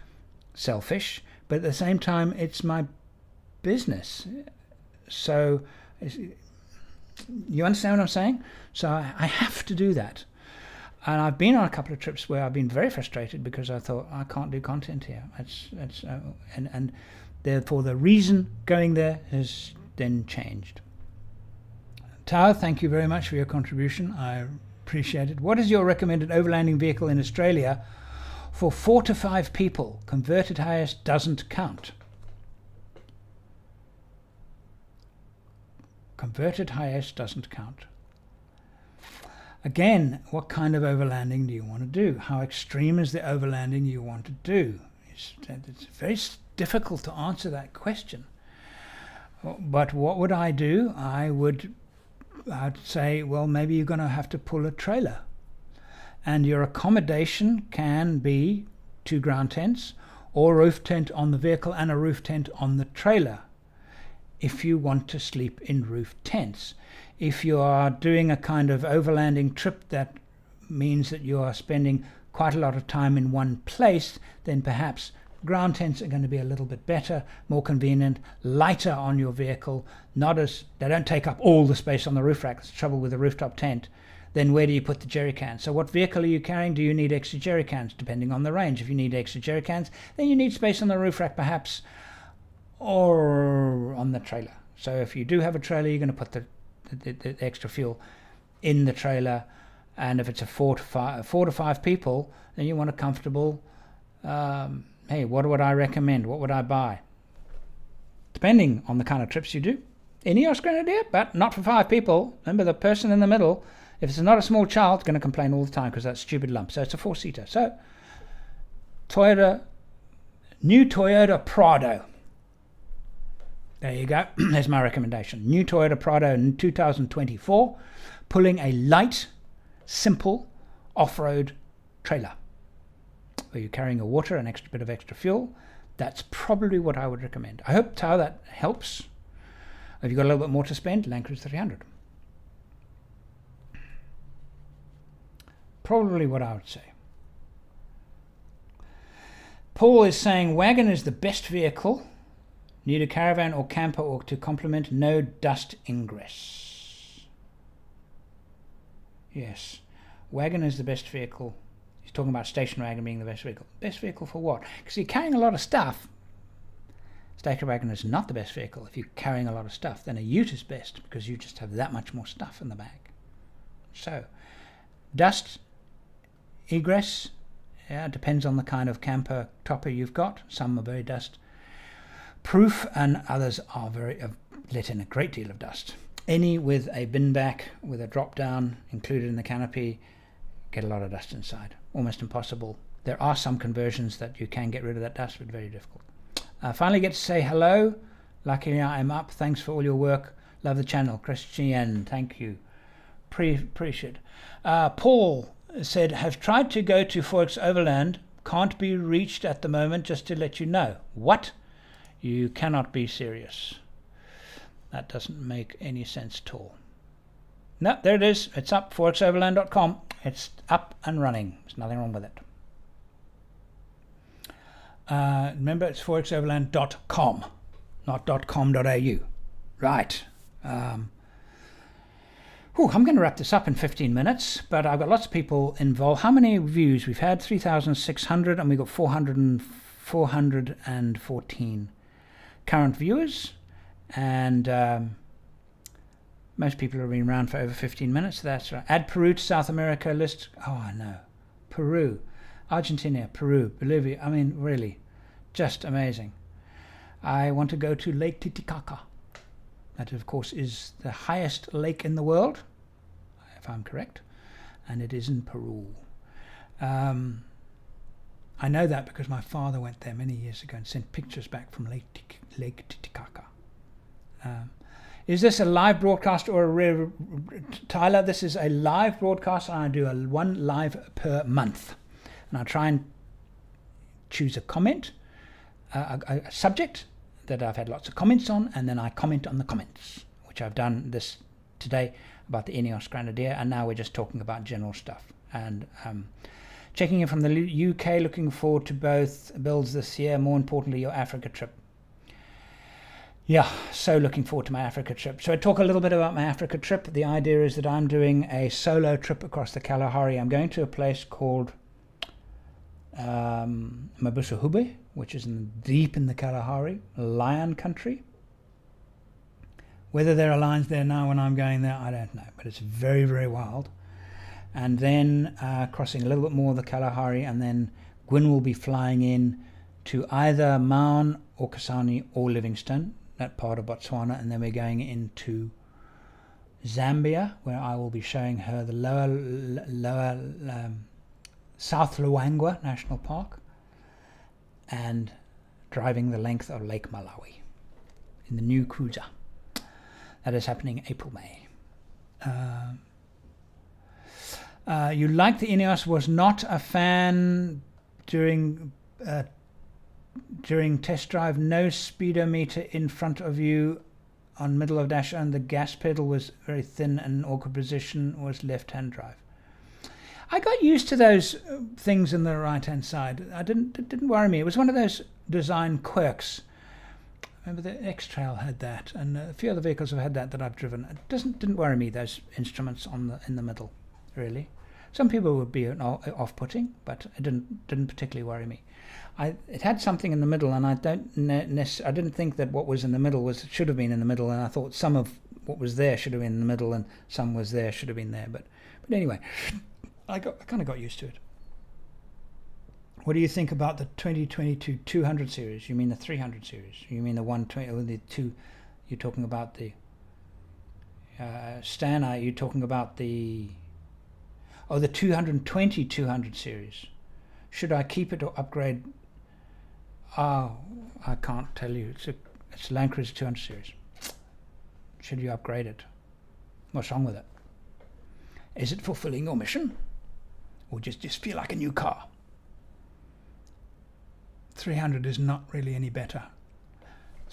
selfish, but at the same time, it's my business. So you understand what I'm saying? So I have to do that. And I've been on a couple of trips where I've been very frustrated because I thought, I can't do content here. And therefore the reason going there has then changed. Tao, thank you very much for your contribution. I appreciate it. What is your recommended overlanding vehicle in Australia for 4 to 5 people? Converted Hi-Ace doesn't count. Converted Hi-Ace doesn't count. Again, what kind of overlanding do you want to do? How extreme is the overlanding you want to do? It's very difficult to answer that question. But what would I do? I'd say, well, maybe you're going to have to pull a trailer. And your accommodation can be 2 ground tents or roof tent on the vehicle and a roof tent on the trailer, if you want to sleep in roof tents. If you are doing a kind of overlanding trip that means that you are spending quite a lot of time in one place, then perhaps ground tents are going to be a little bit better, more convenient, lighter on your vehicle, they don't take up all the space on the roof rack. That's the trouble with a rooftop tent. Then where do you put the jerry cans? So what vehicle are you carrying? Do you need extra jerry cans? Depending on the range. If you need extra jerry cans, then you need space on the roof rack perhaps, or on the trailer. So if you do have a trailer, you're going to put the extra fuel in the trailer. And if it's a 4 to 5 people, then you want a comfortable, hey, what would I recommend? What would I buy? Depending on the kind of trips you do. Ineos Grenadier, but not for 5 people. Remember, the person in the middle, if it's not a small child, it's going to complain all the time because that stupid lump. So it's a 4-seater. So Toyota, new Toyota Prado. There you go. There's my recommendation. New Toyota Prado in 2024, pulling a light, simple off-road trailer. Are you carrying your water, an extra bit of extra fuel? That's probably what I would recommend. I hope that helps. Have you got a little bit more to spend? Land Cruiser 300. Probably what I would say. Paul is saying wagon is the best vehicle. Need a caravan or camper or to complement, no dust ingress. Yes, wagon is the best vehicle. He's talking about station wagon being the best vehicle. Best vehicle for what? Because you're carrying a lot of stuff. Station wagon is not the best vehicle. If you're carrying a lot of stuff, then a ute is best because you just have that much more stuff in the bag. So, dust egress, yeah, depends on the kind of camper topper you've got. Some are very dust proof and others are very let in a great deal of dust. Any with a bin back with a drop down included in the canopy get a lot of dust inside. Almost impossible. There are some conversions that you can get rid of that dust, but very difficult. Finally get to say hello. Luckily I'm up. Thanks for all your work. Love the channel. Christian, thank you. Appreciate. Paul said, have tried to go to 4xoverland. Can't be reached at the moment, just to let you know. What? You cannot be serious. That doesn't make any sense at all. No, there it is. It's up, 4xoverland.com. It's up and running. There's nothing wrong with it. Remember, it's 4xoverland.com, not .com.au. Right. I'm going to wrap this up in 15 minutes, but I've got lots of people involved. How many views? We've had 3,600 and we've got 414 current viewers. And most people have been around for over 15 minutes. So that's right. Add Peru to South America list. Oh, I know. Peru, Argentina, Peru, Bolivia. I mean, really, just amazing. I want to go to Lake Titicaca. That, of course, is the highest lake in the world, if I'm correct, and it is in Peru. I know that because my father went there many years ago and sent pictures back from Lake Titicaca. Is this a live broadcast or a Tyler? This is a live broadcast, and I do one live per month, and I try and choose a comment, a subject that I've had lots of comments on, and then I comment on the comments, which I've done this today about the Ineos Grenadier, and now we're just talking about general stuff. And checking in from the UK, looking forward to both builds this year, more importantly your Africa trip. Yeah, so looking forward to my Africa trip. So I talk a little bit about my Africa trip. The idea is that I'm doing a solo trip across the Kalahari. I'm going to a place called Mabusahube, which is deep in the Kalahari, lion country. Whether there are lions there now when I'm going there, I don't know, but it's very, very wild. And then crossing a little bit more of the Kalahari, and then Gwyn will be flying in to either Maun or Kasani or Livingstone, that part of Botswana, and then we're going into Zambia, where I will be showing her the lower South Luangwa National Park, and driving the length of Lake Malawi in the new cruiser. That is happening April-May. You liked the Ineos, was not a fan during test drive. No speedometer in front of you on middle of dash, and the gas pedal was very thin and an awkward position was left-hand drive. I got used to those things in the right-hand side. It didn't worry me. It was one of those design quirks. Remember the X-Trail had that, and a few other vehicles have had that I've driven. It didn't worry me, those instruments in the middle, really. Some people would be off-putting, but it didn't particularly worry me. It had something in the middle, and I didn't think that what was in the middle should have been in the middle, and I thought some of what was there should have been in the middle, and some was there should have been there. But anyway, I kind of got used to it. What do you think about the 2022 200 series? You mean the 300 series? You mean the 120 or the two? You're talking about the Stan? Are you talking about the? Oh, the 220 200 series. Should I keep it or upgrade? Oh, I can't tell you. It's a Land Cruiser 200 series. Should you upgrade it? What's wrong with it? Is it fulfilling your mission? Or just feel like a new car? 300 is not really any better.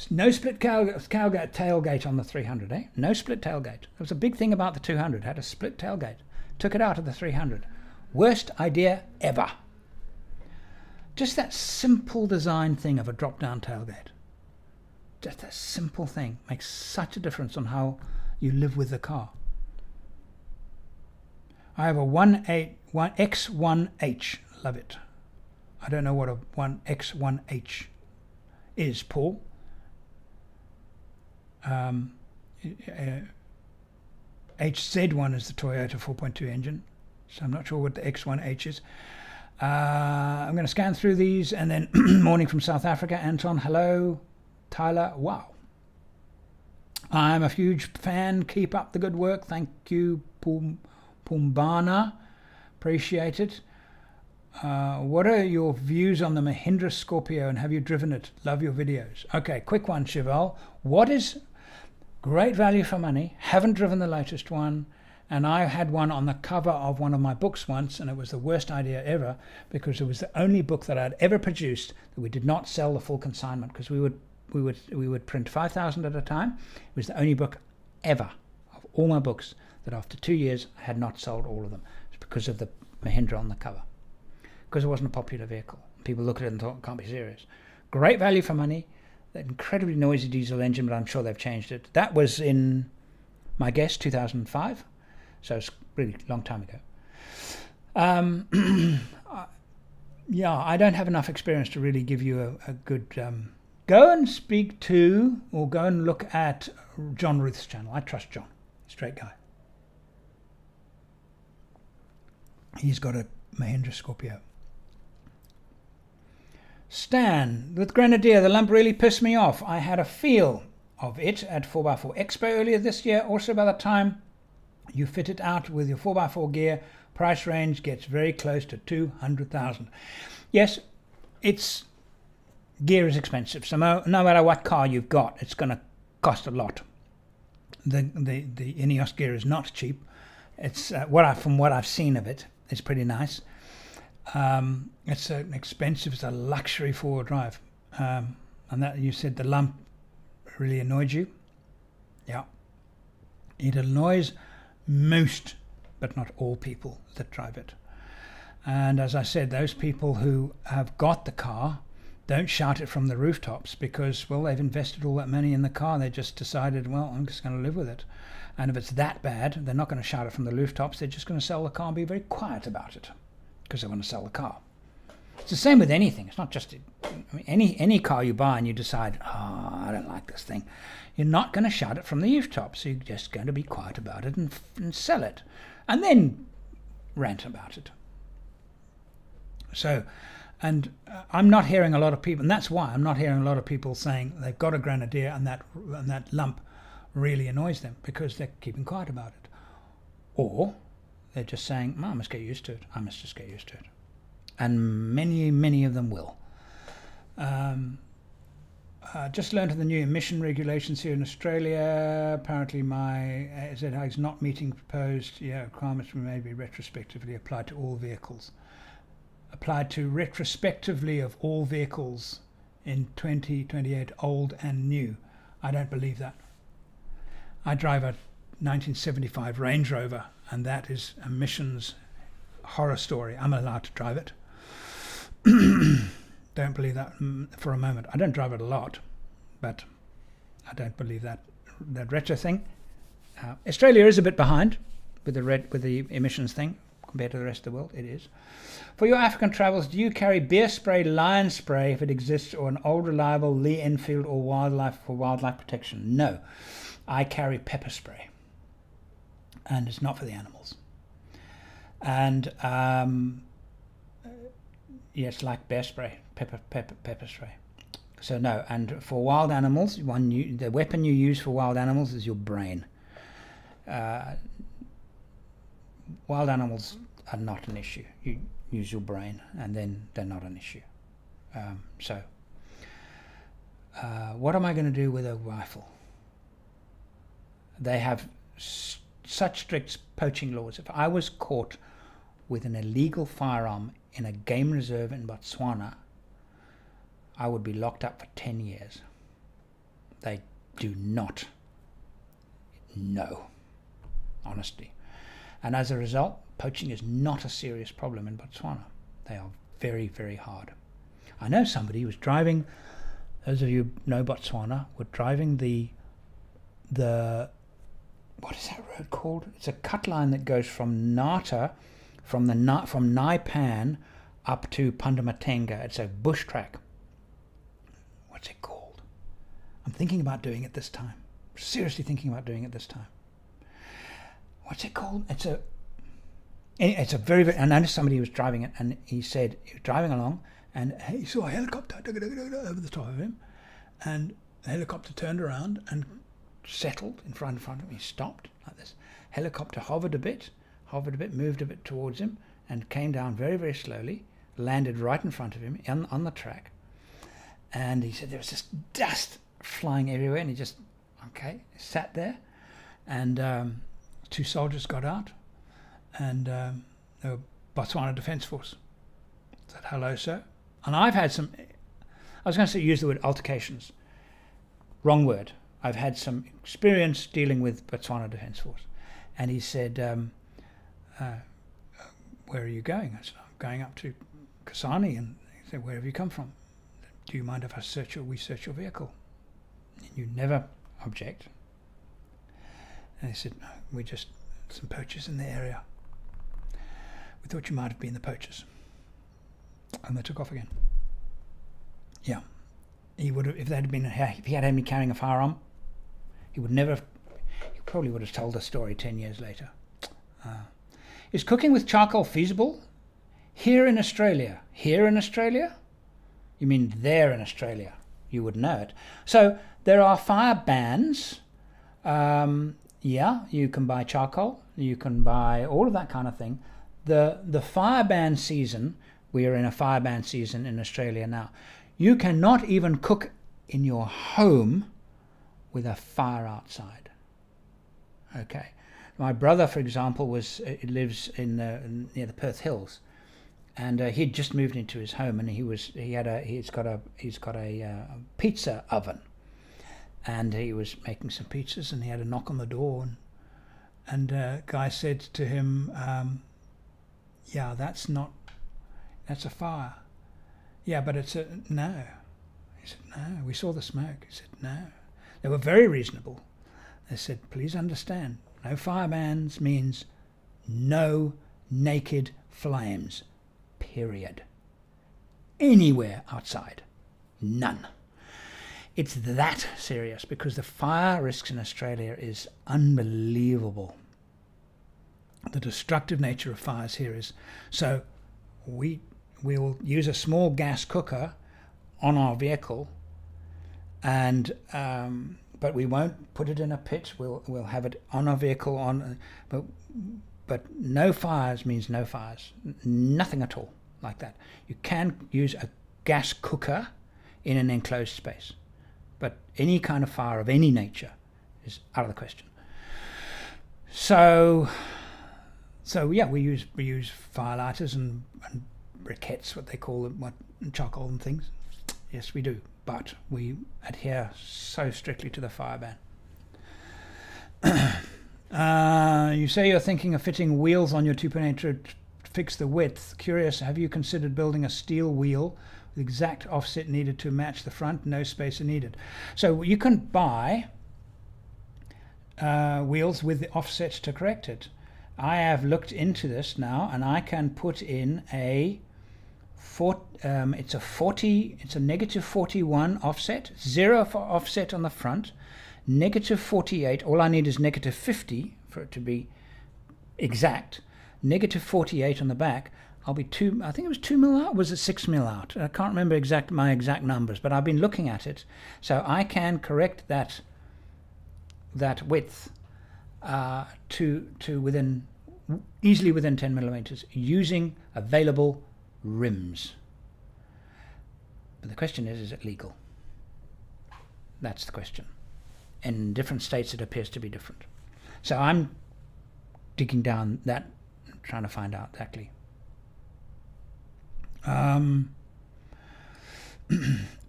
No split tailgate on the 300, eh? No split tailgate. That was a big thing about the 200. Had a split tailgate. Took it out of the 300. Worst idea ever. Just that simple design thing of a drop-down tailgate. Just that simple thing makes such a difference on how you live with the car. I have a X1H. Love it. I don't know what a X1H is, Paul. HZ1 is the Toyota 4.2 engine, so I'm not sure what the X1H is. I'm going to scan through these, and then morning from South Africa, Anton, hello. Tyler, wow. I'm a huge fan. Keep up the good work. Thank you, Pumbana. Appreciate it. What are your views on the Mahindra Scorpio, and have you driven it? Love your videos. Okay, quick one, Chevelle. What is... Great value for money. Haven't driven the latest one, and I had one on the cover of one of my books once, and it was the worst idea ever because it was the only book that I'd ever produced that we did not sell the full consignment, because we would print 5,000 at a time. It was the only book ever of all my books that after 2 years I had not sold all of them. It's because of the Mahindra on the cover, because it wasn't a popular vehicle. People looked at it and thought, can't be serious. Great value for money. That incredibly noisy diesel engine, but I'm sure they've changed it. That was in, my guess, 2005, so it's really a long time ago. Yeah, I don't have enough experience to really give you a good... go and speak to, or go and look at John Ruth's channel. I trust John, straight guy. He's got a Mahindra Scorpio. Stan, with Grenadier, the lump really pissed me off. I had a feel of it at 4x4 Expo earlier this year. Also, by the time you fit it out with your 4x4 gear, price range gets very close to 200,000. Yes, its gear is expensive, so no matter what car you've got, it's going to cost a lot. The Ineos gear is not cheap. It's from what I've seen of it, it's pretty nice. It's an expensive, it's a luxury four-wheel drive, and that you said the lump really annoyed you. Yeah, it annoys most, but not all people that drive it. And as I said, those people who have got the car don't shout it from the rooftops because, well, they've invested all that money in the car. They just decided, well, I'm just going to live with it. And if it's that bad, they're not going to shout it from the rooftops. They're just going to sell the car and be very quiet about it, because they want to sell the car. It's the same with anything. It's not just any car you buy and you decide, oh, I don't like this thing. You're not going to shout it from the rooftop, so you're just going to be quiet about it and sell it, and then rant about it. So, and I'm not hearing a lot of people, and that's why I'm not hearing a lot of people saying they've got a Grenadier and that lump really annoys them because they're keeping quiet about it. Or they're just saying, I must get used to it. I must just get used to it. And many, many of them will. Just learned of the new emission regulations here in Australia. Apparently my ZI is not meeting proposed requirements may be retrospectively applied to all vehicles. Applied to retrospectively of all vehicles in 2028, old and new. I don't believe that. I drive a 1975 Range Rover, and that is emissions horror story. I'm allowed to drive it. Don't believe that for a moment. I don't drive it a lot, but I don't believe that retro thing. Australia is a bit behind with the emissions thing compared to the rest of the world. It is. For your African travels, do you carry beer spray, lion spray if it exists, or an old reliable Lee Enfield or wildlife for wildlife protection? No, I carry pepper spray, and it's not for the animals. And yes, like bear spray, pepper spray. So no. And for wild animals, the weapon you use for wild animals is your brain. Wild animals are not an issue. You use your brain, and then they're not an issue. What am I going to do with a rifle? They have such strict poaching laws. If I was caught with an illegal firearm in a game reserve in Botswana, I would be locked up for 10 years. They do not know, honestly. And as a result, poaching is not a serious problem in Botswana. They are very, very hard. I know somebody who was driving, those of you who know Botswana, were driving the what is that road called? It's a cut line that goes from Nata, from Naipan up to Pandamatenga. It's a bush track. What's it called? I'm thinking about doing it this time. Seriously thinking about doing it this time. What's it called? It's a very, very, I noticed somebody was driving it, and he said, he was driving along, and he saw a helicopter over the top of him, and the helicopter turned around and settled in front of him. He stopped like this. Helicopter hovered a bit, moved a bit towards him, and came down very, very slowly, landed right in front of him on the track. And he said there was just dust flying everywhere, and he just, okay, sat there. And two soldiers got out, and they were Botswana Defence Force. I said, hello, sir. And I've had some, I was going to say use the word altercations. Wrong word. I've had some experience dealing with Botswana Defence Force. And he said, where are you going? I said, I'm going up to Kasani. And he said, where have you come from? Said, do you mind if I search your vehicle? And you never object. And he said, no, we just, some poachers in the area. We thought you might have been the poachers. And they took off again. Yeah. He would have, if he had had me carrying a firearm, he would never have, he probably would have told the story 10 years later. Is cooking with charcoal feasible here in Australia? Here in Australia? You mean there in Australia? You would know it. So there are fire bans. Yeah, you can buy charcoal. You can buy all of that kind of thing. The fire ban season. We are in a fire ban season in Australia now. You cannot even cook in your home with a fire outside. Okay. My brother, for example, lives near the Perth Hills, and he had just moved into his home, and he's got a pizza oven, and he was making some pizzas, and he had a knock on the door, and a guy said to him, "Yeah, that's a fire." Yeah, but it's a no. He said, "No, we saw the smoke." He said, "No." They were very reasonable. They said, "Please understand. No fire bans means no naked flames, period. Anywhere outside, none." It's that serious because the fire risks in Australia is unbelievable. The destructive nature of fires here is, so we will use a small gas cooker on our vehicle and but we won't put it in a pit. We'll have it on our vehicle, but no fires means no fires, nothing at all like that. You can use a gas cooker in an enclosed space, but any kind of fire of any nature is out of the question. So yeah, we use firelighters and briquettes, what they call them, charcoal and things. Yes, we do, but we adhere so strictly to the fire ban. You say you're thinking of fitting wheels on your 2.8 to fix the width. Curious, have you considered building a steel wheel with exact offset needed to match the front, no spacer needed? So you can buy wheels with the offsets to correct it. I have looked into this now, and I can put in a it's a -41 offset, 0 for offset on the front, -48. All I need is -50 for it to be exact. -48 on the back. I'll be I think it was 2 mil out. Was it 6 mil out? I can't remember my exact numbers, but I've been looking at it, so I can correct that width to easily within 10 millimeters using available rims. But the question is it legal? That's the question. In different states it appears to be different. So I'm digging down that, trying to find out exactly.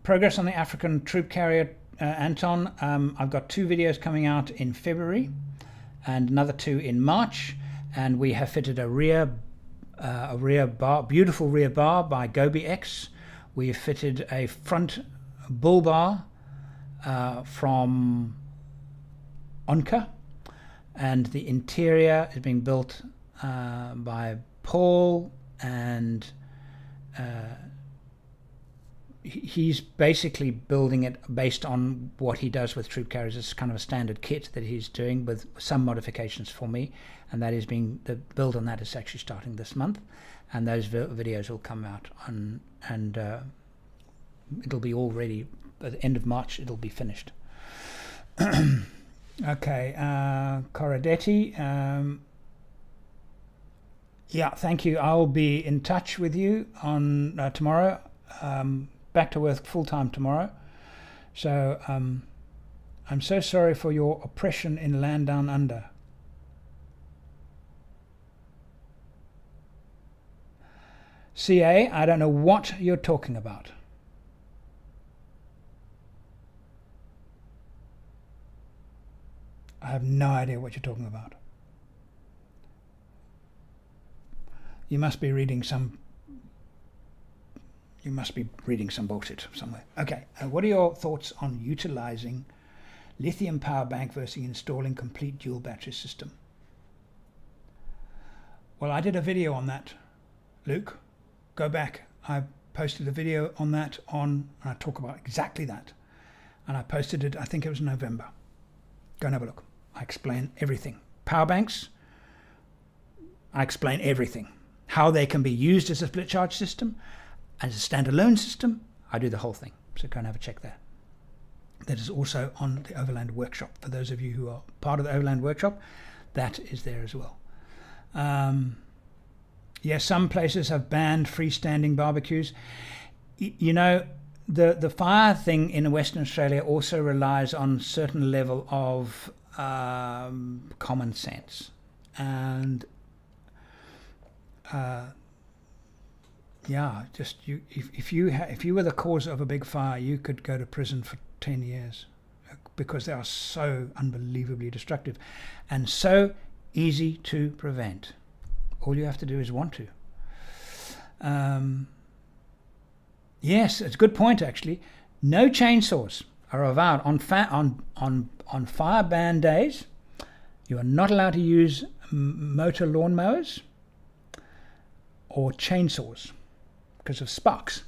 Progress on the African troop carrier, Anton. I've got 2 videos coming out in February and another 2 in March, and we have fitted a rear bar, beautiful rear bar by Gobi X. We have fitted a front bull bar from Onca, and the interior is being built by Paul, and he's basically building it based on what he does with troop carriers. It's kind of a standard kit that he's doing with some modifications for me, and that is being, the build on that is actually starting this month, and those videos will come out on, and it'll be all ready at the end of March. It'll be finished. Okay, Corradetti, yeah, thank you. I'll be in touch with you on tomorrow. Back to work full-time tomorrow, so I'm so sorry for your oppression in Land Down Under. CA, I don't know what you're talking about. I have no idea what you're talking about. You must be reading some bullshit somewhere. Okay, what are your thoughts on utilizing lithium power bank versus installing complete dual battery system? Well, I did a video on that, Luke. Go back. I posted a video on that and I talk about exactly that. And I posted it, I think it was November. Go and have a look. I explain everything. Power banks, I explain everything. How they can be used as a split charge system, as a standalone system, I do the whole thing. So go and have a check there. That is also on the Overland Workshop. For those of you who are part of the Overland Workshop, that is there as well. Yeah, some places have banned freestanding barbecues. You know, the fire thing in Western Australia also relies on a certain level of common sense. And yeah, just you. If you were the cause of a big fire, you could go to prison for 10 years because they are so unbelievably destructive and so easy to prevent. All you have to do is want to. Yes, it's a good point actually. No chainsaws are allowed on fire ban days. You are not allowed to use motor lawnmowers or chainsaws because of sparks.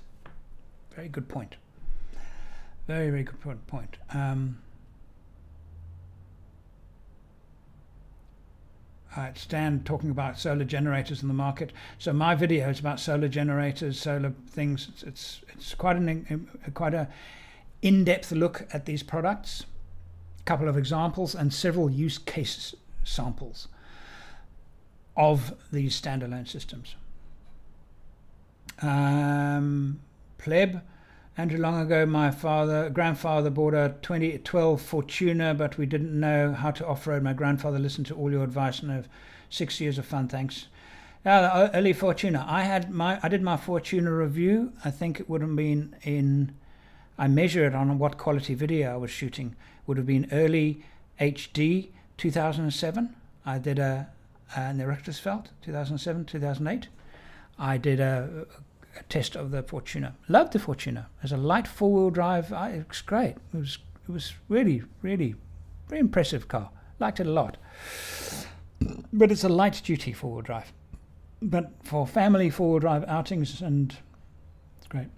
Very good point. Very, very good point. Right, Stan talking about solar generators in the market. So my video is about solar generators, solar things. It's quite an in-depth look at these products. couple of examples and several use case samples of these standalone systems. Pleb. Andrew, long ago my grandfather bought a 2012 Fortuner, but we didn't know how to off-road. My grandfather listened to all your advice and have 6 years of fun, thanks. Now, the early Fortuner. I did my Fortuner review. I think it would have been in, I measured on what quality video I was shooting. Would have been early HD 2007. I did an Erectusfeld 2007, 2008. I did a test of the Fortuner. Loved the Fortuner. As a light four-wheel drive, it's great. It was really, really very impressive car. Liked it a lot. But it's a light-duty four-wheel drive. But for family four-wheel drive outings, and it's great.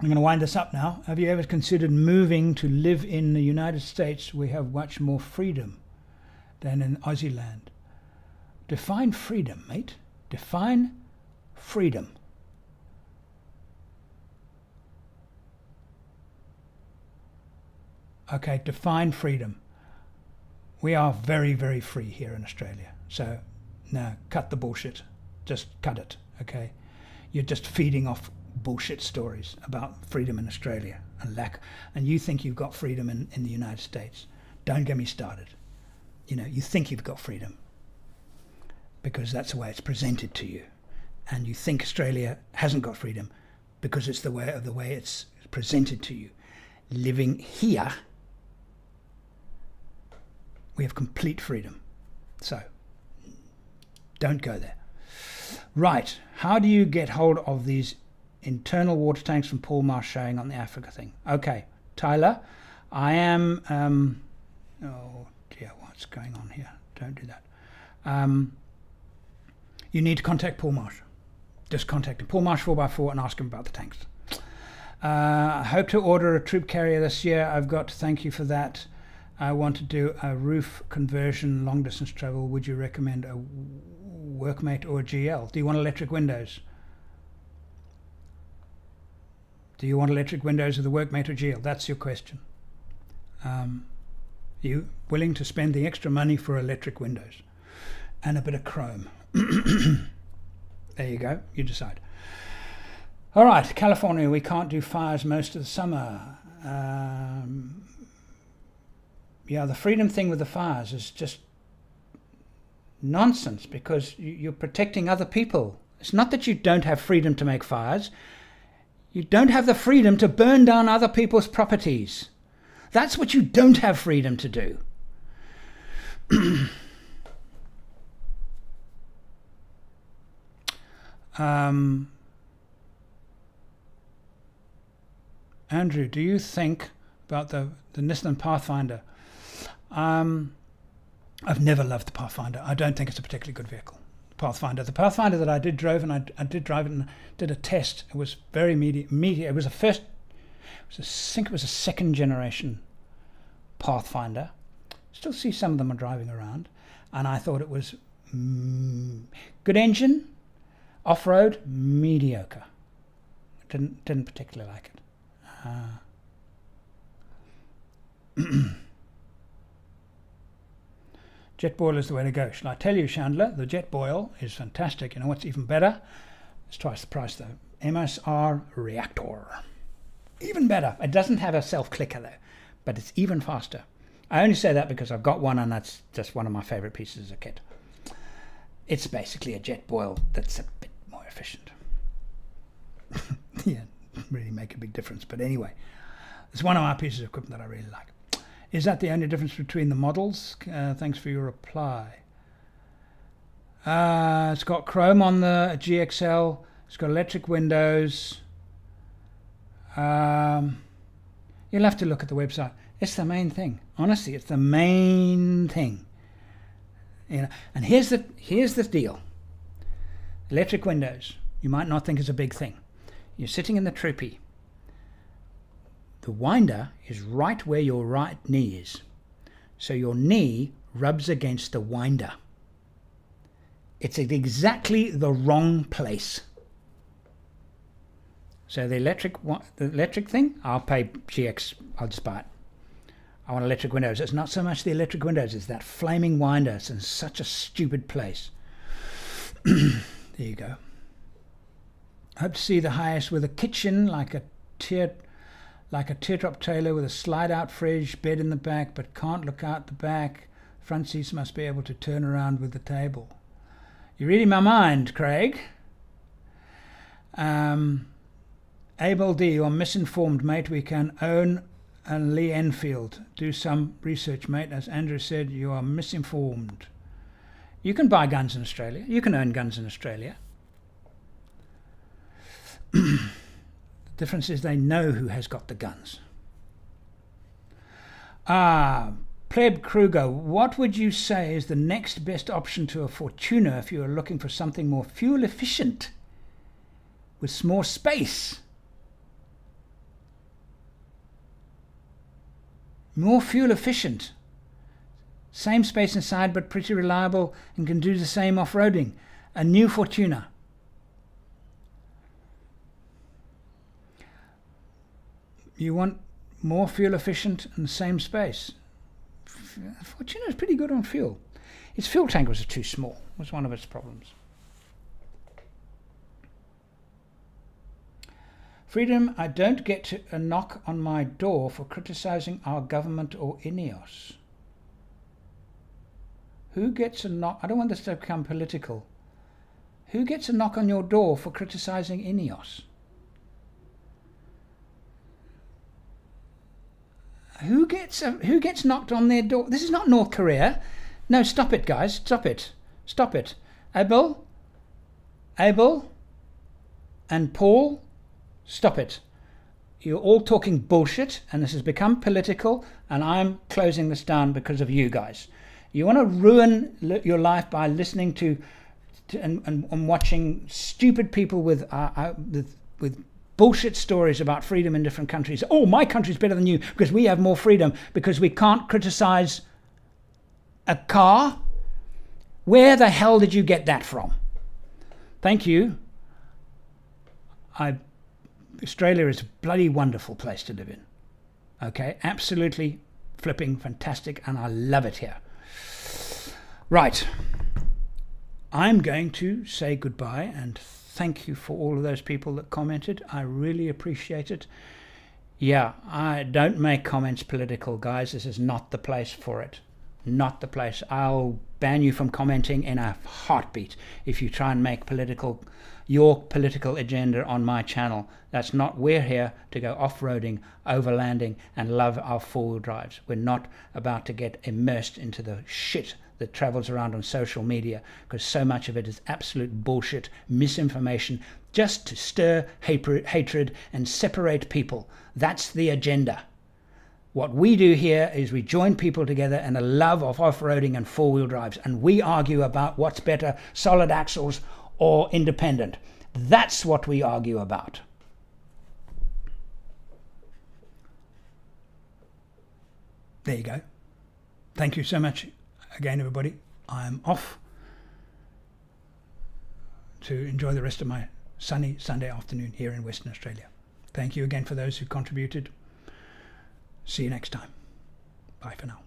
I'm going to wind this up now. Have you ever considered moving to live in the United States? We have much more freedom than in Aussie land. Define freedom, mate. Define freedom. Okay, define freedom. We are very, very free here in Australia. So, no, cut the bullshit. Just cut it, okay? You're just feeding off bullshit stories about freedom in Australia and lack. And you think you've got freedom in the United States. Don't get me started. You know, you think you've got freedom because that's the way it's presented to you. And you think Australia hasn't got freedom because it's the way it's presented to you. Living here, we have complete freedom. So don't go there. Right, how do you get hold of these internal water tanks from Paul Marsh showing on the Africa thing? Okay, Tyler, I am oh dear, what's going on here? Don't do that. You need to contact Paul Marsh. Just contact him, Paul Marsh 4x4, and ask him about the tanks. I hope to order a troop carrier this year. I've got to thank you for that. I want to do a roof conversion, long distance travel. Would you recommend a Workmate or a GL? Do you want electric windows? Do you want electric windows with a Workmate or GL? That's your question. Are you willing to spend the extra money for electric windows and a bit of chrome? There you go. You decide. All right, California, we can't do fires most of the summer. Yeah, the freedom thing with the fires is just nonsense because you're protecting other people. It's not that you don't have freedom to make fires. You don't have the freedom to burn down other people's properties. That's what you don't have freedom to do. Andrew, do you think about the Nissan Pathfinder? I've never loved the Pathfinder. I don't think it's a particularly good vehicle. The Pathfinder that I did drive, and I did drive it and did a test. It was very media. It was I think it was a second generation Pathfinder. Still see some of them are driving around, and I thought it was good engine, off road, mediocre. Didn't particularly like it. Jet boil is the way to go. Shall I tell you, Chandler? The jet boil is fantastic. You know what's even better? It's twice the price though. MSR reactor. Even better. It doesn't have a self clicker though, but it's even faster. I only say that because I've got one, and that's just one of my favorite pieces of kit. It's basically a jet boil that's a bit more efficient. Yeah. Really make a big difference, but anyway, it's one of my pieces of equipment that I really like. Is that the only difference between the models? Thanks for your reply. It's got chrome on the GXL. It's got electric windows. You'll have to look at the website. It's the main thing, honestly. It's the main thing, you know. And here's the deal. Electric windows, you might not think is a big thing. You're sitting in the troopy. The winder is right where your right knee is. So your knee rubs against the winder. It's at exactly the wrong place. So the electric thing, I'll just buy it. I want electric windows. It's not so much the electric windows, it's that flaming winder. It's in such a stupid place. There you go. Hope to see the Hi-Ace with a kitchen, like a teardrop tailor with a slide-out fridge, bed in the back, but can't look out the back. Front seats must be able to turn around with the table. You're reading my mind, Craig. Abel D, you're misinformed, mate. We can own a Lee Enfield. Do some research, mate. As Andrew said, you are misinformed. You can buy guns in Australia. You can own guns in Australia. The difference is they know who has got the guns. Pleb Kruger, what would you say is the next best option to a Fortuner if you are looking for something more fuel efficient with more space? More fuel efficient. Same space inside, but pretty reliable and can do the same off-roading. A new Fortuner. You want more fuel efficient and same space. Fortuner is pretty good on fuel. Its fuel tankers are too small. Was one of its problems. Freedom, I don't get a knock on my door for criticising our government or Ineos. Who gets a knock? I don't want this to become political. Who gets a knock on your door for criticising Ineos? Who gets knocked on their door? This is not North Korea. No, stop it, guys. Stop it. Stop it. Abel, and Paul. Stop it. You're all talking bullshit and this has become political and I'm closing this down because of you guys. You want to ruin your life by listening to and watching stupid people with bullshit stories about freedom in different countries. Oh, my country's better than you because we have more freedom because we can't criticize a car. Where the hell did you get that from? Thank you. Australia is a bloody wonderful place to live in. Okay, absolutely flipping fantastic and I love it here. Right, I'm going to say goodbye and thank you for all of those people that commented. I really appreciate it. Yeah, I don't make comments political, guys. This is not the place for it. Not the place. I'll ban you from commenting in a heartbeat if you try and make your political agenda on my channel. That's not, we're here to go off-roading, overlanding and love our four-wheel drives. We're not about to get immersed into the shit that travels around on social media because so much of it is absolute bullshit, misinformation, just to stir hatred and separate people. That's the agenda. What we do here is we join people together in a love of off-roading and four-wheel drives, and we argue about what's better, solid axles or independent. That's what we argue about. There you go. Thank you so much again, everybody. I'm off to enjoy the rest of my sunny Sunday afternoon here in Western Australia. Thank you again for those who contributed. See you next time. Bye for now.